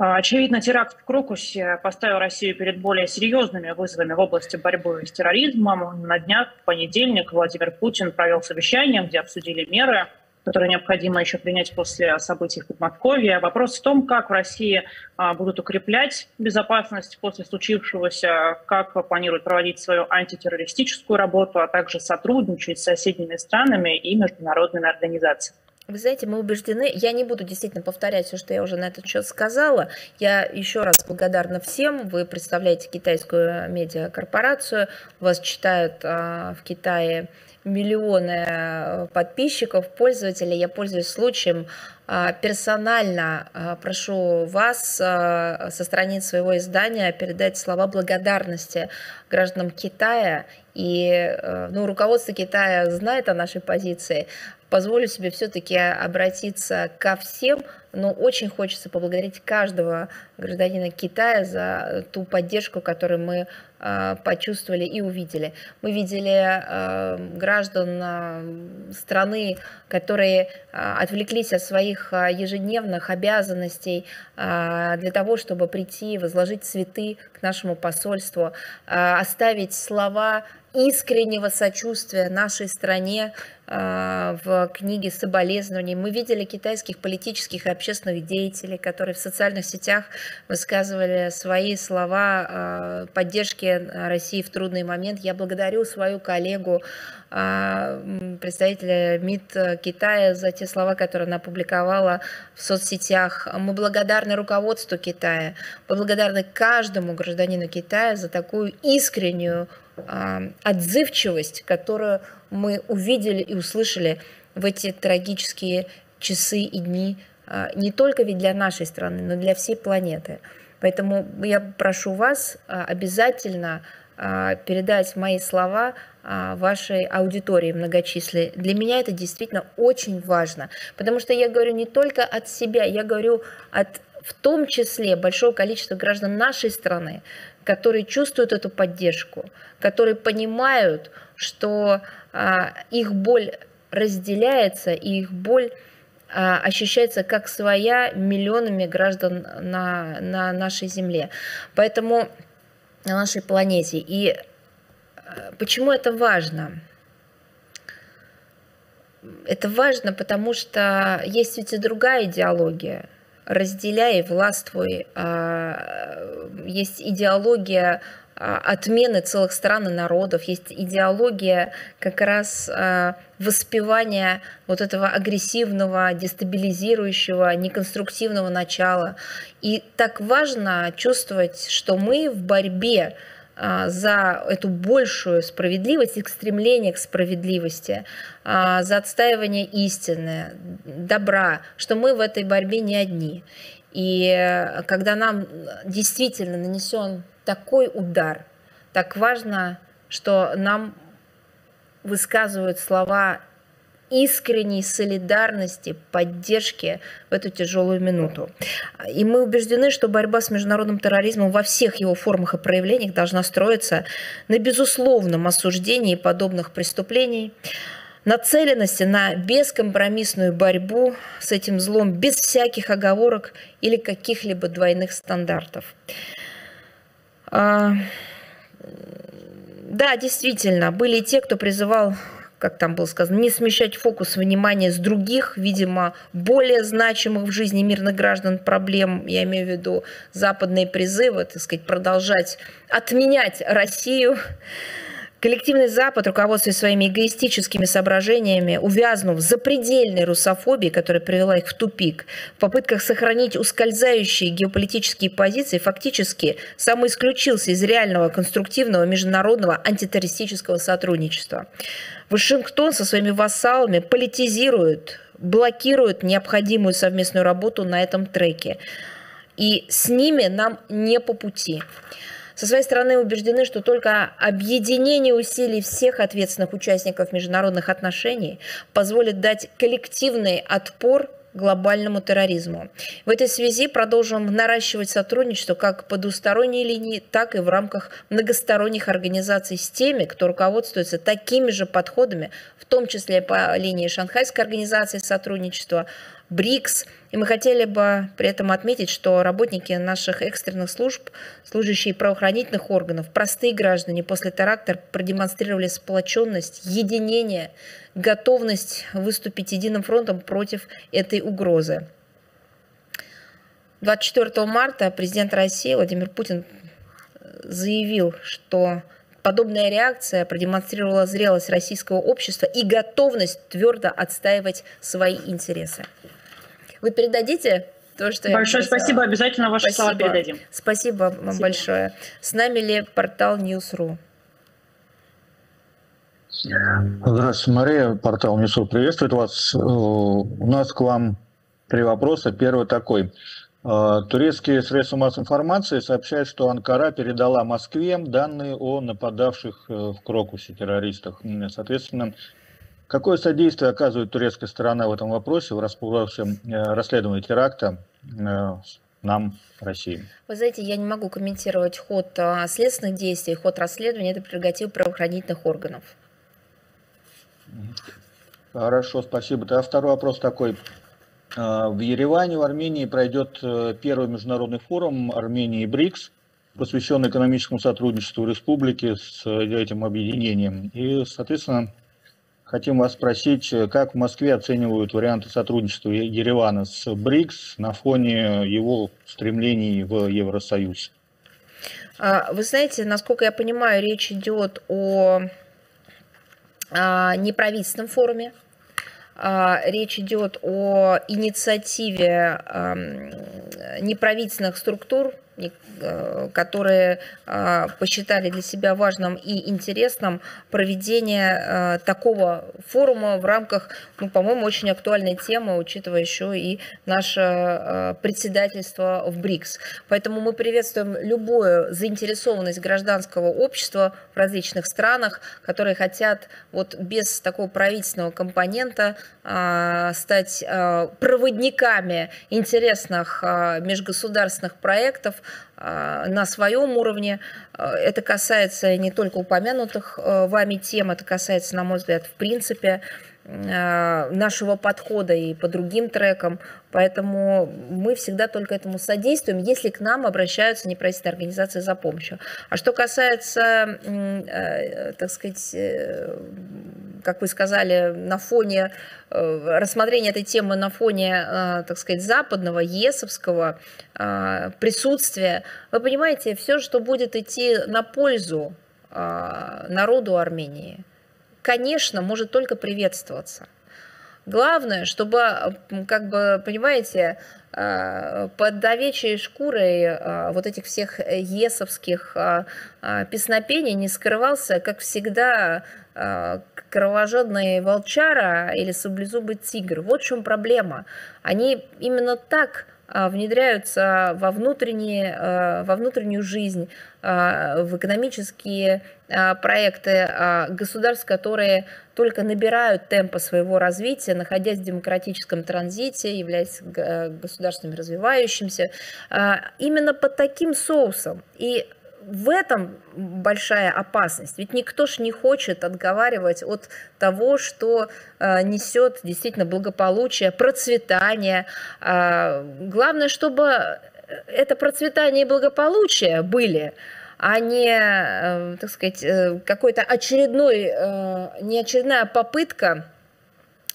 Очевидно, теракт в Крокусе поставил Россию перед более серьезными вызовами в области борьбы с терроризмом. На днях, в понедельник, Владимир Путин провел совещание, где обсудили меры, которые необходимо еще принять после событий в Подмосковье. Вопрос в том, как в России будут укреплять безопасность после случившегося, как планируют проводить свою антитеррористическую работу, а также сотрудничать с соседними странами и международными организациями. Вы знаете, мы убеждены, я не буду действительно повторять все, что я уже на этот счет сказала. Я еще раз благодарна всем. Вы представляете китайскую медиакорпорацию, вас читают а, в Китае миллионы подписчиков, пользователей. Я пользуюсь случаем, а, персонально а, прошу вас а, со страниц своего издания передать слова благодарности гражданам Китая. И ну, руководство Китая знает о нашей позиции. Позволю себе все-таки обратиться ко всем, но очень хочется поблагодарить каждого гражданина Китая за ту поддержку, которую мы э, почувствовали и увидели. Мы видели э, граждан страны, которые э, отвлеклись от своих ежедневных обязанностей э, для того, чтобы прийти, возложить цветы к нашему посольству, э, оставить слова искреннего сочувствия нашей стране, в книге соболезнований. Мы видели китайских политических и общественных деятелей, которые в социальных сетях высказывали свои слова поддержки России в трудный момент. Я благодарю свою коллегу, представителя МИД Китая, за те слова, которые она опубликовала в соцсетях. Мы благодарны руководству Китая, благодарны каждому гражданину Китая за такую искреннюю отзывчивость, которую мы увидели и услышали в эти трагические часы и дни, не только ведь для нашей страны, но и для всей планеты. Поэтому я прошу вас обязательно передать мои слова вашей аудитории многочисленной. Для меня это действительно очень важно, потому что я говорю не только от себя, я говорю от, в том числе, большого количества граждан нашей страны, которые чувствуют эту поддержку, которые понимают, что а, их боль разделяется, и их боль а, ощущается как своя миллионами граждан на, на нашей земле, поэтому на нашей планете. И а, почему это важно? Это важно, потому что есть ведь и другая идеология. Разделяй, властвуй. Есть идеология отмены целых стран и народов, есть идеология как раз воспевания вот этого агрессивного, дестабилизирующего, неконструктивного начала. И так важно чувствовать, что мы в борьбе за эту большую справедливость и стремление к справедливости, за отстаивание истины, добра, что мы в этой борьбе не одни. И когда нам действительно нанесен такой удар, так важно, что нам высказывают слова искренней солидарности, поддержки в эту тяжелую минуту. И мы убеждены, что борьба с международным терроризмом во всех его формах и проявлениях должна строиться на безусловном осуждении подобных преступлений, нацеленности на бескомпромиссную борьбу с этим злом без всяких оговорок или каких-либо двойных стандартов. Да, действительно, были и те, кто призывал, как там было сказано, не смещать фокус внимания с других, видимо, более значимых в жизни мирных граждан проблем, я имею в виду западные призывы, так сказать, продолжать отменять Россию. Коллективный Запад, руководствуясь своими эгоистическими соображениями, увязнув в запредельной русофобии, которая привела их в тупик, в попытках сохранить ускользающие геополитические позиции, фактически самоисключился из реального конструктивного международного антитеррористического сотрудничества. Вашингтон со своими вассалами политизирует, блокирует необходимую совместную работу на этом треке. И с ними нам не по пути. Со своей стороны убеждены, что только объединение усилий всех ответственных участников международных отношений позволит дать коллективный отпор глобальному терроризму. В этой связи продолжим наращивать сотрудничество как по двусторонней линии, так и в рамках многосторонних организаций с теми, кто руководствуется такими же подходами, в том числе по линии Шанхайской организации сотрудничества, БРИКС. И мы хотели бы при этом отметить, что работники наших экстренных служб, служащие правоохранительных органов, простые граждане после теракта продемонстрировали сплоченность, единение, готовность выступить единым фронтом против этой угрозы. двадцать четвёртого марта президент России Владимир Путин заявил, что подобная реакция продемонстрировала зрелость российского общества и готовность твердо отстаивать свои интересы. Вы передадите то, что большое я спасибо, обязательно ваши спасибо. Слова передадим. Спасибо вам спасибо. Большое. С нами ли портал Ньюс точка ру? Здравствуйте, Мария. Портал Ньюс точка ру приветствует вас. У нас к вам три вопроса. Первый такой. Турецкие средства массовой информации сообщают, что Анкара передала Москве данные о нападавших в Крокусе террористах. Соответственно, какое содействие оказывает турецкая сторона в этом вопросе, в расследовании теракта нам, России? Вы знаете, я не могу комментировать ход следственных действий, ход расследования, это прерогатива правоохранительных органов. Хорошо, спасибо. А второй вопрос такой. В Ереване, в Армении пройдет первый международный форум Армении и БРИКС, посвященный экономическому сотрудничеству республики с этим объединением. И, соответственно, Хотим вас спросить, как в Москве оценивают варианты сотрудничества Еревана с БРИКС на фоне его стремлений в Евросоюз? Вы знаете, насколько я понимаю, речь идет о неправительственном форуме. Речь идет о инициативе неправительственных структур, которые посчитали для себя важным и интересным проведение такого форума в рамках, ну, по-моему, очень актуальной темы, учитывая еще и наше председательство в БРИКС. Поэтому мы приветствуем любую заинтересованность гражданского общества в различных странах, которые хотят вот без такого правительственного компонента стать проводниками интересных межгосударственных проектов на своем уровне. Это касается не только упомянутых вами тем, это касается, на мой взгляд, в принципе, нашего подхода и по другим трекам. Поэтому мы всегда только этому содействуем, если к нам обращаются неправительственные организации за помощью. А что касается, так сказать, как вы сказали, на фоне рассмотрения этой темы на фоне, так сказать, западного, ЕСовского присутствия, вы понимаете, все, что будет идти на пользу народу Армении, конечно, может только приветствоваться. Главное, чтобы, как бы, понимаете, под овечьей шкурой вот этих всех есовских песнопений не скрывался, как всегда, кровожадный волчара или саблезубый тигр. Вот в чем проблема. Они именно так внедряются во, внутренние, во внутреннюю жизнь, в экономические проекты государств, которые только набирают темпы своего развития, находясь в демократическом транзите, являясь государствами развивающимися, именно под таким соусом. И в этом большая опасность. Ведь никто ж не хочет отговаривать от того, что несет действительно благополучие, процветание. Главное, чтобы это процветание и благополучие были, а не, так сказать, какой-то очередной, не очередная попытка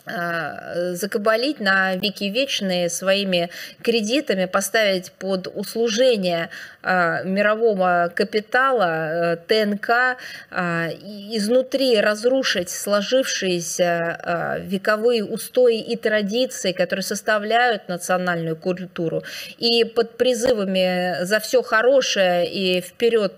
закабалить на веки вечные своими кредитами, поставить под услужение мирового капитала, ТНК, изнутри разрушить сложившиеся вековые устои и традиции, которые составляют национальную культуру. И под призывами за все хорошее и вперед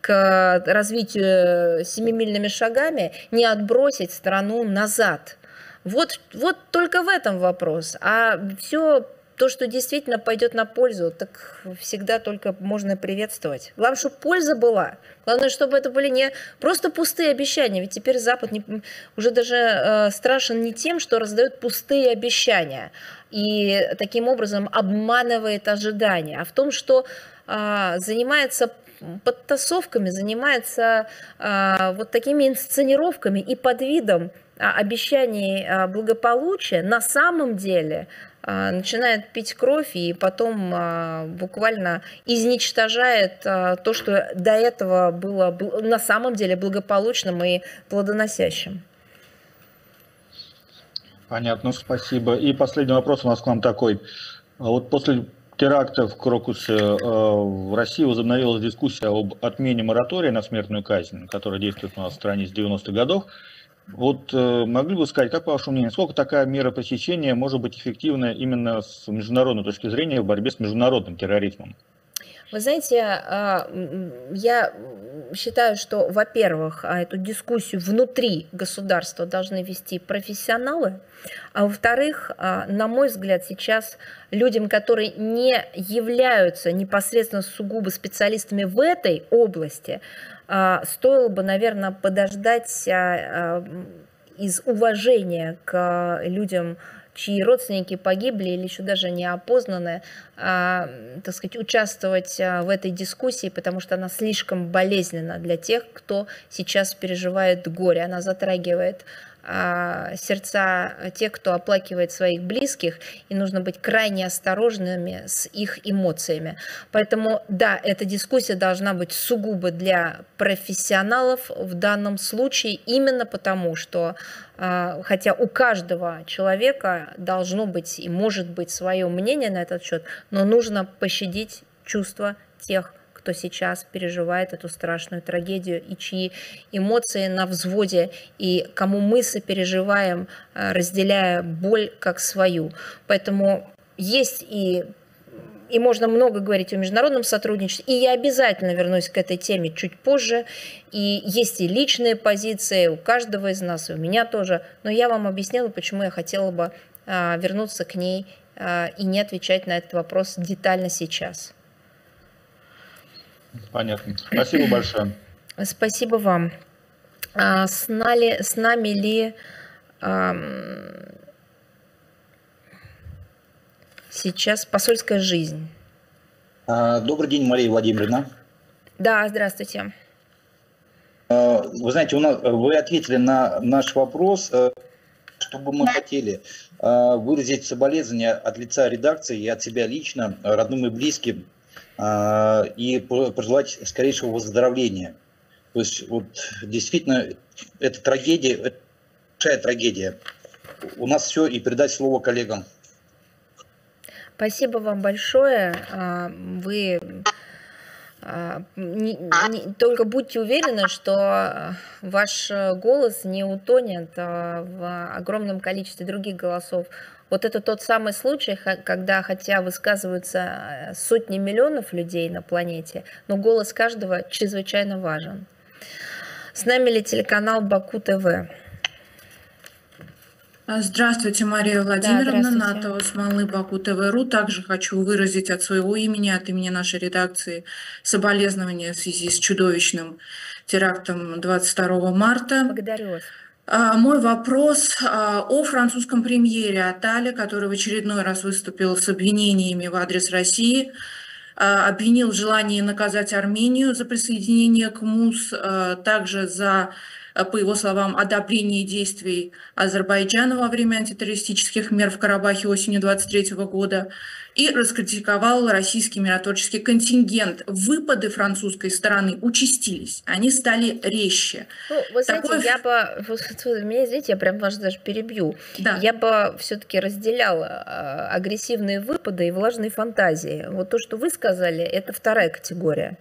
к развитию семимильными шагами не отбросить страну назад. Вот, вот только в этом вопрос. А все то, что действительно пойдет на пользу, так всегда только можно приветствовать. Главное, чтобы польза была. Главное, чтобы это были не просто пустые обещания. Ведь теперь Запад не, уже даже э, страшен не тем, что раздает пустые обещания и таким образом обманывает ожидания, а в том, что э, занимается подтасовками, занимается э, вот такими инсценировками и под видом обещаний благополучия на самом деле начинает пить кровь и потом буквально изничтожает то, что до этого было на самом деле благополучным и плодоносящим. Понятно, спасибо. И последний вопрос у нас к вам такой. Вот после терактов в Крокусе в России возобновилась дискуссия об отмене моратория на смертную казнь, которая действует у нас в стране с девяностых годов. Вот могли бы сказать, как по вашему мнению, сколько такая мера пресечения может быть эффективна именно с международной точки зрения в борьбе с международным терроризмом? Вы знаете, я считаю, что, во-первых, эту дискуссию внутри государства должны вести профессионалы, а во-вторых, на мой взгляд, сейчас людям, которые не являются непосредственно сугубо специалистами в этой области, стоило бы, наверное, подождать из уважения к людям, чьи родственники погибли или еще даже не опознаны, так сказать, участвовать в этой дискуссии, потому что она слишком болезненна для тех, кто сейчас переживает горе. Она затрагивает сердца тех, кто оплакивает своих близких, и нужно быть крайне осторожными с их эмоциями. Поэтому, да, эта дискуссия должна быть сугубо для профессионалов в данном случае, именно потому, что, хотя у каждого человека должно быть и может быть свое мнение на этот счет, но нужно пощадить чувства тех, кто сейчас переживает эту страшную трагедию и чьи эмоции на взводе, и кому мы сопереживаем, разделяя боль как свою. Поэтому есть и, и можно много говорить о международном сотрудничестве, и я обязательно вернусь к этой теме чуть позже, и есть и личные позиции у каждого из нас, и у меня тоже, но я вам объяснила, почему я хотела бы вернуться к ней и не отвечать на этот вопрос детально сейчас. Понятно. Спасибо большое. Спасибо вам. А, с, нали, с нами ли а, сейчас посольская жизнь? Добрый день, Мария Владимировна. Да, здравствуйте. Вы знаете, у нас, вы ответили на наш вопрос. Что бы мы хотели выразить соболезнования от лица редакции и от себя лично, родным и близким, и пожелать скорейшего выздоровления. То есть вот, действительно, это трагедия, это большая трагедия. У нас все, и передать слово коллегам. Спасибо вам большое. Вы не, не, только будьте уверены, что ваш голос не утонет в огромном количестве других голосов. Вот это тот самый случай, когда, хотя высказываются сотни миллионов людей на планете, но голос каждого чрезвычайно важен. С нами ли телеканал Баку ТВ? Здравствуйте, Мария Владимировна, да, Ната Усманлы, Баку ТВ.ру. Также хочу выразить от своего имени, от имени нашей редакции, соболезнования в связи с чудовищным терактом двадцать второго марта. Благодарю вас. Мой вопрос о французском премьере Атале, который в очередной раз выступил с обвинениями в адрес России, обвинил в желании наказать Армению за присоединение к МУС, также за, по его словам, одобрение действий Азербайджана во время антитеррористических мер в Карабахе осенью две тысячи двадцать третьего года, и раскритиковал российский миротворческий контингент. Выпады французской стороны участились, они стали резче. Ну, вы знаете, Такой... я бы, вы меня извините, я прям вас даже перебью. Да. Я бы все-таки разделяла агрессивные выпады и влажные фантазии. Вот то, что вы сказали, это вторая категория.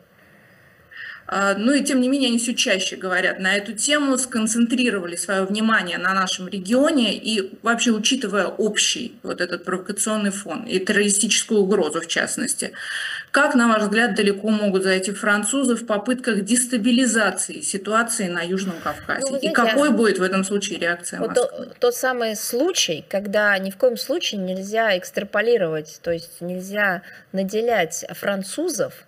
Ну и тем не менее они все чаще говорят на эту тему, сконцентрировали свое внимание на нашем регионе и вообще учитывая общий вот этот провокационный фон и террористическую угрозу в частности. Как, на ваш взгляд, далеко могут зайти французы в попытках дестабилизации ситуации на Южном Кавказе? Ну, знаете, и какой будет в этом случае реакция Москвы? Вот тот, тот самый случай, когда ни в коем случае нельзя экстраполировать, то есть нельзя наделять французов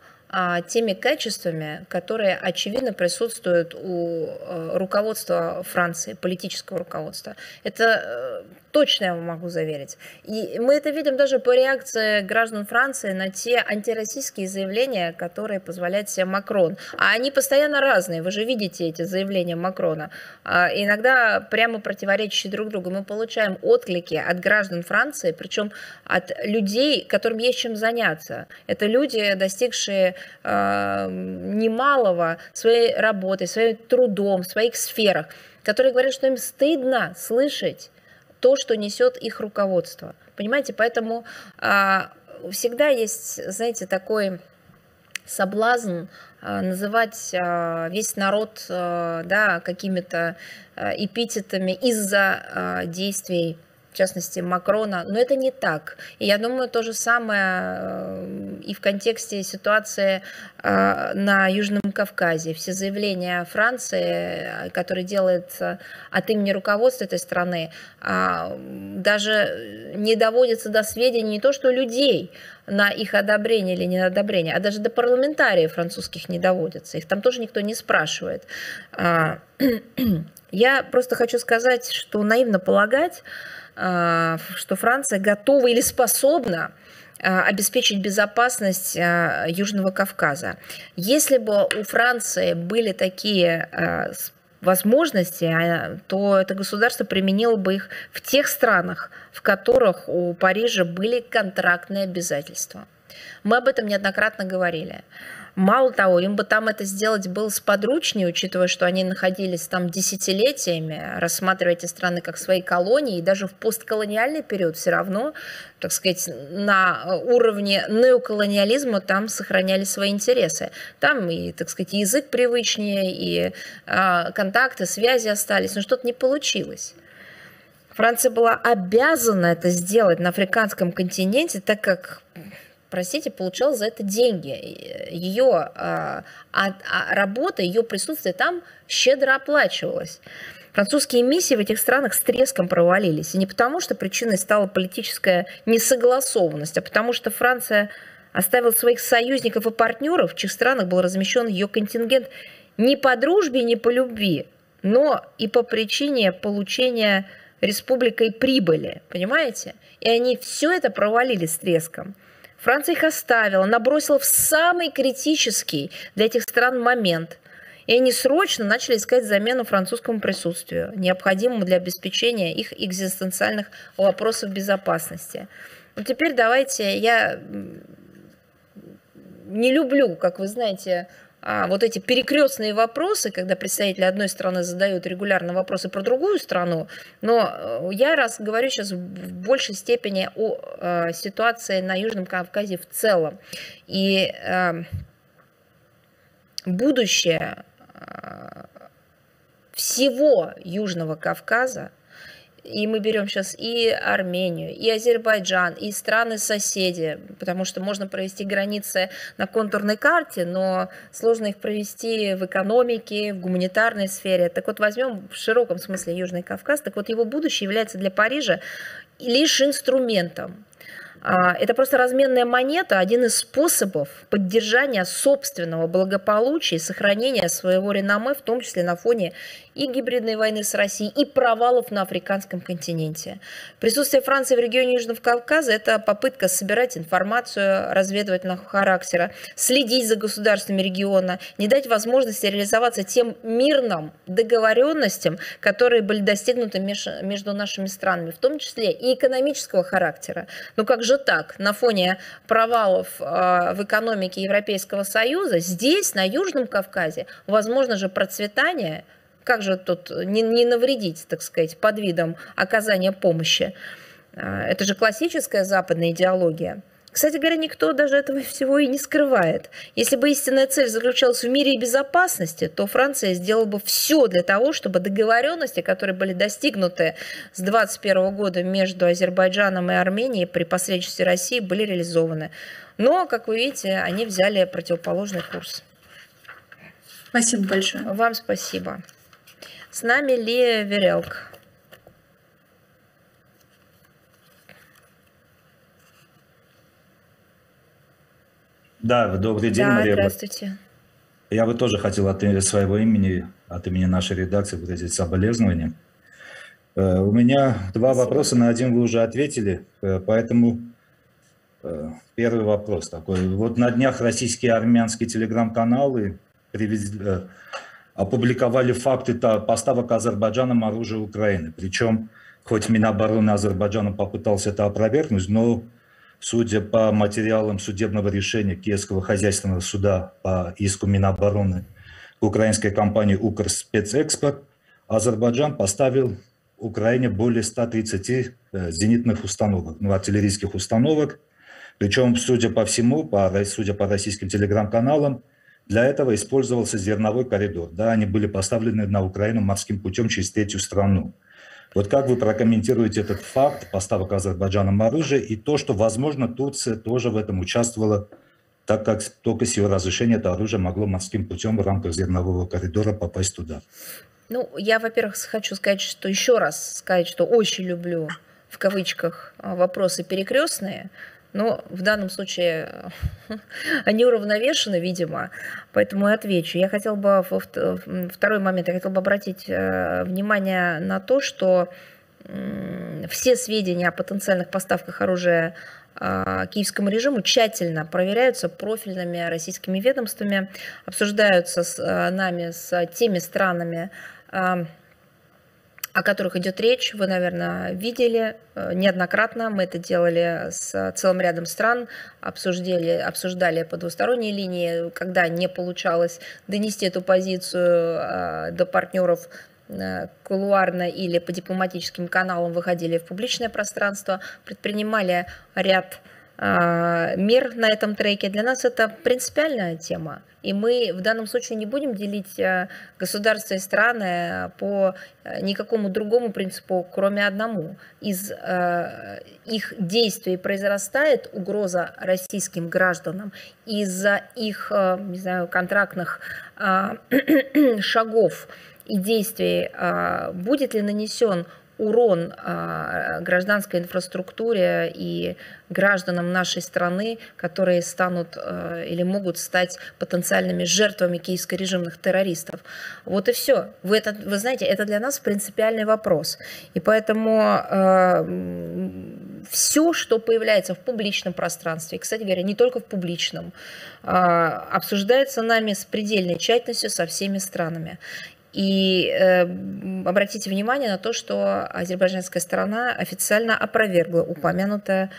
теми качествами, которые, очевидно, присутствуют у руководства Франции, политического руководства. Это точно я вам могу заверить. И мы это видим даже по реакции граждан Франции на те антироссийские заявления, которые позволяет себе Макрон. А они постоянно разные, вы же видите эти заявления Макрона. Иногда прямо противоречащие друг другу. Мы получаем отклики от граждан Франции, причем от людей, которым есть чем заняться. Это люди, достигшие немалого своей работой, своим трудом, в своих сферах, которые говорят, что им стыдно слышать то, что несет их руководство. Понимаете, поэтому а, всегда есть, знаете, такой соблазн а, называть а, весь народ а, да, какими-то а, эпитетами из-за а, действий, в частности, Макрона, но это не так. И я думаю, то же самое и в контексте ситуации на Южном Кавказе. Все заявления Франции, которые делаются от имени руководства этой страны, даже не доводятся до сведений не то что людей на их одобрение или неодобрение, а даже до парламентариев французских не доводятся. Их там тоже никто не спрашивает. Я просто хочу сказать, что наивно полагать, что Франция готова или способна обеспечить безопасность Южного Кавказа. Если бы у Франции были такие возможности, то это государство применило бы их в тех странах, в которых у Парижа были контрактные обязательства. Мы об этом неоднократно говорили. Мало того, им бы там это сделать было сподручнее, учитывая, что они находились там десятилетиями, рассматривая эти страны как свои колонии, и даже в постколониальный период все равно, так сказать, на уровне неоколониализма там сохраняли свои интересы. Там и, так сказать, язык привычнее, и э, контакты, связи остались, но что-то не получилось. Франция была обязана это сделать на африканском континенте, так как... простите, получала за это деньги. Ее а, а, работа, ее присутствие там щедро оплачивалось. Французские миссии в этих странах с треском провалились. И не потому, что причиной стала политическая несогласованность, а потому, что Франция оставила своих союзников и партнеров, в чьих странах был размещен ее контингент не по дружбе, не по любви, но и по причине получения республикой прибыли. Понимаете? И они все это провалили с треском. Франция их оставила, набросила в самый критический для этих стран момент. И они срочно начали искать замену французскому присутствию, необходимому для обеспечения их экзистенциальных вопросов безопасности. Но теперь давайте, я не люблю, как вы знаете, вот эти перекрестные вопросы, когда представители одной страны задают регулярно вопросы про другую страну, но я раз говорю сейчас в большей степени о ситуации на Южном Кавказе в целом. И будущее всего Южного Кавказа, и мы берем сейчас и Армению, и Азербайджан, и страны-соседи, потому что можно провести границы на контурной карте, но сложно их провести в экономике, в гуманитарной сфере. Так вот, возьмем в широком смысле Южный Кавказ, так вот его будущее является для Парижа лишь инструментом. Это просто разменная монета, один из способов поддержания собственного благополучия и сохранения своего реноме, в том числе на фоне и гибридной войны с Россией, и провалов на африканском континенте. Присутствие Франции в регионе Южного Кавказа – это попытка собирать информацию разведывательного характера, следить за государствами региона, не дать возможности реализоваться тем мирным договоренностям, которые были достигнуты между нашими странами, в том числе и экономического характера. Но как же так, на фоне провалов в экономике Европейского Союза, здесь, на Южном Кавказе, возможно же процветание, как же тут не, не навредить, так сказать, под видом оказания помощи. Это же классическая западная идеология. Кстати говоря, никто даже этого всего и не скрывает. Если бы истинная цель заключалась в мире и безопасности, то Франция сделала бы все для того, чтобы договоренности, которые были достигнуты с две тысячи двадцать первого года между Азербайджаном и Арменией при посредничестве России, были реализованы. Но, как вы видите, они взяли противоположный курс. Спасибо большое. Вам спасибо. С нами Лия Верелк. Да, добрый день, да, Мария. Здравствуйте. Я бы тоже хотел от своего имени, от имени нашей редакции выразить соболезнования. У меня два вопроса, на один вы уже ответили, поэтому первый вопрос такой. Вот на днях российские армянские телеграм-каналы опубликовали факты поставок Азербайджаном оружия Украины. Причем, хоть Минобороны Азербайджана попытался это опровергнуть, но... судя по материалам судебного решения Киевского хозяйственного суда по иску Минобороны к украинской компании «Укрспецэкспорт», Азербайджан поставил Украине более ста тридцати зенитных установок, ну, артиллерийских установок. Причем, судя по всему, по, судя по российским телеграм-каналам, для этого использовался зерновой коридор. Да, они были поставлены на Украину морским путем через третью страну. Вот как вы прокомментируете этот факт поставок Азербайджаном оружия и то, что, возможно, Турция тоже в этом участвовала, так как только с ее разрешения это оружие могло морским путем в рамках зернового коридора попасть туда? Ну, я, во-первых, хочу сказать, что еще раз сказать, что очень люблю, в кавычках, вопросы перекрестные, но в данном случае они уравновешены, видимо, поэтому я отвечу. Я хотела бы, второй момент, я хотела бы обратить внимание на то, что все сведения о потенциальных поставках оружия киевскому режиму тщательно проверяются профильными российскими ведомствами, обсуждаются с нами, с теми странами, о которых идет речь, вы, наверное, видели неоднократно. Мы это делали с целым рядом стран, обсуждали, обсуждали по двусторонней линии, когда не получалось донести эту позицию до партнеров кулуарно или по дипломатическим каналам, выходили в публичное пространство, предпринимали ряд мер на этом треке. Для нас это принципиальная тема. И мы в данном случае не будем делить государства и страны по никакому другому принципу, кроме одному. Из э, их действий произрастает угроза российским гражданам. Из-за их, не знаю, контрактных э, шагов и действий э, будет ли нанесен урон э, гражданской инфраструктуре и гражданам нашей страны, которые станут э, или могут стать потенциальными жертвами киевско-режимных террористов. Вот и все. Вы, это, вы знаете, это для нас принципиальный вопрос. И поэтому э, все, что появляется в публичном пространстве, кстати говоря, не только в публичном, э, обсуждается нами с предельной тщательностью со всеми странами. И э, обратите внимание на то, что азербайджанская сторона официально опровергла упомянутое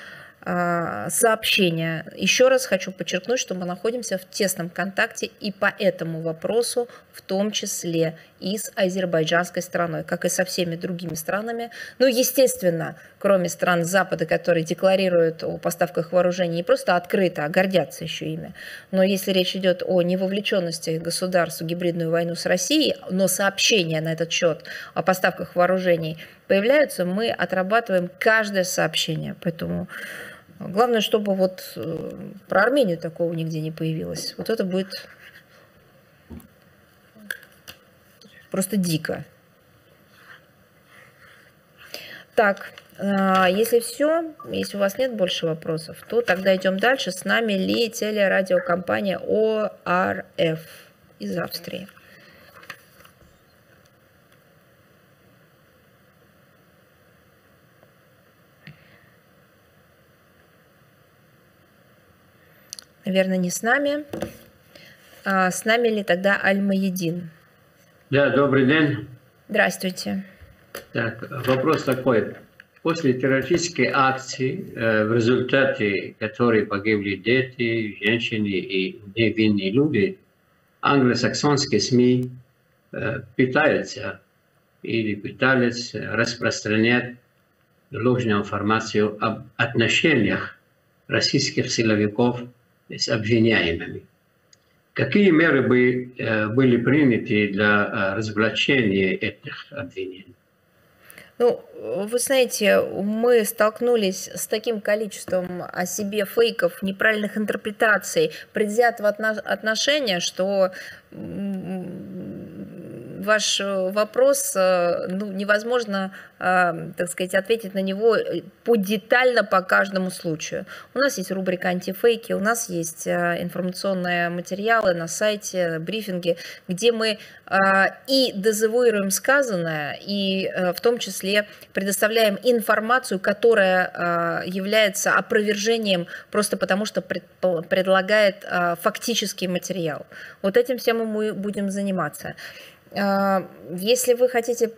э, сообщение. Еще раз хочу подчеркнуть, что мы находимся в тесном контакте и по этому вопросу, в том числе и с азербайджанской страной, как и со всеми другими странами. Ну, естественно, кроме стран Запада, которые декларируют о поставках вооружений не просто открыто, а гордятся еще ими. Но если речь идет о невовлеченности государств в гибридную войну с Россией, но сообщения на этот счет о поставках вооружений появляются, мы отрабатываем каждое сообщение. Поэтому главное, чтобы вот про Армению такого нигде не появилось. Вот это будет... Просто дико. Так, если все, если у вас нет больше вопросов, то тогда идем дальше. С нами ли телерадиокомпания О Р Ф из Австрии? Наверное, не с нами. А с нами ли тогда Аль-Маедин? Да, добрый день. Здравствуйте. Так, вопрос такой. После террористической акции, э, в результате которой погибли дети, женщины и невинные люди, англосаксонские СМИ э, пытаются или пытались распространять ложную информацию об отношениях российских силовиков с обвиняемыми. Какие меры бы, э, были приняты для э, разоблачения этих обвинений? Ну, вы знаете, мы столкнулись с таким количеством о себе фейков, неправильных интерпретаций, предвзятого отношения, что ваш вопрос, ну, невозможно, так сказать, ответить на него подетально по каждому случаю. У нас есть рубрика «Антифейки», у нас есть информационные материалы на сайте, брифинги, где мы и дезавуируем сказанное, и в том числе предоставляем информацию, которая является опровержением просто потому, что предлагает фактический материал. Вот этим всем мы будем заниматься. Если вы хотите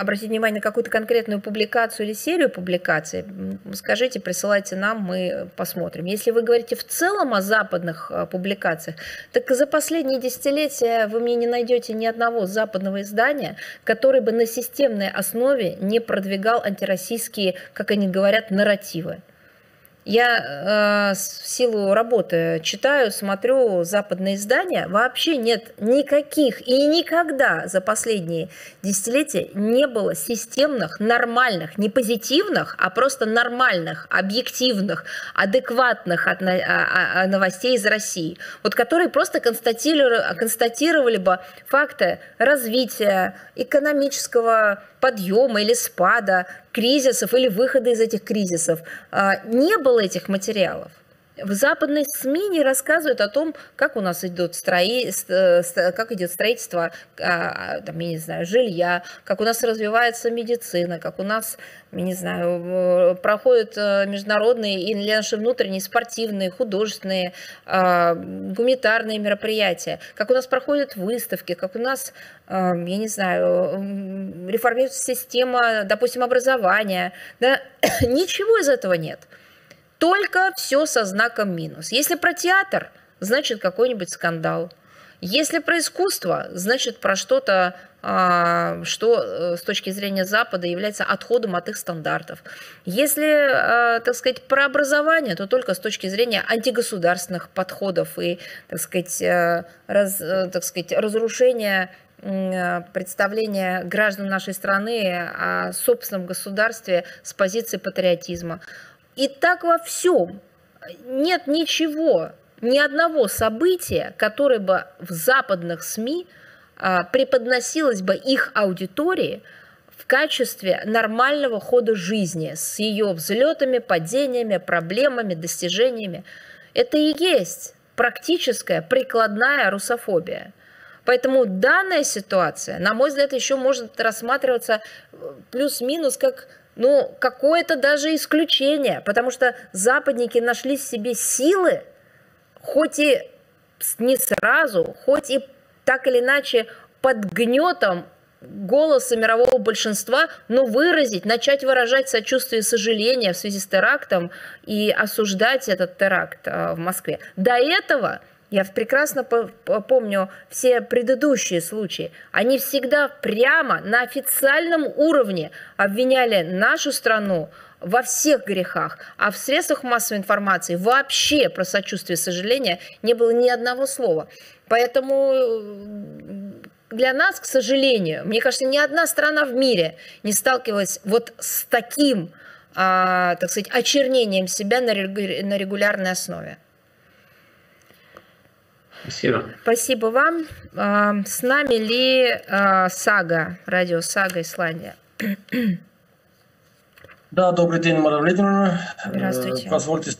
обратить внимание на какую-то конкретную публикацию или серию публикаций, скажите, присылайте нам, мы посмотрим. Если вы говорите в целом о западных публикациях, так за последние десятилетия вы мне не найдете ни одного западного издания, который бы на системной основе не продвигал антироссийские, как они говорят, нарративы. Я э, в силу работы читаю, смотрю западные издания, вообще нет никаких и никогда за последние десятилетия не было системных, нормальных, не позитивных, а просто нормальных, объективных, адекватных новостей из России, вот которые просто констатировали, констатировали бы факты развития экономического подъема или спада, кризисов или выхода из этих кризисов. Не было этих материалов. В западной СМИ не рассказывают о том, как у нас идет, строи... как идет строительство, там, я не знаю, жилья, как у нас развивается медицина, как у нас, я не знаю, проходят международные и наши внутренние спортивные, художественные, гуманитарные мероприятия, как у нас проходят выставки, как у нас, я не знаю, реформируется система, допустим, образования. Да? Ничего из этого нет. Только все со знаком минус. Если про театр, значит какой-нибудь скандал. Если про искусство, значит про что-то, что с точки зрения Запада является отходом от их стандартов. Если, так сказать, про образование, то только с точки зрения антигосударственных подходов и, так сказать, раз, так сказать, разрушения представления граждан нашей страны о собственном государстве с позиции патриотизма. И так во всем. Нет ничего, ни одного события, которое бы в западных СМИ преподносилось бы их аудитории в качестве нормального хода жизни с ее взлетами, падениями, проблемами, достижениями. Это и есть практическая прикладная русофобия. Поэтому данная ситуация, на мой взгляд, еще может рассматриваться плюс-минус как... Ну, какое-то даже исключение, потому что западники нашли в себе силы, хоть и не сразу, хоть и так или иначе под гнетом голоса мирового большинства, но выразить, начать выражать сочувствие и сожаление в связи с терактом и осуждать этот теракт в Москве. До этого... Я прекрасно помню все предыдущие случаи. Они всегда прямо на официальном уровне обвиняли нашу страну во всех грехах, а в средствах массовой информации вообще про сочувствие и сожаление не было ни одного слова. Поэтому для нас, к сожалению, мне кажется, ни одна страна в мире не сталкивалась вот с таким, так сказать, очернением себя на регулярной основе. Спасибо. Спасибо вам. С нами ли Сага, радио Сага, Исландия? Да, добрый день, Мария Владимировна. Здравствуйте. Позвольте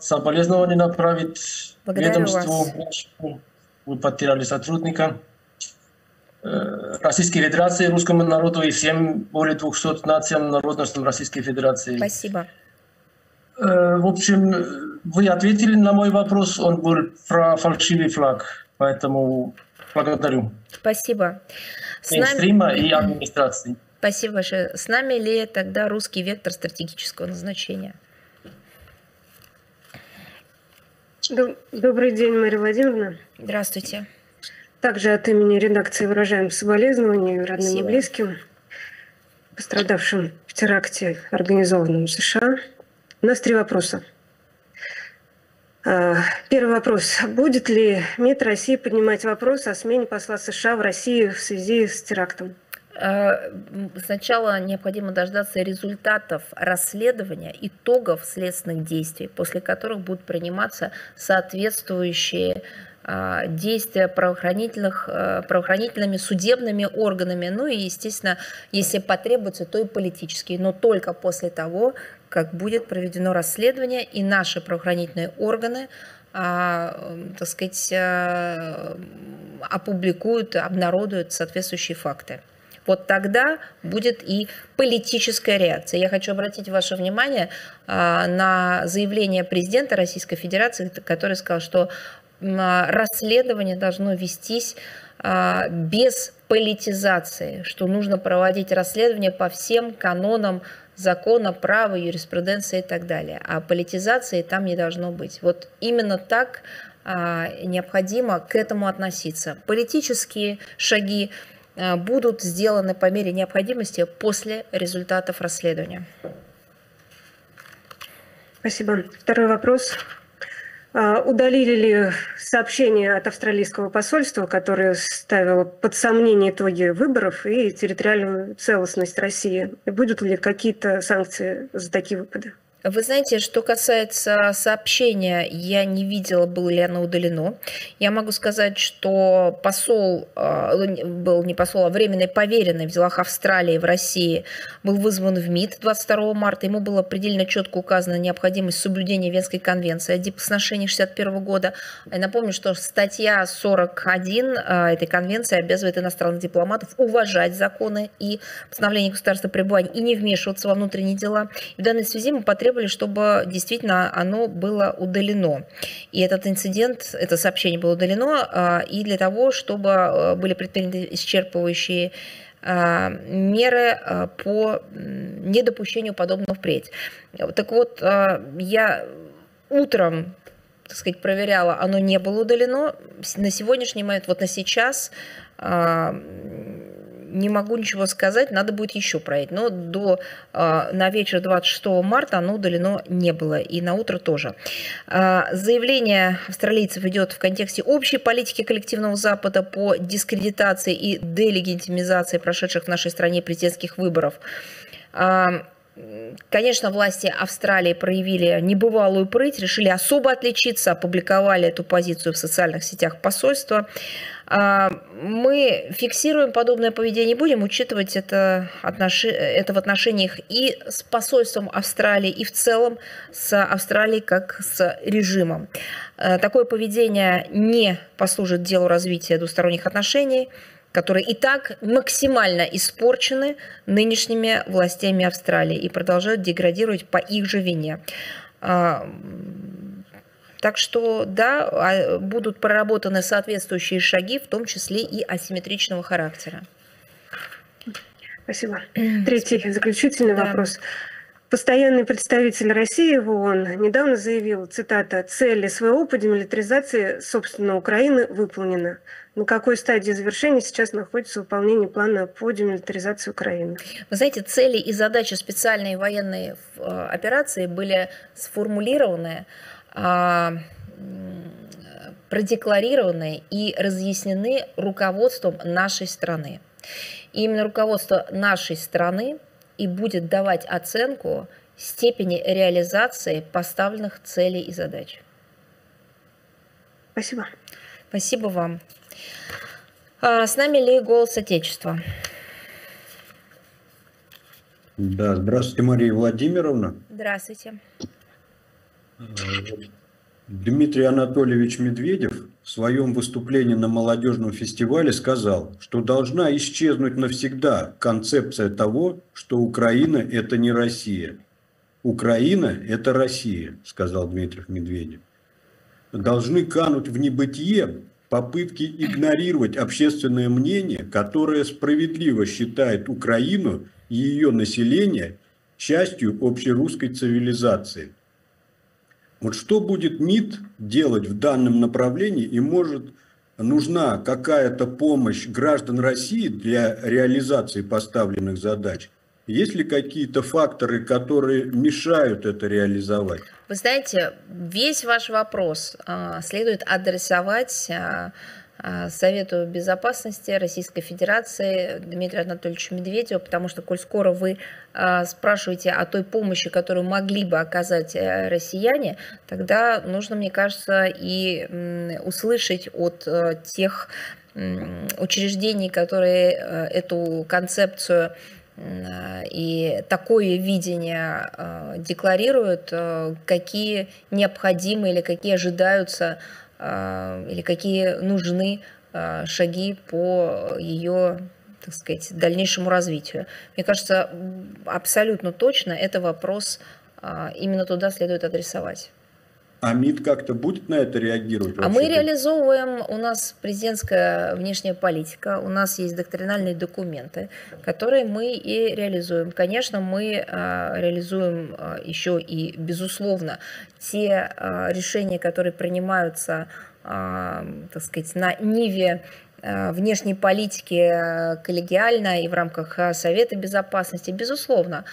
соболезнования направить ведомству. Вы потеряли сотрудника. Российской Федерации, русскому народу и всем более двухсот нациям, народностям Российской Федерации. Спасибо. В общем, вы ответили на мой вопрос, он был про фальшивый флаг, поэтому благодарю. Спасибо. С нами... и администрации. Спасибо большое. С нами ли тогда русский вектор стратегического назначения? Добрый день, Мария Владимировна. Здравствуйте. Также от имени редакции выражаем соболезнования родным Спасибо. И близким, пострадавшим в теракте, организованном в США. У нас три вопроса. Первый вопрос. Будет ли МИД России поднимать вопрос о смене посла США в России в связи с терактом? Сначала необходимо дождаться результатов расследования, итогов следственных действий, после которых будут приниматься соответствующие действия правоохранительных, правоохранительными судебными органами, ну и, естественно, если потребуется, то и политические, но только после того, как будет проведено расследование, и наши правоохранительные органы, так сказать, опубликуют, обнародуют соответствующие факты. Вот тогда будет и политическая реакция. Я хочу обратить ваше внимание на заявление президента Российской Федерации, который сказал, что расследование должно вестись без политизации, что нужно проводить расследование по всем канонам закона, права, юриспруденции и так далее. А политизации там не должно быть. Вот именно так необходимо к этому относиться. Политические шаги будут сделаны по мере необходимости после результатов расследования. Спасибо. Второй вопрос. Удалили ли сообщение от австралийского посольства, которое ставило под сомнение итоги выборов и территориальную целостность России? Будут ли какие-то санкции за такие выпады? Вы знаете, что касается сообщения, я не видела, было ли оно удалено. Я могу сказать, что посол, был не посол, а временный поверенный в делах Австралии в России был вызван в МИД двадцать второго марта. Ему было предельно четко указана необходимость соблюдения Венской конвенции о дипотношениях шестьдесят первого года. Я напомню, что статья сорок один этой конвенции обязывает иностранных дипломатов уважать законы и постановления государства пребывания и не вмешиваться во внутренние дела. И в данной связи мы потребуем, чтобы действительно оно было удалено. И этот инцидент, это сообщение было удалено, и для того, чтобы были предприняты исчерпывающие меры по недопущению подобного впредь. Так вот, я утром, так сказать, проверяла, оно не было удалено. На сегодняшний момент, вот на сейчас, не могу ничего сказать, надо будет еще проверить. Но до, на вечер двадцать шестого марта оно удалено не было, и на утро тоже. Заявление австралийцев идет в контексте общей политики коллективного Запада по дискредитации и делегитимизации прошедших в нашей стране президентских выборов. Конечно, власти Австралии проявили небывалую прыть, решили особо отличиться, опубликовали эту позицию в социальных сетях посольства. Мы фиксируем подобное поведение, будем учитывать это, отнош... это в отношениях и с посольством Австралии, и в целом с Австралией как с режимом. Такое поведение не послужит делу развития двусторонних отношений, которые и так максимально испорчены нынешними властями Австралии и продолжают деградировать по их же вине. Так что, да, будут проработаны соответствующие шаги, в том числе и асимметричного характера. Спасибо. Третий Спасибо. заключительный да. вопрос. Постоянный представитель России в ООН недавно заявил, цитата, «Цель СВО по демилитаризации, собственно, Украины выполнена». На какой стадии завершения сейчас находится выполнение плана по демилитаризации Украины? Вы знаете, цели и задачи специальной военной операции были сформулированы, продекларированы и разъяснены руководством нашей страны. И именно руководство нашей страны и будет давать оценку степени реализации поставленных целей и задач. Спасибо. Спасибо вам. С нами ли голос Отечества? Да, здравствуйте, Мария Владимировна. Здравствуйте. Дмитрий Анатольевич Медведев в своем выступлении на молодежном фестивале сказал, что должна исчезнуть навсегда концепция того, что Украина – это не Россия. Украина – это Россия, сказал Дмитрий Медведев. Должны кануть в небытие попытки игнорировать общественное мнение, которое справедливо считает Украину и ее население частью общерусской цивилизации. Вот что будет МИД делать в данном направлении, и может нужна какая-то помощь граждан России для реализации поставленных задач? Есть ли какие-то факторы, которые мешают это реализовать? Вы знаете, весь ваш вопрос а, следует адресовать а, а, Совету Безопасности Российской Федерации Дмитрию Анатольевичу Медведеву, потому что, коль скоро вы а, спрашиваете о той помощи, которую могли бы оказать россияне, тогда нужно, мне кажется, и м, услышать от а, тех м, учреждений, которые а, эту концепцию и такое видение декларируют, какие необходимы или какие ожидаются, или какие нужны шаги по ее, так сказать, дальнейшему развитию. Мне кажется, абсолютно точно это вопрос именно туда следует адресовать. А МИД как-то будет на это реагировать? А мы реализовываем, у нас президентская внешняя политика, у нас есть доктринальные документы, которые мы и реализуем. Конечно, мы реализуем еще и, безусловно, те решения, которые принимаются, так сказать, на ниве внешней политики коллегиально и в рамках Совета Безопасности. Безусловно,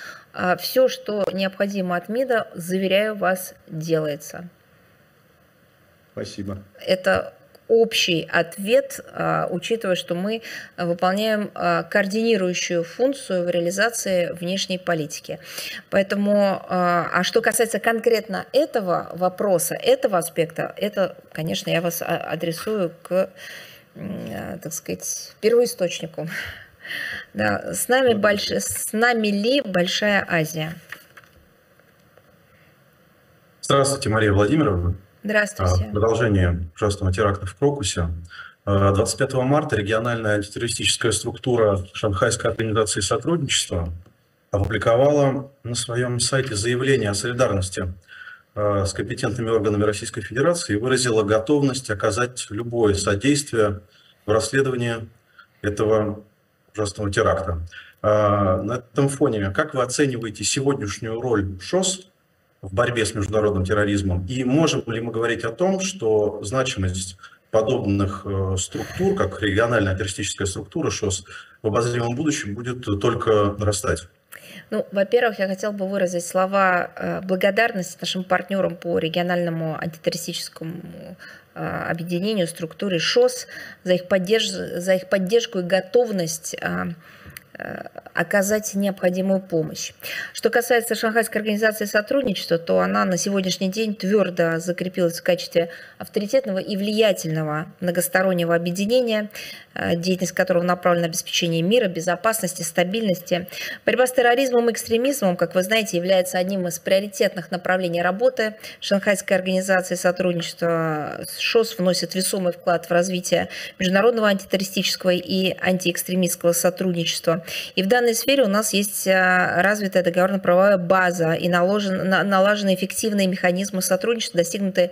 все, что необходимо от МИДа, заверяю вас, делается. Спасибо. Это общий ответ, учитывая, что мы выполняем координирующую функцию в реализации внешней политики. Поэтому, а что касается конкретно этого вопроса, этого аспекта, это, конечно, я вас адресую к, так сказать, первоисточнику. Да, с нами больш... с нами ли Большая Азия? Здравствуйте, Мария Владимировна. Здравствуйте. Продолжение ужасного теракта в Крокусе. двадцать пятого марта региональная антитеррористическая структура Шанхайской организации сотрудничества опубликовала на своем сайте заявление о солидарности с компетентными органами Российской Федерации и выразила готовность оказать любое содействие в расследовании этого ужасного теракта. На этом фоне, как вы оцениваете сегодняшнюю роль ШОС в борьбе с международным терроризмом? И можем ли мы говорить о том, что значимость подобных структур, как региональная террористическая структура ШОС, в обозримом будущем будет только нарастать? Ну, во-первых, я хотела бы выразить слова благодарности нашим партнерам по региональному антитеррористическому объединению, структуре ШОС за их, поддерж... за их поддержку и готовность оказать необходимую помощь. Что касается Шанхайской организации сотрудничества, то она на сегодняшний день твердо закрепилась в качестве авторитетного и влиятельного многостороннего объединения, деятельность которого направлена на обеспечение мира, безопасности, стабильности. Борьба с терроризмом и экстремизмом, как вы знаете, является одним из приоритетных направлений работы Шанхайской организации сотрудничества. ШОС вносит весомый вклад в развитие международного антитеррористического и антиэкстремистского сотрудничества. И в данной сфере у нас есть развитая договорно-правовая база и налажены эффективные механизмы сотрудничества, достигнутые,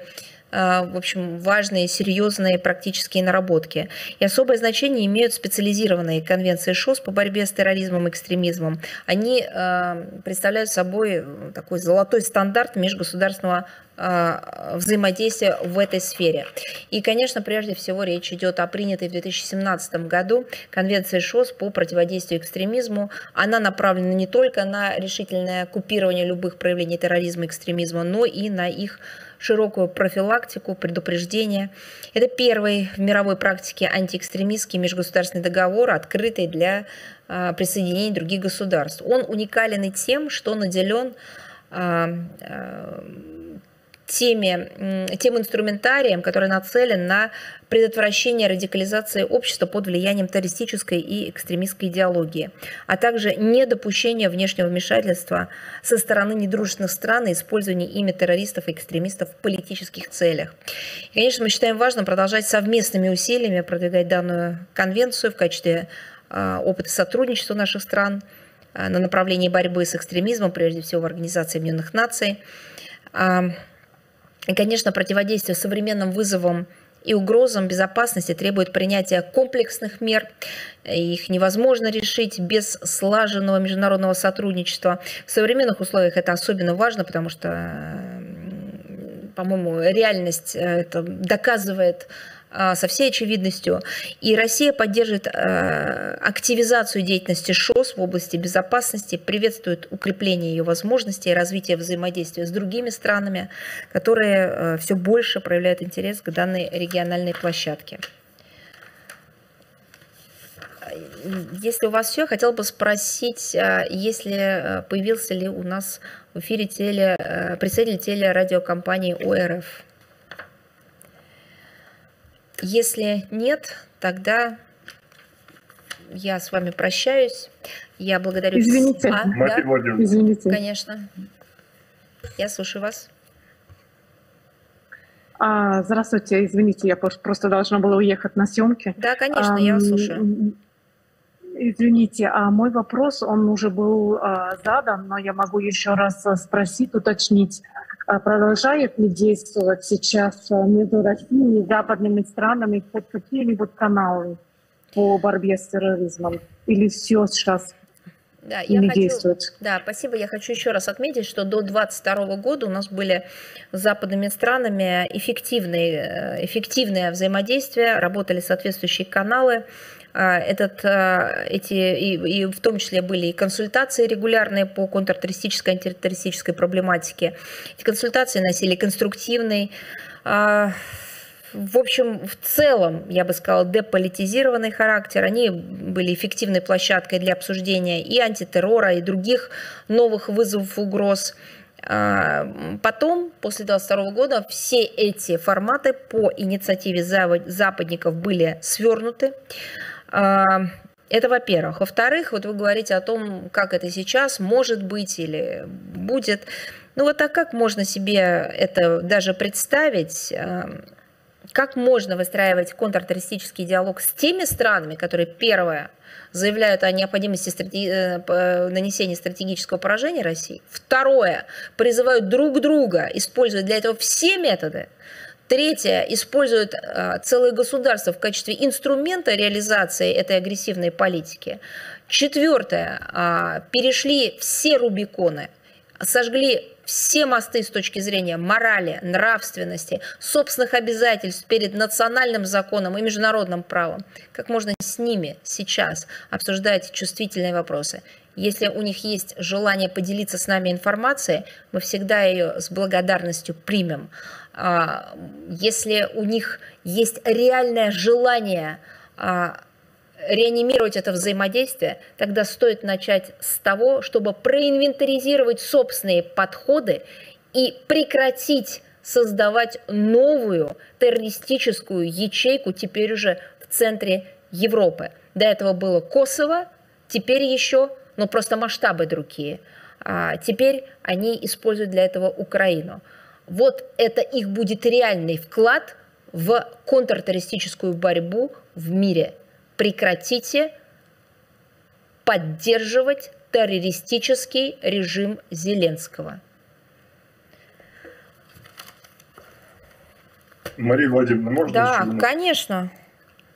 в общем, важные, серьезные практические наработки. И особое значение имеют специализированные конвенции ШОС по борьбе с терроризмом и экстремизмом. Они представляют собой такой золотой стандарт межгосударственного взаимодействия в этой сфере. И, конечно, прежде всего речь идет о принятой в две тысячи семнадцатом году конвенции ШОС по противодействию экстремизму. Она направлена не только на решительное купирование любых проявлений терроризма и экстремизма, но и на их широкую профилактику, предупреждение. Это первый в мировой практике антиэкстремистский межгосударственный договор, открытый для присоединения других государств. Он уникален и тем, что наделен теми, тем инструментарием, который нацелен на предотвращение радикализации общества под влиянием террористической и экстремистской идеологии, а также недопущение внешнего вмешательства со стороны недружественных стран и использования ими террористов и экстремистов в политических целях. И, конечно, мы считаем важным продолжать совместными усилиями продвигать данную конвенцию в качестве опыта сотрудничества наших стран на направлении борьбы с экстремизмом, прежде всего в Организации Объединенных Наций. И, конечно, противодействие современным вызовам и угрозам безопасности требует принятия комплексных мер. Их невозможно решить без слаженного международного сотрудничества. В современных условиях это особенно важно, потому что, по-моему, реальность это доказывает со всей очевидностью. И Россия поддерживает активизацию деятельности ШОС в области безопасности, приветствует укрепление ее возможностей и развитие взаимодействия с другими странами, которые все больше проявляют интерес к данной региональной площадке. Если у вас все, я хотела бы спросить, если появился ли у нас в эфире теле, представитель телерадиокомпании ОРФ. Если нет, тогда я с вами прощаюсь. Я благодарю. Извините. А, да? Извините. Конечно. Я слушаю вас. А, здравствуйте. Извините, я просто должна была уехать на съемки. Да, конечно, а, я вас слушаю. Извините, а мой вопрос, он уже был а, задан, но я могу еще раз спросить, уточнить. Продолжает ли действовать сейчас между Россией и западными странами хоть какие-нибудь каналы по борьбе с терроризмом? Или все сейчас да, я не хочу, действует? Да, спасибо. Я хочу еще раз отметить, что до две тысячи двадцать второго года у нас были с западными странами эффективные, эффективное взаимодействие, работали соответствующие каналы. Этот, эти, и, и в том числе были и консультации регулярные по контртеррористической, антитеррористической проблематике. Эти консультации носили конструктивный в общем, в целом, я бы сказала, деполитизированный характер. Они были эффективной площадкой для обсуждения и антитеррора, и других новых вызовов, угроз. Потом, после две тысячи двадцать второго года, все эти форматы по инициативе западников были свернуты. Это во-первых. Во-вторых, вот вы говорите о том, как это сейчас может быть или будет. Ну вот так как можно себе это даже представить? Как можно выстраивать контртеррористический диалог с теми странами, которые, первое, заявляют о необходимости стратеги- нанесения стратегического поражения России, второе, призывают друг друга использовать для этого все методы, третье, используют э, целые государства в качестве инструмента реализации этой агрессивной политики, четвертое, э, перешли все рубиконы, сожгли все мосты с точки зрения морали, нравственности, собственных обязательств перед национальным законом и международным правом. Как можно с ними сейчас обсуждать чувствительные вопросы? Если у них есть желание поделиться с нами информацией, мы всегда ее с благодарностью примем. Если у них есть реальное желание реанимировать это взаимодействие, тогда стоит начать с того, чтобы проинвентаризировать собственные подходы и прекратить создавать новую террористическую ячейку, теперь уже в центре Европы. До этого было Косово, теперь еще, но просто масштабы другие. А теперь они используют для этого Украину. Вот это их будет реальный вклад в контртеррористическую борьбу в мире. Прекратите поддерживать террористический режим Зеленского. Мария Владимировна, можно? Да, конечно.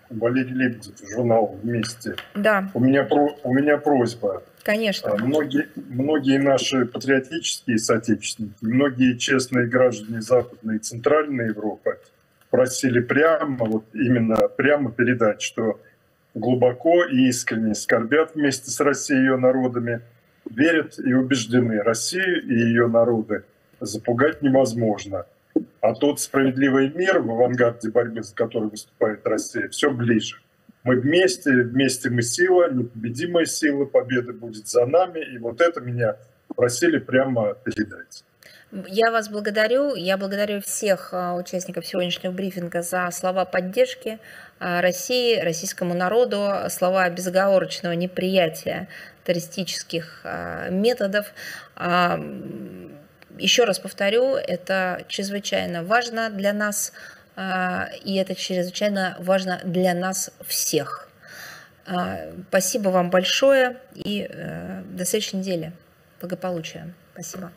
Валерий Лебедев, журнал «Вместе». Да. У меня, у меня просьба. Конечно. Многие, многие наши патриотические соотечественники, многие честные граждане Западной и Центральной Европы просили прямо, вот именно прямо передать, что глубоко и искренне скорбят вместе с Россией и ее народами, верят и убеждены, Россию и ее народы запугать невозможно. А тот справедливый мир, в авангарде борьбы, за который выступает Россия, все ближе. Мы вместе, вместе мы сила, непобедимая сила, победа будет за нами. И вот это меня просили прямо передать. Я вас благодарю. Я благодарю всех участников сегодняшнего брифинга за слова поддержки России, российскому народу, слова безоговорочного неприятия террористических методов. Еще раз повторю, это чрезвычайно важно для нас, и это чрезвычайно важно для нас всех. Спасибо вам большое и до следующей недели. Благополучия. Спасибо.